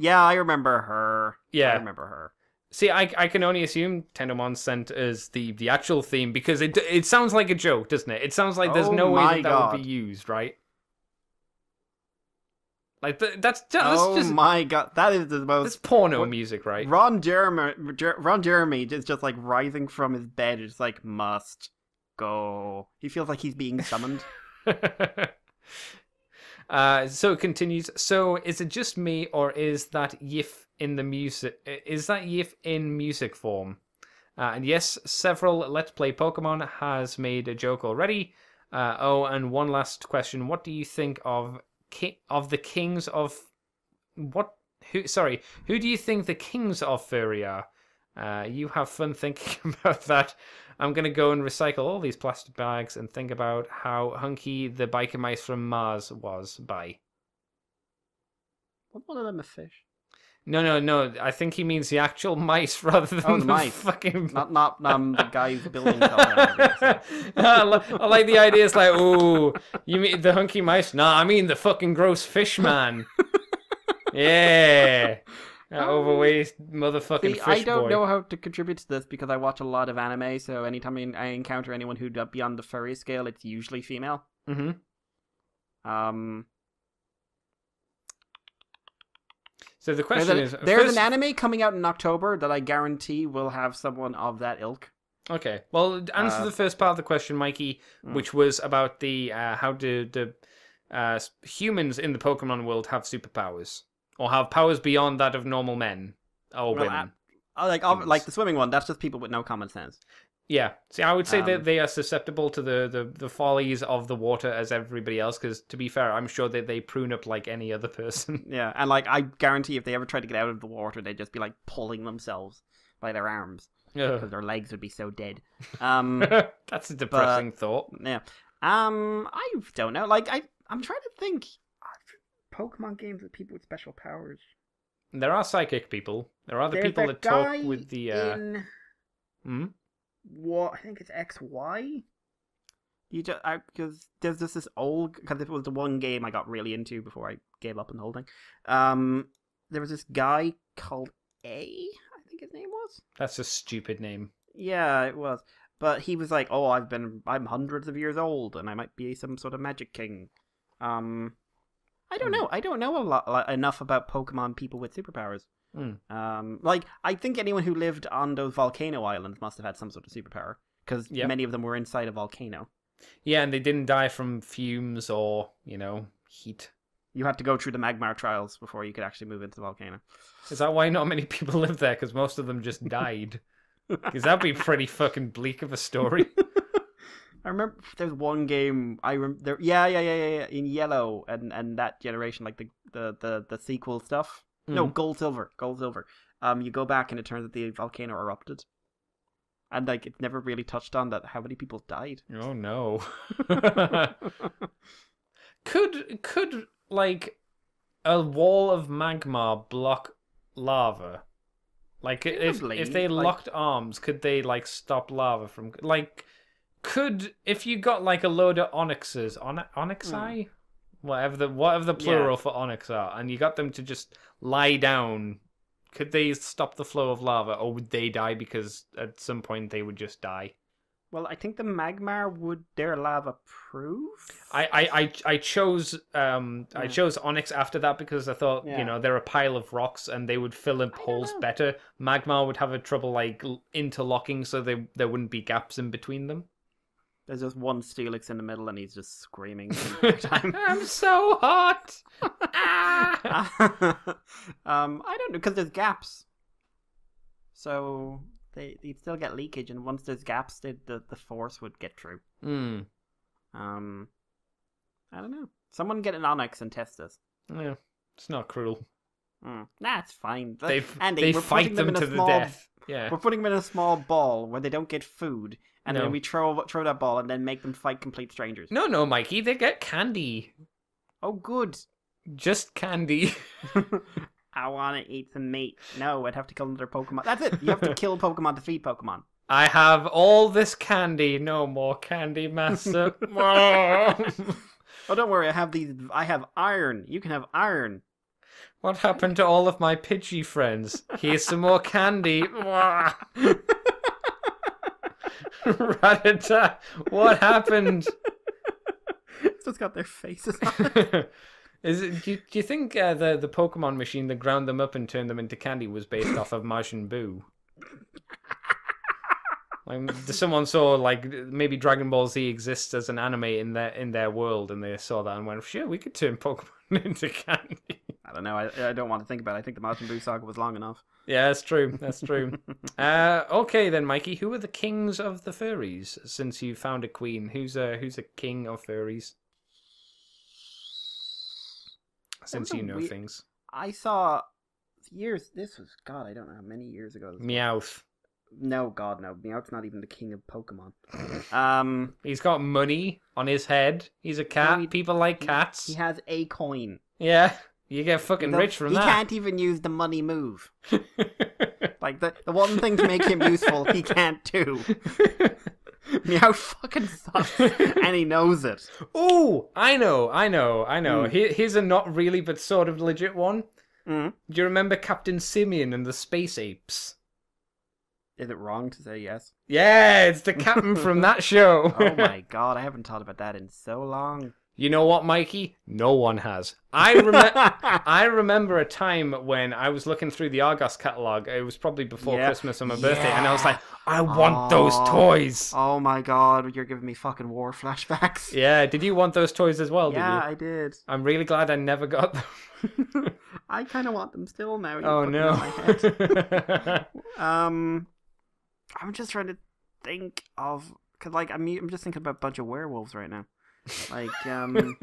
Yeah, I remember her. Yeah, I remember her. See, I I can only assume Tendomon sent us the the actual theme because it it sounds like a joke, doesn't it? It sounds like there's oh no way that, that would be used, right? Like the, that's, that's oh just, my god, that is the most. It's porno what, music, right? Ron Jeremy, Jer, Ron Jeremy is just like rising from his bed. It's like must go. He feels like he's being summoned. Uh, so it continues. So is it just me, or is that Yif in the music? Is that Yif in music form? Uh, and yes, several Let's Play Pokemon has made a joke already. Uh, oh, and one last question: what do you think of ki of the kings of what? Who? Sorry, who do you think the kings of furry are? Uh, you have fun thinking about that. I'm going to go and recycle all these plastic bags and think about how hunky the biker mice from Mars was. Bye. Wasn't one of them a fish? No, no, no. I think he means the actual mice rather than oh, the mice. Fucking... Not, not um, the guy who's building the I, li I like the idea. It's like, ooh, you mean the hunky mice? Nah, I mean the fucking gross fish man. Yeah. That overweight motherfucking See, fish I don't boy. know how to contribute to this because I watch a lot of anime, so anytime I encounter anyone who's beyond the furry scale, it's usually female. Mm-hmm. Um... So the question there's a, is... There's first... an anime coming out in October that I guarantee will have someone of that ilk. Okay. Well, answer uh, the first part of the question, Mikey, mm. which was about the uh, how do the uh, humans in the Pokemon world have superpowers. Or have powers beyond that of normal men or well, women. I, I like, I, like the swimming one, that's just people with no common sense. Yeah. See, I would say um, that they are susceptible to the, the, the follies of the water as everybody else, because to be fair, I'm sure that they prune up like any other person. Yeah, and like I guarantee if they ever tried to get out of the water, they'd just be like pulling themselves by their arms. because their legs would be so dead. Um, That's a depressing but, thought. Yeah. Um, I don't know. Like, I, I'm trying to think. Pokemon games with people with special powers. There are psychic people. There are the There's people that, that talk with the. Uh... In... Hmm? What I think it's X Y. You just because there's just this old because it was the one game I got really into before I gave up on the whole thing. Um, there was this guy called A, I think his name was. That's a stupid name. Yeah, it was. But he was like, "Oh, I've been, I'm hundreds of years old, and I might be some sort of magic king." Um, I don't mm. know. I don't know a lot like, enough about Pokemon people with superpowers. Mm. Um, like I think anyone who lived on those volcano islands must have had some sort of superpower because yep. many of them were inside a volcano. Yeah, and they didn't die from fumes or, you know, heat. You had to go through the Magmar trials before you could actually move into the volcano. Is that why not many people live there? Because most of them just died. Because that'd be pretty fucking bleak of a story. I remember there's one game I remember. Yeah, yeah, yeah, yeah, yeah, in Yellow and and that generation, like the the the, the sequel stuff. Mm. No, Gold Silver, Gold Silver. Um, you go back and it turns out the volcano erupted. And like it's never really touched on that how many people died. Oh no. could could like a wall of magma block lava? Like if if they locked like... arms, could they like stop lava from like could if you got like a load of onyxes on onyxi? Mm. Whatever the whatever the plural yeah. for onyx are, and you got them to just lie down. Could they stop the flow of lava, or would they die? Because at some point they would just die. Well, I think the Magmar would their lava proof. I I, I, I chose um yeah. I chose Onyx after that because I thought yeah. you know they're a pile of rocks and they would fill up holes better. Magmar would have a trouble like interlocking, so they there wouldn't be gaps in between them. There's just one Steelix in the middle, and he's just screaming. Time. I'm so hot. Ah! um, I don't know because there's gaps, so they you'd still get leakage, and once there's gaps, they, the the force would get through. Mm. Um, I don't know. Someone get an Onyx and test us. Yeah, it's not cruel. Mm. Nah, it's fine. They've, Andy, they we're fight them, them to small, the death. Yeah, we're putting them in a small ball where they don't get food. And no. then we throw throw that ball and then make them fight complete strangers. No, no, Mikey, they get candy. Oh, good. Just candy. I want to eat some meat. No, I'd have to kill another Pokemon. That's it. You have to kill Pokemon to feed Pokemon. I have all this candy. No more candy, Master. Oh, don't worry. I have these. I have iron. You can have iron. What happened to all of my Pidgey friends? Here's some more candy. Rattata, what happened? It's just got their faces on it. Is it do you, do you think uh, the, the Pokemon machine that ground them up and turned them into candy was based off of Majin Buu? Like, someone saw, like, maybe Dragon Ball Z exists as an anime in their, in their world, and they saw that and went, sure, we could turn Pokemon into candy. I don't know. I, I don't want to think about it. I think the Majin Buu saga was long enough. Yeah, that's true. That's true. uh, okay, then, Mikey, who are the kings of the furries? Since you found a queen, who's a who's a king of furries? Since you know we, things, I saw years. This was God. I don't know how many years ago. Meowth. No, God, no. Meowth's not even the king of Pokemon. um, he's got money on his head. He's a cat. He, People like he, cats. He has a coin. Yeah. You get fucking the, rich from he that. He can't even use the money move. Like, the, the one thing to make him useful, he can't do. Meow fucking sucks, and he knows it. Ooh, I know, I know, I know. Mm. Here, here's a not really, but sort of legit one. Mm. Do you remember Captain Simeon and the Space Apes? Is it wrong to say yes? Yeah, it's the captain from that show. Oh my God, I haven't thought about that in so long. You know what, Mikey? No one has. I, rem I remember a time when I was looking through the Argos catalogue. It was probably before yep. Christmas or my birthday. Yeah. And I was like, I want oh. those toys. Oh, my God. You're giving me fucking war flashbacks. Yeah. Did you want those toys as well? Yeah, did you? I did. I'm really glad I never got them. I kind of want them still now. You're oh, no. Putting them in my head. um, I'm just trying to think of... Because like, I'm, I'm just thinking about a bunch of werewolves right now. Like, um,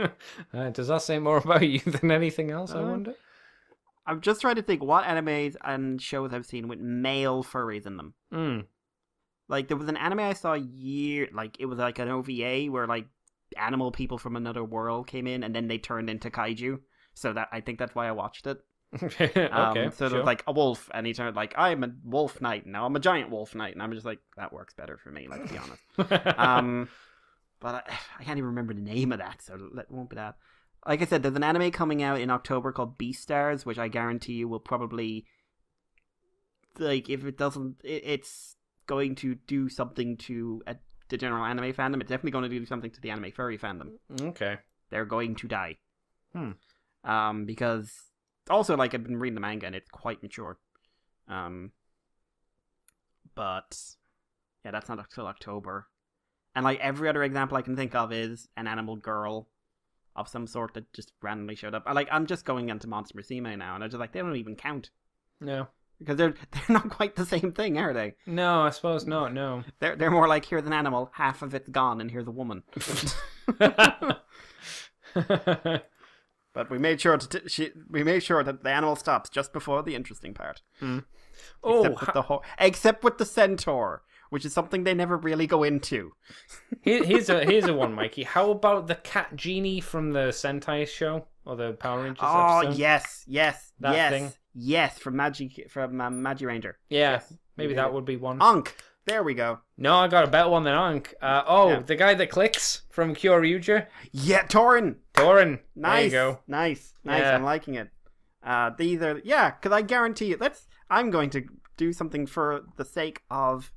uh, does that say more about you than anything else? Uh, I wonder. I'm just trying to think what animes and shows I've seen with male furries in them. Mm. Like, there was an anime I saw a year, like, it was like an O V A where, like, animal people from another world came in and then they turned into kaiju. So that, I think that's why I watched it. okay, um, so sure. There's like a wolf, and he turned like, I'm a wolf knight now, I'm a giant wolf knight, and I'm just like, that works better for me, let's be honest. um, but I, I can't even remember the name of that, so it won't be that. Like I said, there's an anime coming out in October called Beastars, which I guarantee you will probably, like, if it doesn't, it, it's going to do something to a, the general anime fandom. It's definitely going to do something to the anime furry fandom. Okay. They're going to die. Hmm. Um, because... Also, like, I've been reading the manga, and it's quite mature. Um, but, yeah, that's not until October. And, like, every other example I can think of is an animal girl of some sort that just randomly showed up. I, like, I'm just going into Monster Musume now, and I'm just like, they don't even count. No. Because they're they're not quite the same thing, are they? No, I suppose not, no. They're, they're more like, here's an animal, half of it's gone, and here's a woman. But we made sure to t she, we made sure that the animal stops just before the interesting part. Mm. Oh, except with, the ho except with the centaur, which is something they never really go into. Here, here's a here's a one, Mikey. How about the cat genie from the Sentai show or the Power Rangers? Oh episode? yes, yes, that yes, thing. yes, from Magi from um, Magi Ranger. Yeah, yes. maybe yeah. that would be one. Ankh, there we go. No, I got a better one than Ankh. Uh, oh, yeah. the guy that clicks from Kyoryuger. Yeah, Torin. Torin. Nice. There you go. Nice. Nice. Yeah. I'm liking it. Uh, these are, yeah, because I guarantee it. Let's, I'm going to do something for the sake of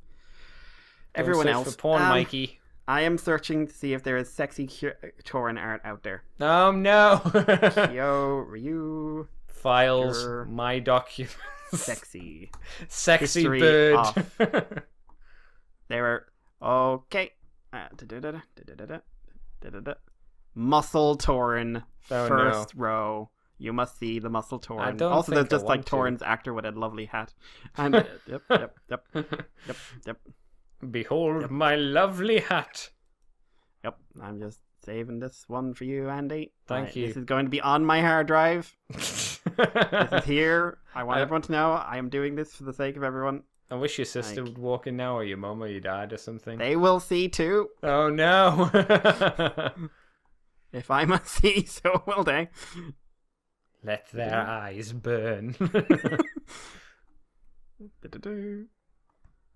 everyone else. For porn, um, Mikey. I am searching to see if there is sexy Torin art out there. Oh, no. Kyoryu. Files, Kyor, my documents. Sexy. Sexy History bird. Off. There are, okay. Uh, da -da -da -da, da -da -da, da -da -da. Muscle Torin, oh, first no. row. You must see the Muscle Torin. Also, there's just like Torin's to. actor with a lovely hat. And uh, yep, yep, yep, yep, yep. Behold yep. my lovely hat. Yep, I'm just saving this one for you, Andy. Thank right, you. This is going to be on my hard drive. This is here. I want I, everyone to know I am doing this for the sake of everyone. I wish your sister like, would walk in now, or your mom, or your dad, or something. They will see too. Oh no. If I must see, so will they. Let their yeah. eyes burn.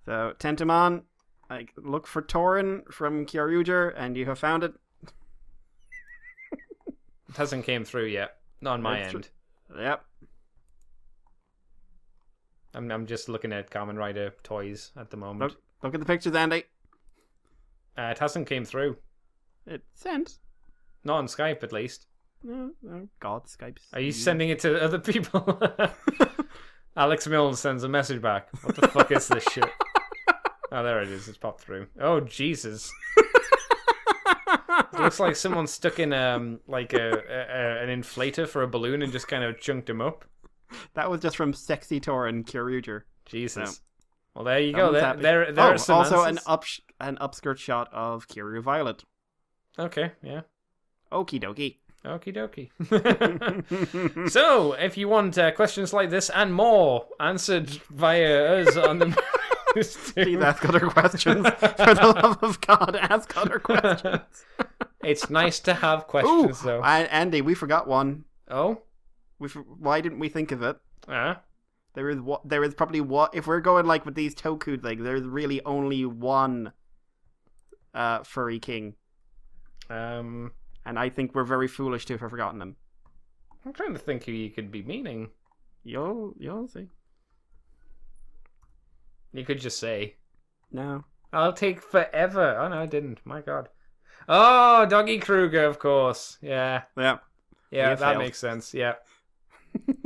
So, Tentamon, like, look for Torin from Kyoryuger, and you have found it. It hasn't came through yet. Not on my it's end. Yep. I'm, I'm just looking at Kamen Rider toys at the moment. Look, look at the pictures, Andy. Uh, it hasn't came through. It sent. Not on Skype, at least. No, no. God, Skype's... Are you sending it to other people? Alex Mills sends a message back. What the fuck is this shit? Oh, there it is. It's popped through. Oh, Jesus. It looks like someone stuck in um like a, a, a an inflator for a balloon and just kind of chunked him up. That was just from Sexy Torin Kyoryuger. Jesus. So. Well, there you go. There, there, there oh, are some also answers. an up an upskirt shot of Kiryu Violet. Okay, yeah. Okie dokie. Okie dokie. So, if you want uh, questions like this and more answered via us on the. Please ask other questions. For the love of God, ask other questions. It's nice to have questions, Ooh, though. I, Andy, we forgot one. Oh? We why didn't we think of it? Uh-huh. There is what there is probably what if we're going like with these toku like there's really only one uh, furry king. Um. And I think we're very foolish to have forgotten him. I'm trying to think who you could be meaning. You'll, you'll see. You could just say. No. I'll take forever. Oh, no, I didn't. My God. Oh, Doggy Kruger, of course. Yeah. Yeah. Yeah, that failed. Makes sense. Yeah.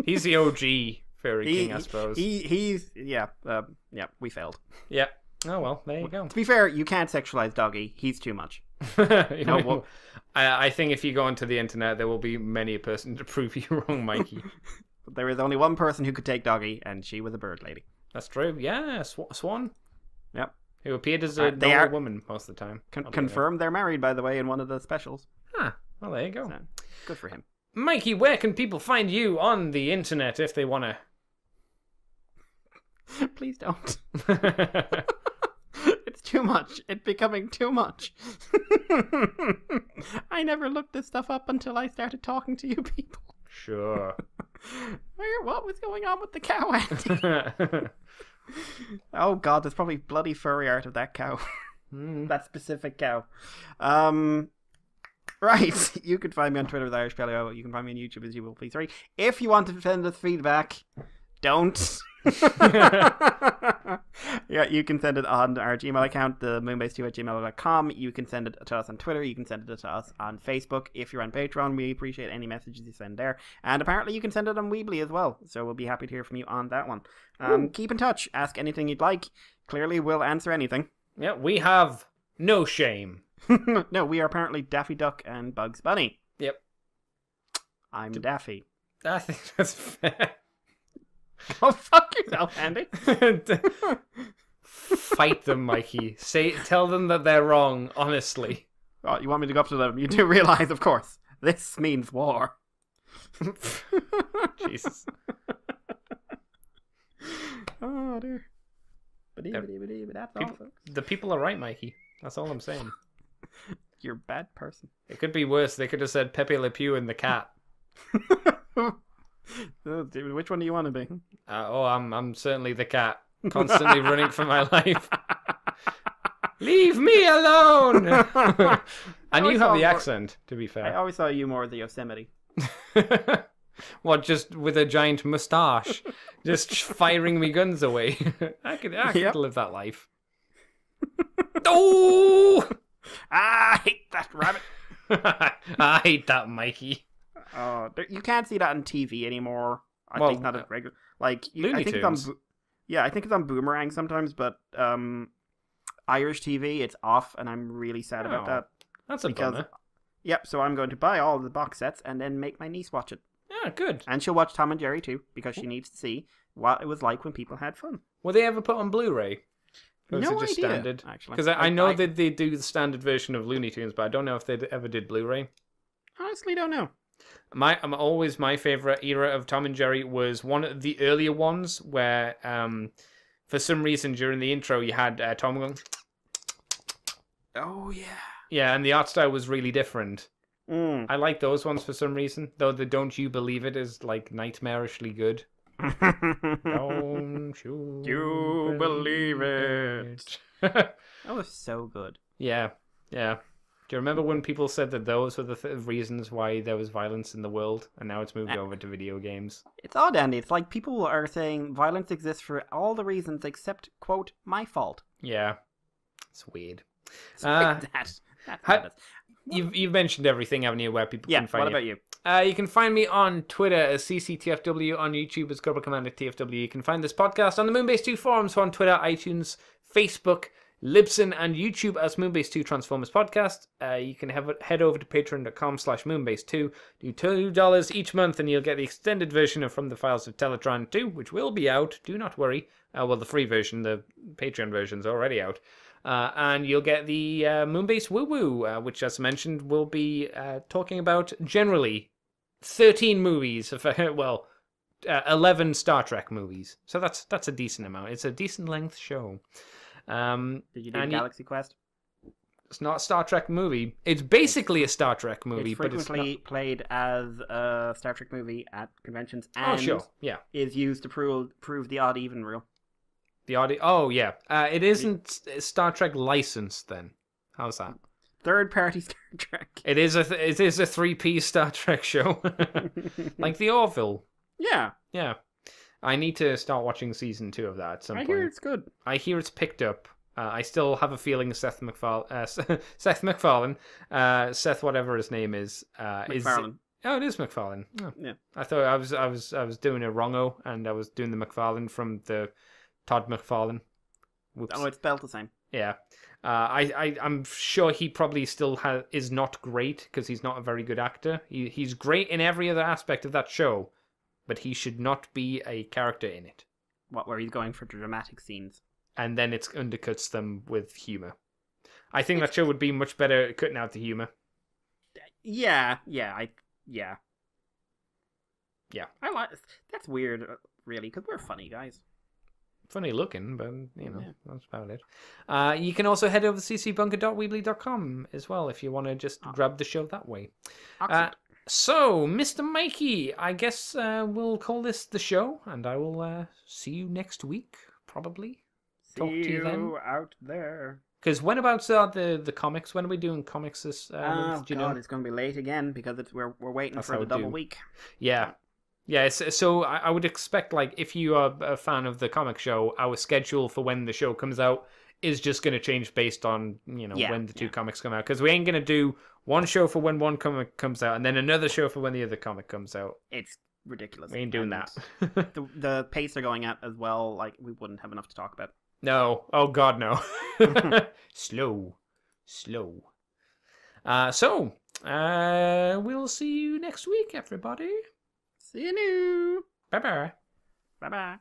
He's the O G fairy he, king, I suppose. He, he's, yeah. Uh, yeah, we failed. Yeah. Oh, well, there you go. To be fair, you can't sexualize Doggy. He's too much. No, well, I, I think if you go onto the internet, there will be many a person to prove you wrong, Mikey. There is only one person who could take Doggy, and she was a bird lady. That's true. Yeah, sw Swan. Yep. Who appeared as a uh, they are... woman most of the time. Con confirmed they're married, by the way, in one of the specials. Ah, well, there you go. So, good for him. Mikey, where can people find you on the internet if they want to? Please don't. too much. It's becoming too much. I never looked this stuff up until I started talking to you people. Sure. Where, what was going on with the cow, Andy? Oh god, there's probably bloody furry art of that cow. Mm. That specific cow. Um... Right, you can find me on Twitter with Irish Paleo. You can find me on YouTube as G one V three. If you want to send us feedback, don't. Yeah, you can send it on our Gmail account, the moonbase two at gmail dot com. You can send it to us on Twitter. You can send it to us on Facebook. If you're on Patreon, we appreciate any messages you send there. And apparently you can send it on Weebly as well. So we'll be happy to hear from you on that one. Um, keep in touch. Ask anything you'd like. Clearly we'll answer anything. Yeah, we have no shame. No, we are apparently Daffy Duck and Bugs Bunny. Yep. I'm D Daffy. I think that's fair. Oh, fuck yourself, Andy. Fight them, Mikey. Say, tell them that they're wrong, honestly. Oh, you want me to go up to them? You do realize, of course, this means war. Jesus. Oh, dear. But that's all, folks. The people are right, Mikey. That's all I'm saying. You're a bad person. It could be worse. They could have said Pepe Le Pew and the cat. Which one do you want to be? Uh, oh, I'm I'm certainly the cat, constantly running for my life. Leave me alone. And you have the accent, to be fair. I always saw you more the Yosemite. What, just with a giant mustache, just firing me guns away? I could I could yep. live that life. Oh. I hate that rabbit. I hate that, Mikey. Oh, uh, you can't see that on T V anymore. I well, think not as regular. Like you, Looney I think Tunes. It's on. Yeah, I think it's on Boomerang sometimes, but um, Irish T V, it's off, and I'm really sad oh, about that. That's a because, bummer. Yep. So I'm going to buy all the box sets and then make my niece watch it. Yeah, good. And she'll watch Tom and Jerry too because she needs to see what it was like when people had fun. Were they ever put on Blu-ray? Those no are just idea, standard, actually. Because I, I know I, that they do the standard version of Looney Tunes, but I don't know if they ever did Blu-ray. Honestly, don't know. My, I'm always my favorite era of Tom and Jerry was one of the earlier ones where, um, for some reason during the intro you had uh, Tom going, "Oh yeah, yeah," and the art style was really different. Mm. I like those ones for some reason, though. The "Don't You Believe It" is like nightmarishly good. Don't you, you believe, believe it? It. That was so good. Yeah, yeah. Do you remember when people said that those were the th reasons why there was violence in the world, and now it's moved uh, over to video games? It's odd, Andy. It's like people are saying violence exists for all the reasons except, quote, my fault. Yeah, it's weird. It's uh, weird that. That's how, you've you've mentioned everything, haven't you? Where people yeah, can find you. Yeah. What about you? Uh, you can find me on Twitter as C C T F W, on YouTube as Cobra Commander T F W. You can find this podcast on the Moonbase two forums, on Twitter, iTunes, Facebook, Libsyn, and YouTube as Moonbase two Transformers Podcast. Uh, you can have, head over to patreon dot com slash moonbase two. Do two dollars each month, and you'll get the extended version of From the Files of Teletron two, which will be out. Do not worry. Uh, well, the free version, the Patreon version's already out. Uh, and you'll get the uh, Moonbase Woo Woo, uh, which, as mentioned, we'll be uh, talking about generally thirteen movies, of, uh, well, uh, eleven Star Trek movies. So that's that's a decent amount. It's a decent length show. Um, Did you do Galaxy you, Quest? It's not a Star Trek movie. It's basically a Star Trek movie, it's but it's frequently played as a Star Trek movie at conventions. And oh, sure, yeah, is used to prove prove the odd even rule. The audio. Oh yeah, uh, it isn't Star Trek licensed. Then how's that? Third party Star Trek. It is a th it is a three P Star Trek show, like the Orville. Yeah, yeah. I need to start watching season two of that at some I point. I hear it's good. I hear it's picked up. Uh, I still have a feeling Seth MacFarlane, uh, Seth MacFarlane, uh, Seth whatever his name is, uh, MacFarlane. Is. Oh, it is MacFarlane. Oh. Yeah. I thought I was I was I was doing a wrongo, and I was doing the MacFarlane from the. Todd McFarlane. Whoops. Oh, it's spelled the same. Yeah. Uh, I, I, I'm sure he probably still ha is not great because he's not a very good actor. He, he's great in every other aspect of that show, but he should not be a character in it. What, where he's going for dramatic scenes. And then it undercuts them with humour. I think it's... that show would be much better at cutting out the humour. Yeah, yeah, I, yeah. Yeah. I like, that's weird, really, because we're funny guys. funny looking, but you know, yeah. that's about it. Uh, you can also head over to c c bunker dot weebly dot com as well if you want to just oh. grab the show that way. Uh, so, Mister Mikey, I guess uh, we'll call this the show, and I will uh, see you next week, probably. See Talk to you, you then. out there. Because when about uh, the the comics? When are we doing comics this? Uh, oh do you God, know? It's going to be late again because it's, we're we're waiting That's for the double do. week. Yeah, yeah. So, so I, I would expect, like, if you are a fan of the comic show, our schedule for when the show comes out is just going to change based on you know yeah, when the two yeah. comics come out. Because we ain't going to do one show for when one comic comes out and then another show for when the other comic comes out. It's ridiculous. We ain't doing and that. the the pace they're going at as well. Like, we wouldn't have enough to talk about. No. Oh, God, no. Slow. Slow. Uh, so, uh, we'll see you next week, everybody. See you new. Bye-bye. Bye-bye.